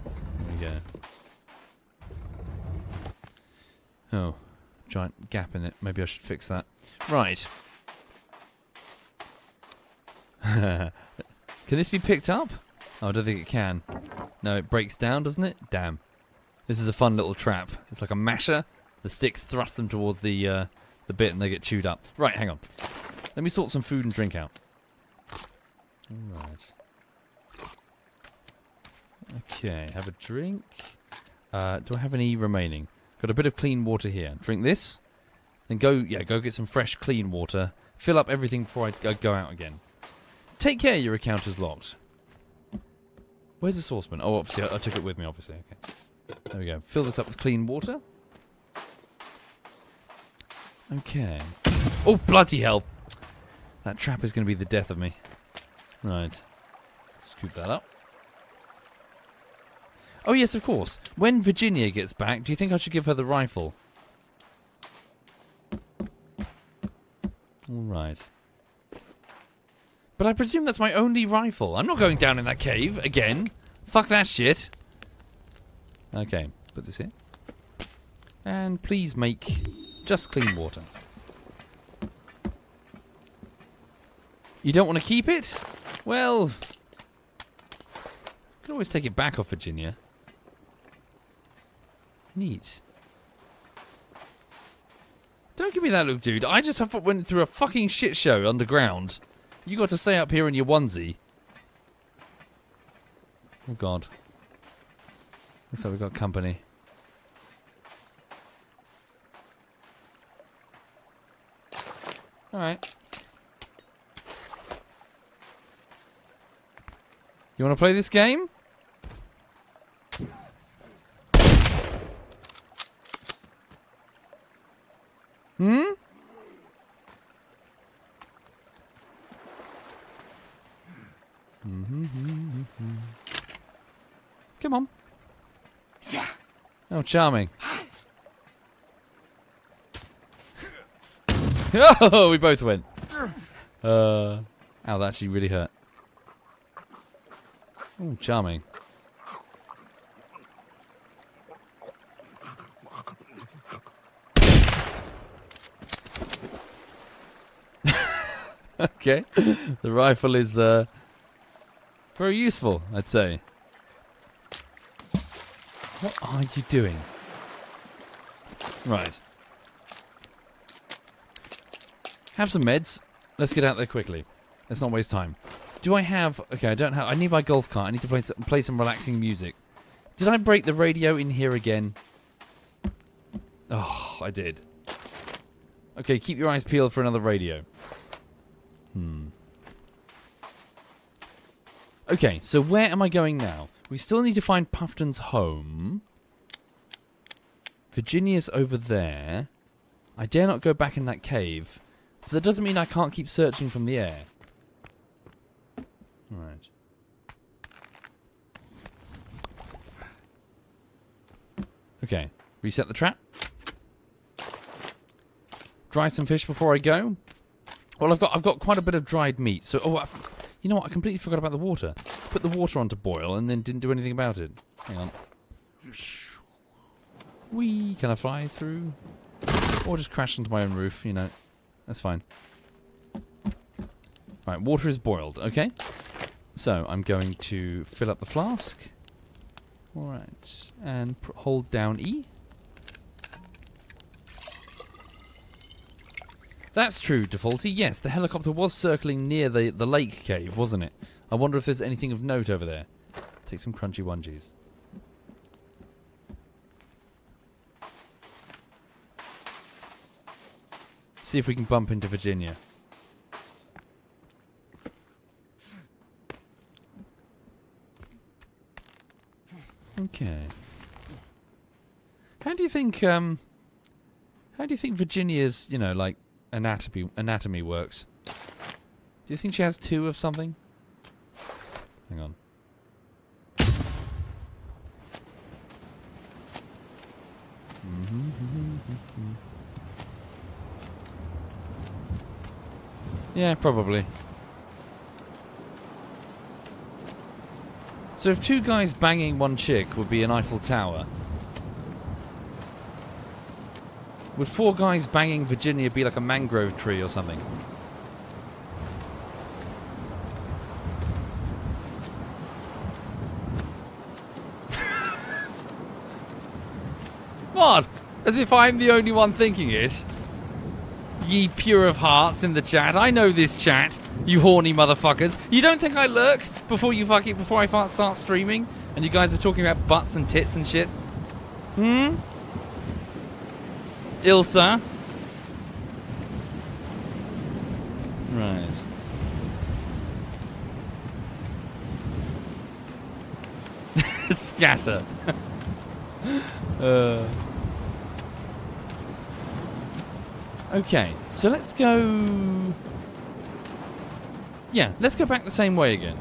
There we go. Oh, giant gap in it. Maybe I should fix that. Right. Can this be picked up? Oh, I don't think it can. No, it breaks down, doesn't it? Damn. This is a fun little trap. It's like a masher. The sticks thrust them towards the uh, the bit and they get chewed up. Right, hang on. Let me sort some food and drink out. Alright. Okay, have a drink. Uh, do I have any remaining? Got a bit of clean water here. Drink this. Then go, yeah, go get some fresh, clean water. Fill up everything before I go out again. Take care, your account is locked. Where's the saucepan? Oh, obviously, I, I took it with me, obviously. Okay. There we go. Fill this up with clean water. Okay. Oh, bloody hell. That trap is going to be the death of me. Right. Scoop that up. Oh, yes, of course. When Virginia gets back, do you think I should give her the rifle? All right. But I presume that's my only rifle. I'm not going down in that cave again. Fuck that shit. Okay, put this in. And please make just clean water. You don't want to keep it? Well, you can always take it back off Virginia. Neat. Don't give me that look, dude. I just have went through a fucking shit show underground. You got to stay up here in your onesie. Oh, God. Looks like we've got company. Alright. You want to play this game? Hmm? Come on. Oh, charming. Oh, we both went. Uh, ow, that actually really hurt. Oh, charming. Okay. The rifle is uh, very useful, I'd say. What are you doing? Right. Have some meds. Let's get out there quickly. Let's not waste time. Do I have... Okay, I don't have... I need my golf cart. I need to play some, play some relaxing music. Did I break the radio in here again? Oh, I did. Okay, keep your eyes peeled for another radio. Hmm. Okay, so where am I going now? We still need to find Puffton's home. Virginia's over there. I dare not go back in that cave. But that doesn't mean I can't keep searching from the air. Alright. Okay. Reset the trap. Dry some fish before I go. Well, I've got I've got quite a bit of dried meat. So, oh, I've, you know what? I completely forgot about the water. Put the water on to boil and then didn't do anything about it. Hang on. Whee! Can I fly through? Or just crash into my own roof, you know. That's fine. Right, water is boiled, okay? So, I'm going to fill up the flask. Alright, and pr hold down E. That's true, Defaulty. Yes, the helicopter was circling near the, the lake cave, wasn't it? I wonder if there's anything of note over there. Take some crunchy onesies. See if we can bump into Virginia. Okay. How do you think, um... How do you think Virginia's, you know, like... anatomy anatomy works. Do you think she has two of something? Hang on. Mm-hmm, mm-hmm, mm-hmm. Yeah, probably. So if two guys banging one chick would be an Eiffel Tower, would four guys banging Virginia be like a mangrove tree or something? What? As if I'm the only one thinking it. Ye pure of hearts in the chat. I know this chat, you horny motherfuckers. You don't think I lurk before you fuck it, before I start streaming? And you guys are talking about butts and tits and shit? Hmm? Ilsa? Right. Scatter. uh... Okay, so let's go... Yeah, let's go back the same way again.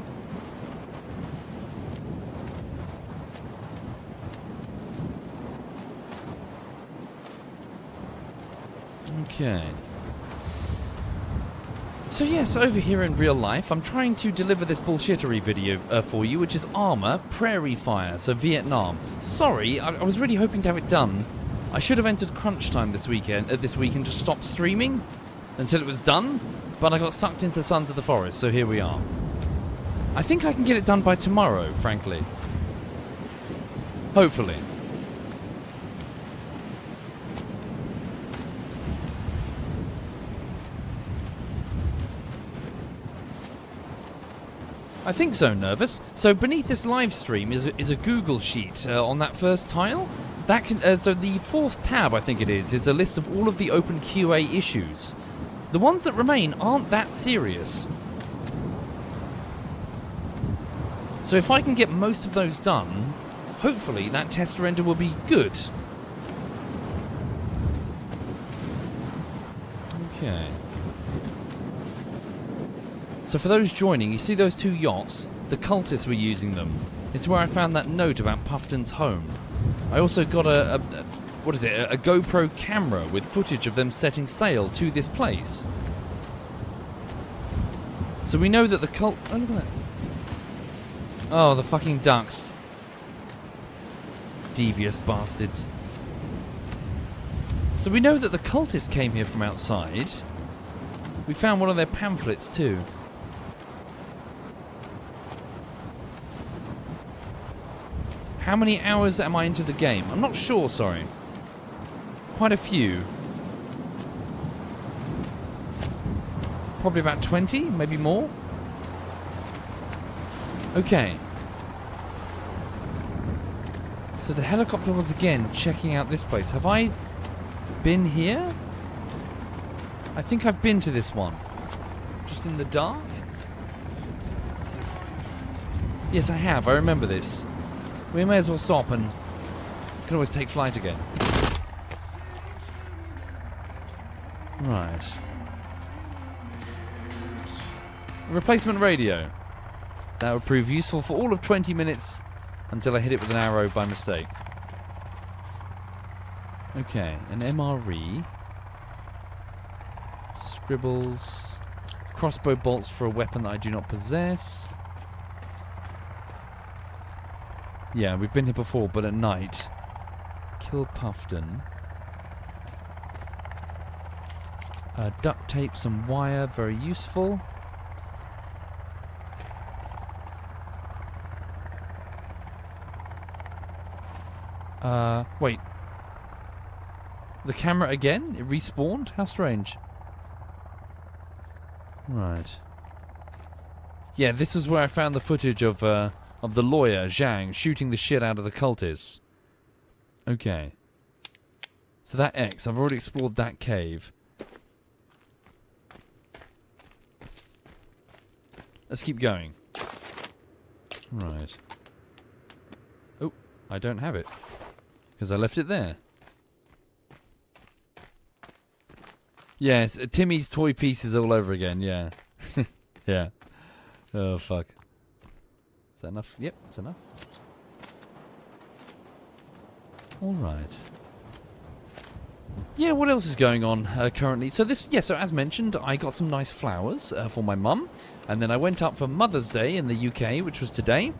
Okay. So yes, over here in real life, I'm trying to deliver this bullshittery video uh, for you, which is Armor Prairie Fire, so Vietnam. Sorry, I, I was really hoping to have it done. I should have entered crunch time this weekend, uh, this week and just stopped streaming until it was done, but I got sucked into Sons of the Forest, so here we are. I think I can get it done by tomorrow, frankly. Hopefully. I think so, Nervous. So beneath this live stream is a, is a Google sheet uh, on that first tile. That can, uh, so the fourth tab, I think it is, is a list of all of the open Q A issues. The ones that remain aren't that serious. So if I can get most of those done, hopefully that test render will be good. Okay. So for those joining, you see those two yachts? The cultists were using them. It's where I found that note about Puffton's home. I also got a, a, a what is it? A, a GoPro camera with footage of them setting sail to this place. So we know that the cult. Oh, look at that! Oh, the fucking ducks! Devious bastards. So we know that the cultists came here from outside. We found one of their pamphlets too. How many hours am I into the game? I'm not sure, sorry. Quite a few. Probably about twenty, maybe more. Okay. So the helicopter was again checking out this place. Have I been here? I think I've been to this one. Just in the dark? Yes, I have. I remember this. We may as well stop and can always take flight again. Right. Replacement radio. That would prove useful for all of twenty minutes until I hit it with an arrow by mistake. Okay, an M R E. Scribbles. Crossbow bolts for a weapon that I do not possess. Yeah, we've been here before, but at night. Kill Puffton. Uh, duct tape, some wire, very useful. Uh, wait. The camera again? It respawned? How strange. Right. Yeah, this was where I found the footage of, uh... of the lawyer, Zhang, shooting the shit out of the cultists. Okay. So that X, I've already explored that cave. Let's keep going. Right. Oh, I don't have it. Because I left it there. Yes, Timmy's toy pieces all over again, yeah. Yeah. Oh, fuck. Is that enough? Yep, that's enough. Alright. Yeah, what else is going on uh, currently? So this, yeah, so as mentioned, I got some nice flowers uh, for my mum. And then I went up for Mother's Day in the U K, which was today.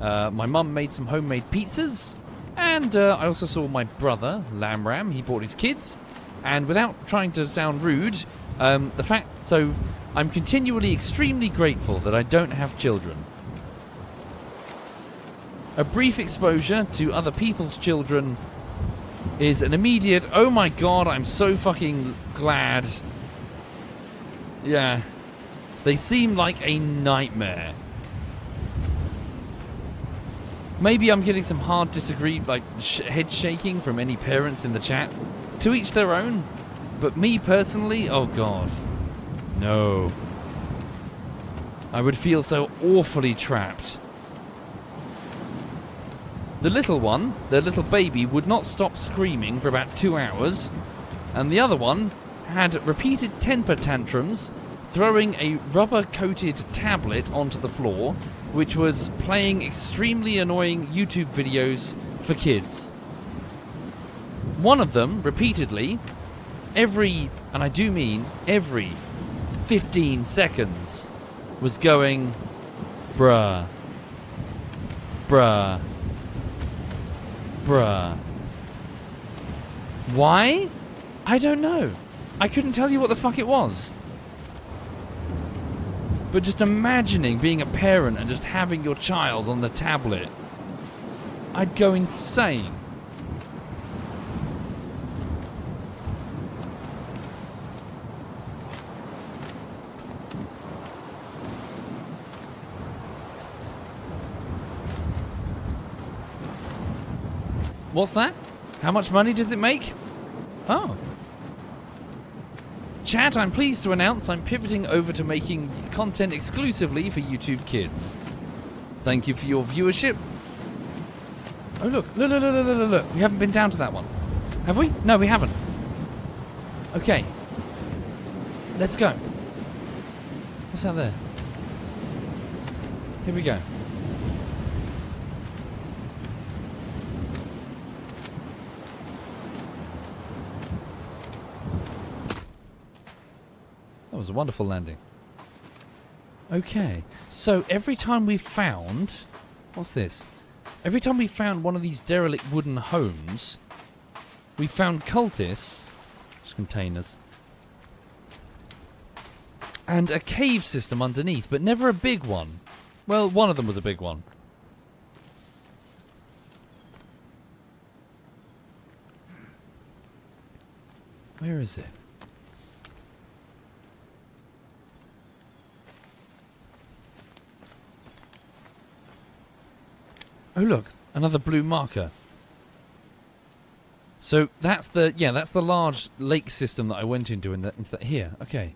Uh, my mum made some homemade pizzas. And uh, I also saw my brother, Lam Ram. He brought his kids. And without trying to sound rude, um, the fact... So, I'm continually extremely grateful that I don't have children. A brief exposure to other people's children is an immediate... Oh my god, I'm so fucking glad. Yeah. They seem like a nightmare. Maybe I'm getting some hard disagreed, like, sh head shaking from any parents in the chat. To each their own. But me personally, oh god. No. I would feel so awfully trapped. The little one, the little baby, would not stop screaming for about two hours. And the other one had repeated temper tantrums, throwing a rubber-coated tablet onto the floor, which was playing extremely annoying YouTube videos for kids. One of them, repeatedly, every, and I do mean every, fifteen seconds, was going, bruh, bruh, bruh. Why? I don't know. I couldn't tell you what the fuck it was. But just imagining being a parent and just having your child on the tablet, I'd go insane. What's that? How much money does it make? Oh. Chat, I'm pleased to announce I'm pivoting over to making content exclusively for YouTube Kids. Thank you for your viewership. Oh, look. Look, look, look, look, look, look. We haven't been down to that one. Have we? No, we haven't. Okay. Let's go. What's out there? Here we go. It was a wonderful landing. Okay, so every time we found, what's this? Every time we found one of these derelict wooden homes, we found cultists, just containers, and a cave system underneath, but never a big one. Well, one of them was a big one. Where is it? Oh look, another blue marker. So that's the yeah, that's the large lake system that I went into in that into that here. Okay.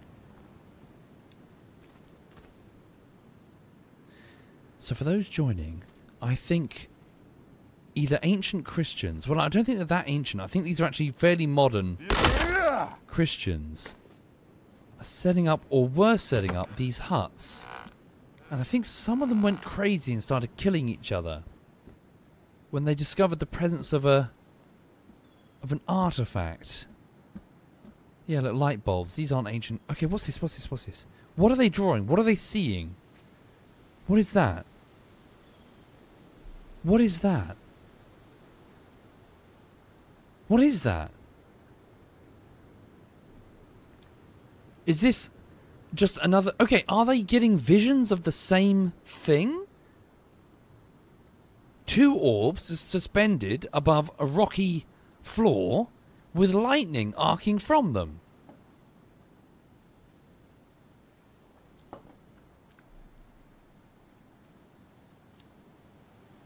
So for those joining, I think either ancient Christians. Well, I don't think they're that ancient. I think these are actually fairly modern Christians are setting up or were setting up these huts, and I think some of them went crazy and started killing each other when they discovered the presence of a of an artifact. Yeah, look, light bulbs. These aren't ancient. Okay, what's this? What's this? What's this? What are they drawing? What are they seeing? What is that? What is that? What is that? Is this just another... Okay, are they getting visions of the same thing? Two orbs suspended above a rocky floor with lightning arcing from them.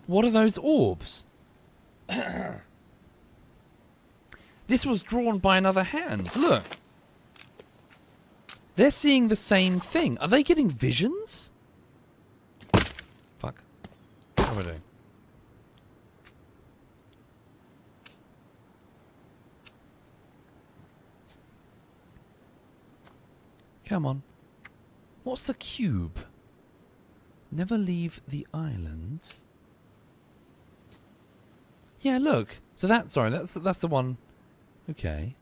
What are those orbs? This was drawn by another hand. Look. They're seeing the same thing. Are they getting visions? Fuck. How are we doing? Come on. What's the cube? Never leave the island. Yeah, look. So that, sorry, that's that's the one. Okay.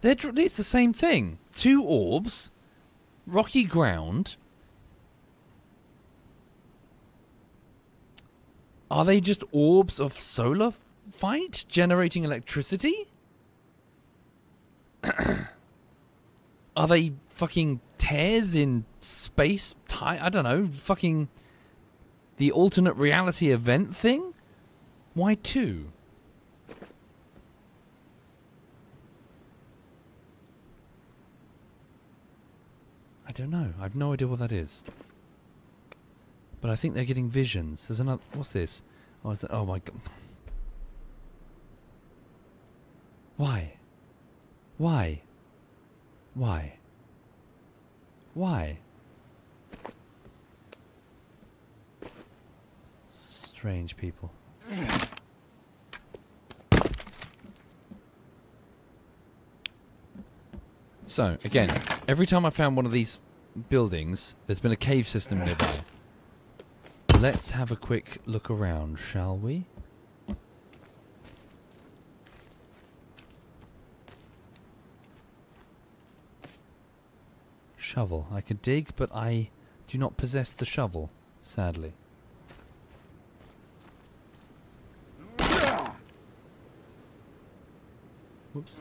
They're, it's the same thing. Two orbs, rocky ground. Are they just orbs of solar fight generating electricity? Are they fucking tears in space? Time? I don't know. Fucking the alternate reality event thing? Why two? I don't know. I've no idea what that is. But I think they're getting visions. There's another... What's this? Oh, is that, oh my god. Why? Why? Why? Why? Strange people. So, again, every time I found one of these buildings, there's been a cave system nearby. Let's have a quick look around, shall we? Shovel. I could dig, but I do not possess the shovel, sadly. Whoops.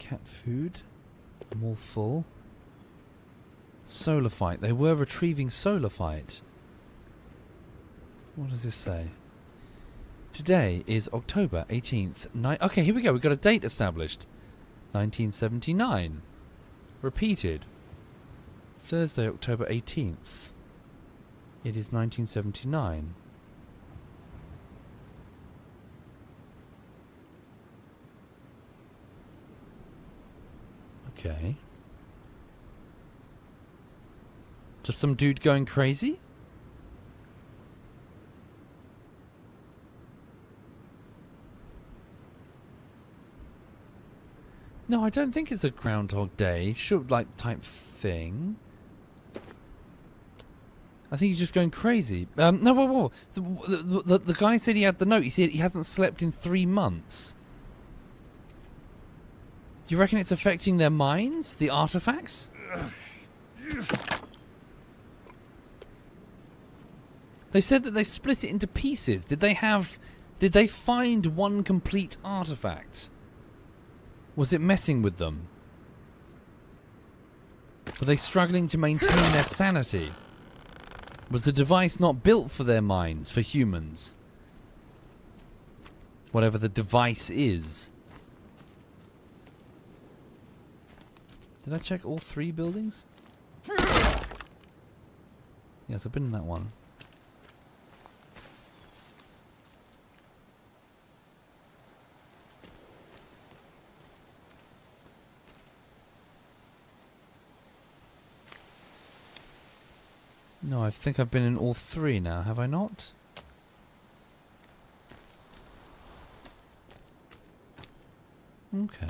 Cat food. I'm all full. Solar fight. They were retrieving solar fight. What does this say? Today is October eighteenth. Ni- okay, here we go. We've got a date established. nineteen seventy-nine. Repeated. Thursday, October eighteenth. It is nineteen seventy-nine. Okay. Just some dude going crazy? No, I don't think it's a Groundhog Day, should like type thing. I think he's just going crazy. Um, no, whoa, whoa. The, the, the, the guy said he had the note. He said he hasn't slept in three months. Do you reckon it's affecting their minds, the artifacts? They said that they split it into pieces. Did they have? Did they find one complete artifact? Was it messing with them? Were they struggling to maintain their sanity? Was the device not built for their minds, for humans? Whatever the device is. Did I check all three buildings? Yes, I've been in that one. No, I think I've been in all three now, have I not? Okay.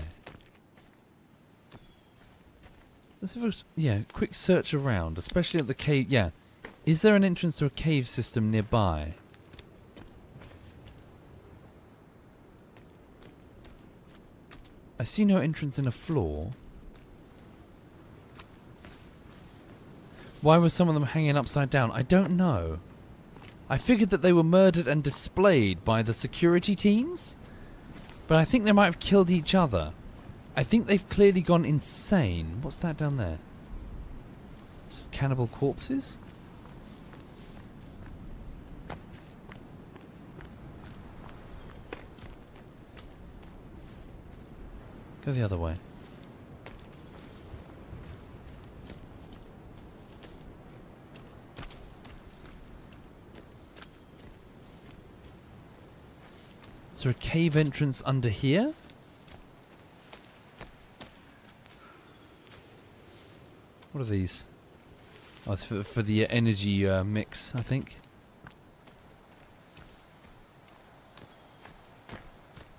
Let's have a yeah, quick search around, especially at the cave. Yeah, is there an entrance to a cave system nearby? I see no entrance in a floor. Why were some of them hanging upside down? I don't know. I figured that they were murdered and displayed by the security teams. But I think they might have killed each other. I think they've clearly gone insane. What's that down there? Just cannibal corpses? Go the other way. Is there a cave entrance under here? What are these? Oh, it's for, for the energy uh, mix, I think.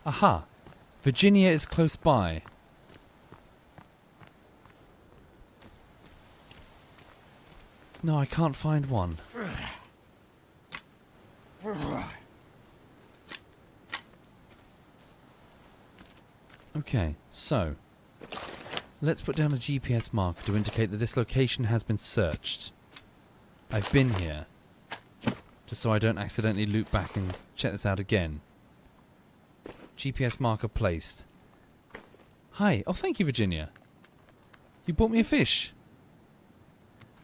Aha. Virginia is close by. No, I can't find one. Okay, so let's put down a G P S marker to indicate that this location has been searched. I've been here. Just so I don't accidentally loop back and check this out again. G P S marker placed. Hi. Oh, thank you, Virginia. You bought me a fish.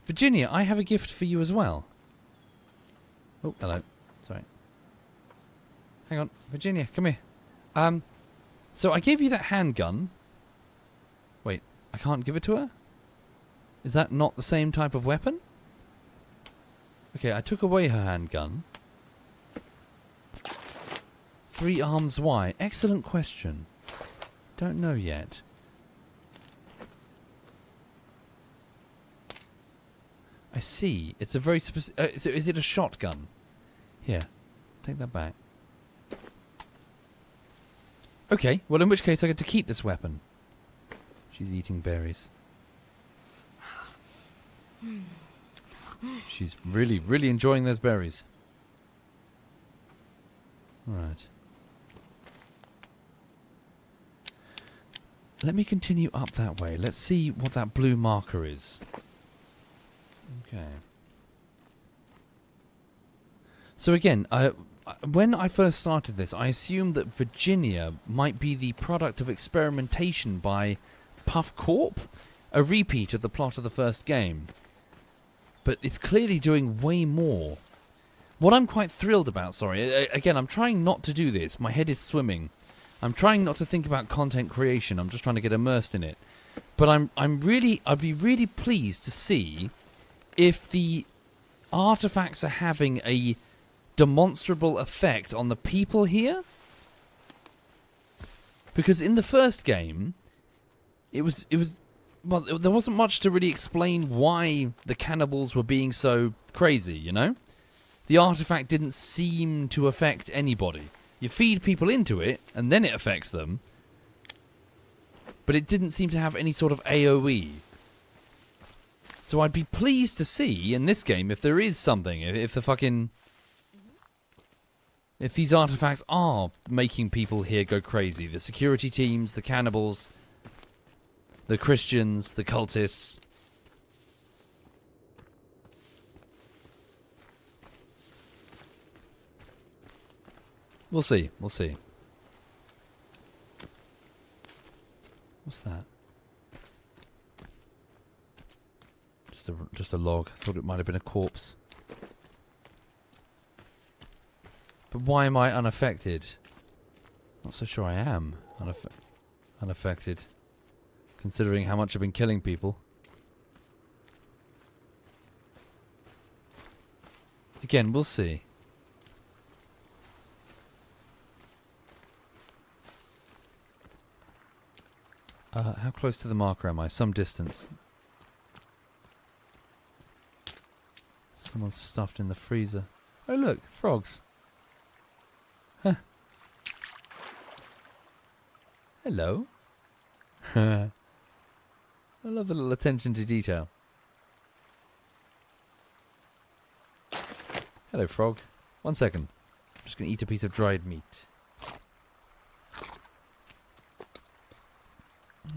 Virginia, I have a gift for you as well. Oh, hello. Sorry. Hang on. Virginia, come here. Um, so I gave you that handgun. Wait, I can't give it to her? Is that not the same type of weapon? Okay, I took away her handgun. Three arms why? Excellent question. Don't know yet. I see. It's a very specific... Uh, is, is it a shotgun? Here. Take that back. Okay. Well, in which case I get to keep this weapon. She's eating berries. She's really, really enjoying those berries. Alright. Let me continue up that way. Let's see what that blue marker is. Okay. So again, uh, when I first started this, I assumed that Virginia might be the product of experimentation by Puff Corp, a repeat of the plot of the first game. But it's clearly doing way more. What I'm quite thrilled about, sorry, again, I'm trying not to do this. My head is swimming. I'm trying not to think about content creation. I'm just trying to get immersed in it. But I'm, I'm really, I'd be really pleased to see if the artifacts are having a demonstrable effect on the people here. Because in the first game, it was, it was, well, there wasn't much to really explain why the cannibals were being so crazy, you know? The artifact didn't seem to affect anybody. You feed people into it, and then it affects them. But it didn't seem to have any sort of A O E. So I'd be pleased to see in this game if there is something, if, if the fucking... if these artifacts are making people here go crazy. The security teams, the cannibals, the Christians, the cultists. We'll see, we'll see. What's that? Just a, just a log. I thought it might have been a corpse. But why am I unaffected? Not so sure I am Unaff unaffected. Considering how much I've been killing people. Again, we'll see. Uh, how close to the marker am I? Some distance. Someone's stuffed in the freezer. Oh look, frogs. Huh. Hello. I love the little attention to detail. Hello, frog. One second. I'm just going to eat a piece of dried meat.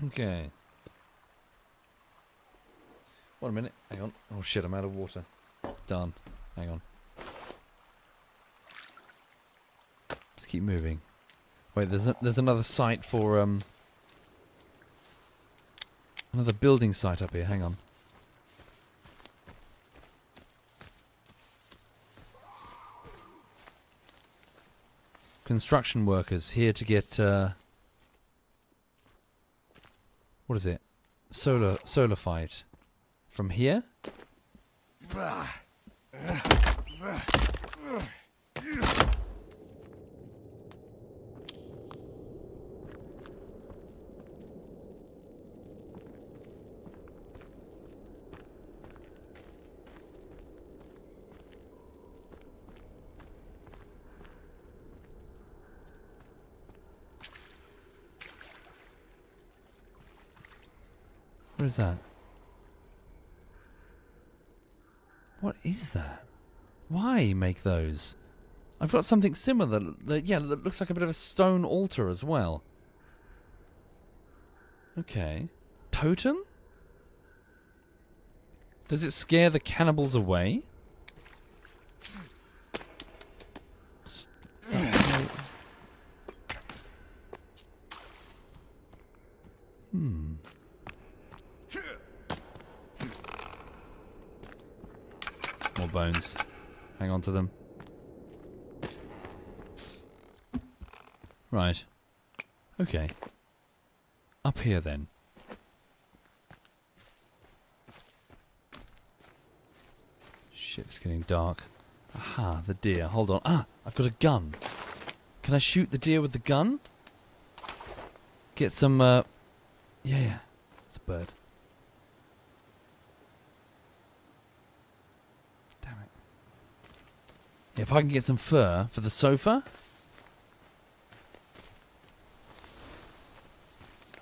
Okay. One minute. Hang on. Oh shit, I'm out of water. Darn. Hang on. Let's keep moving. Wait, there's a, there's another site for um another building site up here. Hang on. Construction workers here to get uh what is it? Solar, solar fight. From here? is that? What is that? Why make those? I've got something similar that, that yeah, that looks like a bit of a stone altar as well. Okay. Totem? Does it scare the cannibals away? Hmm. More bones. Hang on to them. Right. Okay. Up here then. Shit, it's getting dark. Aha, the deer. Hold on. Ah, I've got a gun. Can I shoot the deer with the gun? Get some, uh... yeah, yeah. It's a bird. Damn it. Yeah, if I can get some fur for the sofa...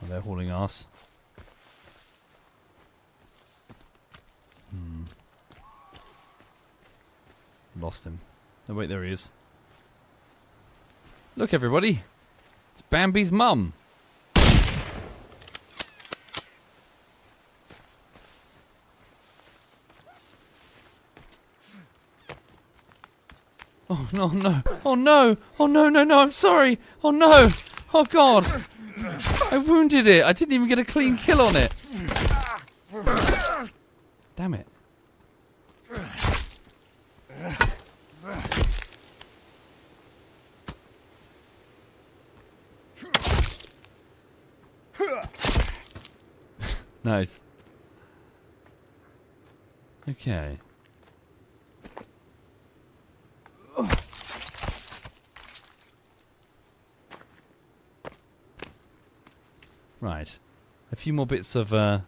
Oh, they're hauling ass. Hmm. Lost him. Oh, wait, there he is. Look, everybody. It's Bambi's mum. Oh, no, no. Oh, no. Oh, no, no, no. I'm sorry. Oh, no. Oh, God. I wounded it. I didn't even get a clean kill on it. Damn it. Nice. Okay. Right. A few more bits of uh,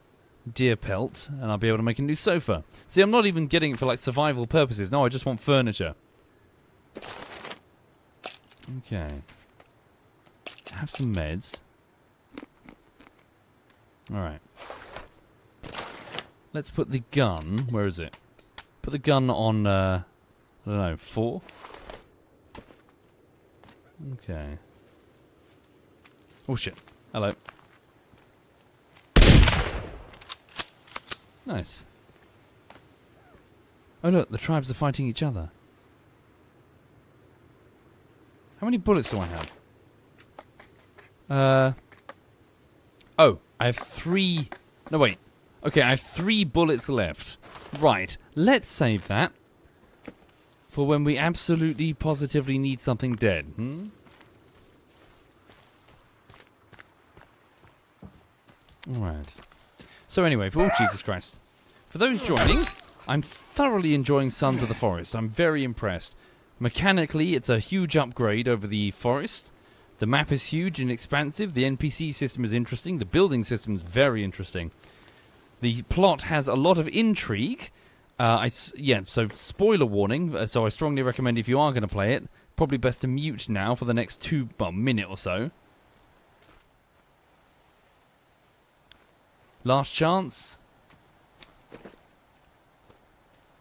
deer pelt, and I'll be able to make a new sofa. See, I'm not even getting it for, like, survival purposes. No, I just want furniture. Okay. Have some meds. Alright. Let's put the gun... Where is it? Put the gun on, uh... I don't know, four? Okay. Oh, shit. Hello. Nice. Oh look, the tribes are fighting each other. How many bullets do I have? Uh... Oh, I have three... No, wait. Okay, I have three bullets left. Right, let's save that for when we absolutely, positively need something dead. Hmm? Alright. So anyway, for all Jesus Christ, for those joining, I'm thoroughly enjoying Sons of the Forest. I'm very impressed. Mechanically, it's a huge upgrade over the Forest. The map is huge and expansive. The N P C system is interesting. The building system is very interesting. The plot has a lot of intrigue. Uh, I s yeah, so spoiler warning. So I strongly recommend if you are going to play it, probably best to mute now for the next two well, minute or so. Last chance.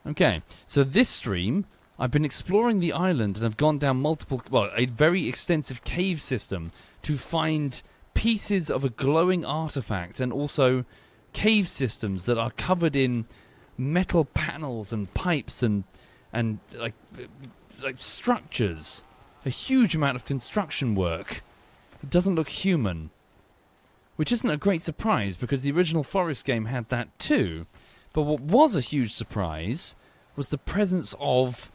Okay, so this stream, I've been exploring the island and have gone down multiple, well, a very extensive cave system to find pieces of a glowing artifact and also cave systems that are covered in metal panels and pipes and and like like structures. A huge amount of construction work. It doesn't look human. Which isn't a great surprise, because the original Forest game had that too. But what was a huge surprise was the presence of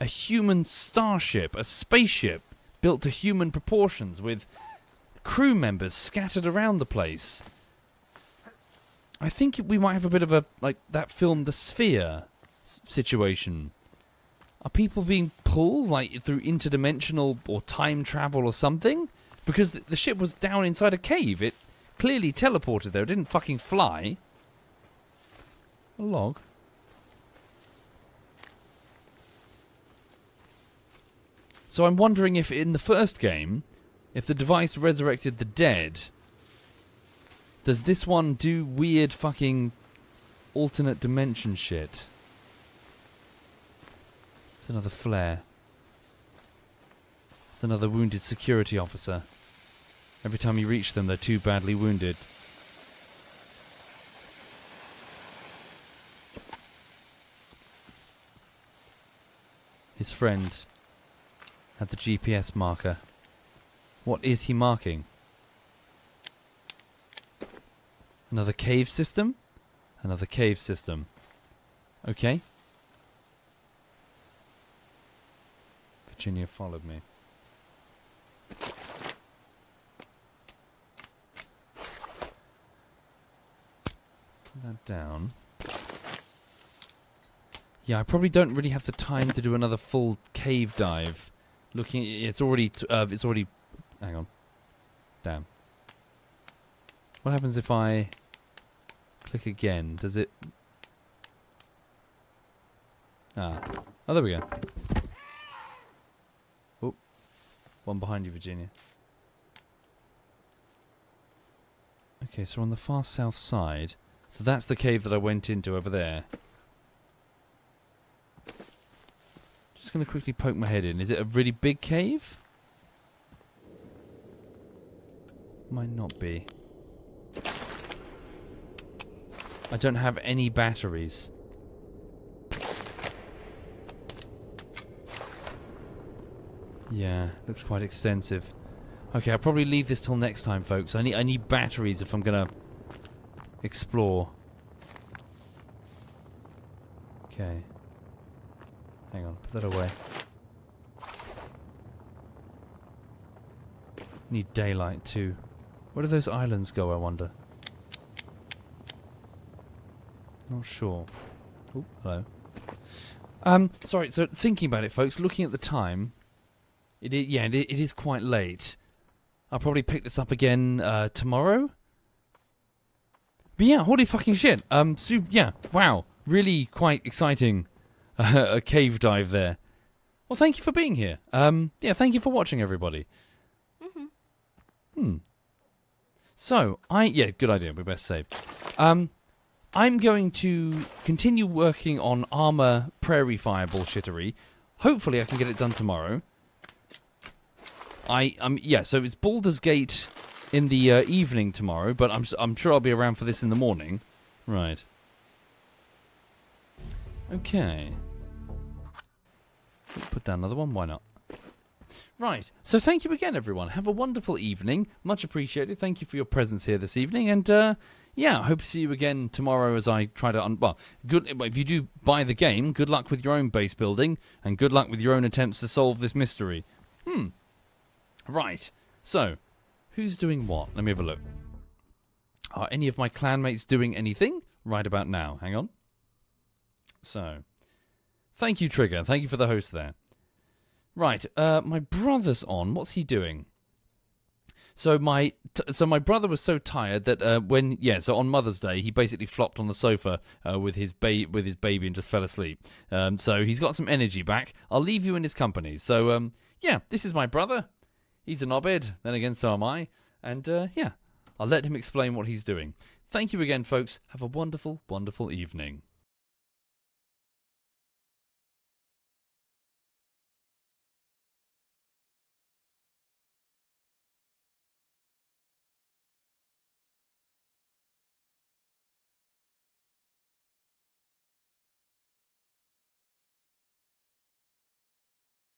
a human starship, a spaceship, built to human proportions, with crew members scattered around the place. I think we might have a bit of a, like, that film, The Sphere, situation. Are people being pulled, like, through interdimensional or time travel or something? Because the ship was down inside a cave. It... clearly teleported though, it didn't fucking fly. A log. So I'm wondering if in the first game, if the device resurrected the dead, Does this one do weird fucking alternate dimension shit? It's another flare. It's another wounded security officer. Every time you reach them, they're too badly wounded. His friend had the G P S marker. What is he marking? Another cave system? Another cave system. Okay. Virginia followed me. Put that down. Yeah, I probably don't really have the time to do another full cave dive. Looking, it's already, t uh, it's already. Hang on. Damn. What happens if I click again? Does it? Ah, oh, there we go. Oh, one behind you, Virginia. Okay, so on the far south side. So that's the cave that I went into over there. Just going to quickly poke my head in. Is it a really big cave? Might not be. I don't have any batteries. Yeah, looks quite extensive. Okay, I'll probably leave this till next time, folks. I need I need batteries if I'm going to explore. Okay. Hang on, put that away. Need daylight too. Where do those islands go, I wonder? Not sure. Oh, hello. Um, sorry, so thinking about it, folks, looking at the time, it is, yeah, it, it is quite late. I'll probably pick this up again uh, tomorrow. But yeah, holy fucking shit. Um, so, yeah, wow. Really quite exciting. A cave dive there. Well, thank you for being here. Um, yeah, thank you for watching, everybody. Mm-hmm. Hmm. So, I... Yeah, good idea. We best save. Um, I'm going to continue working on Armor Prairie Fire bullshittery. Hopefully I can get it done tomorrow. I... um Yeah, so it's Baldur's Gate in the uh, evening tomorrow, but I'm, I'm sure I'll be around for this in the morning. Right. Okay. Put down another one, why not? Right, so thank you again, everyone. Have a wonderful evening. Much appreciated. Thank you for your presence here this evening. And, uh, yeah, I hope to see you again tomorrow as I try to... Un well, good, if you do buy the game, good luck with your own base building, and good luck with your own attempts to solve this mystery. Hmm. Right, so, who's doing what? Let me have a look. Are any of my clanmates doing anything? Right about now. Hang on. So... Thank you, Trigger. Thank you for the host there. Right, uh, my brother's on. What's he doing? So my t so my brother was so tired that uh, when yeah, so on Mother's Day he basically flopped on the sofa uh, with his ba with his baby and just fell asleep. Um, so he's got some energy back. I'll leave you in his company. So um, yeah, this is my brother. He's a knobhead. Then again, so am I. And uh, yeah, I'll let him explain what he's doing. Thank you again, folks. Have a wonderful, wonderful evening.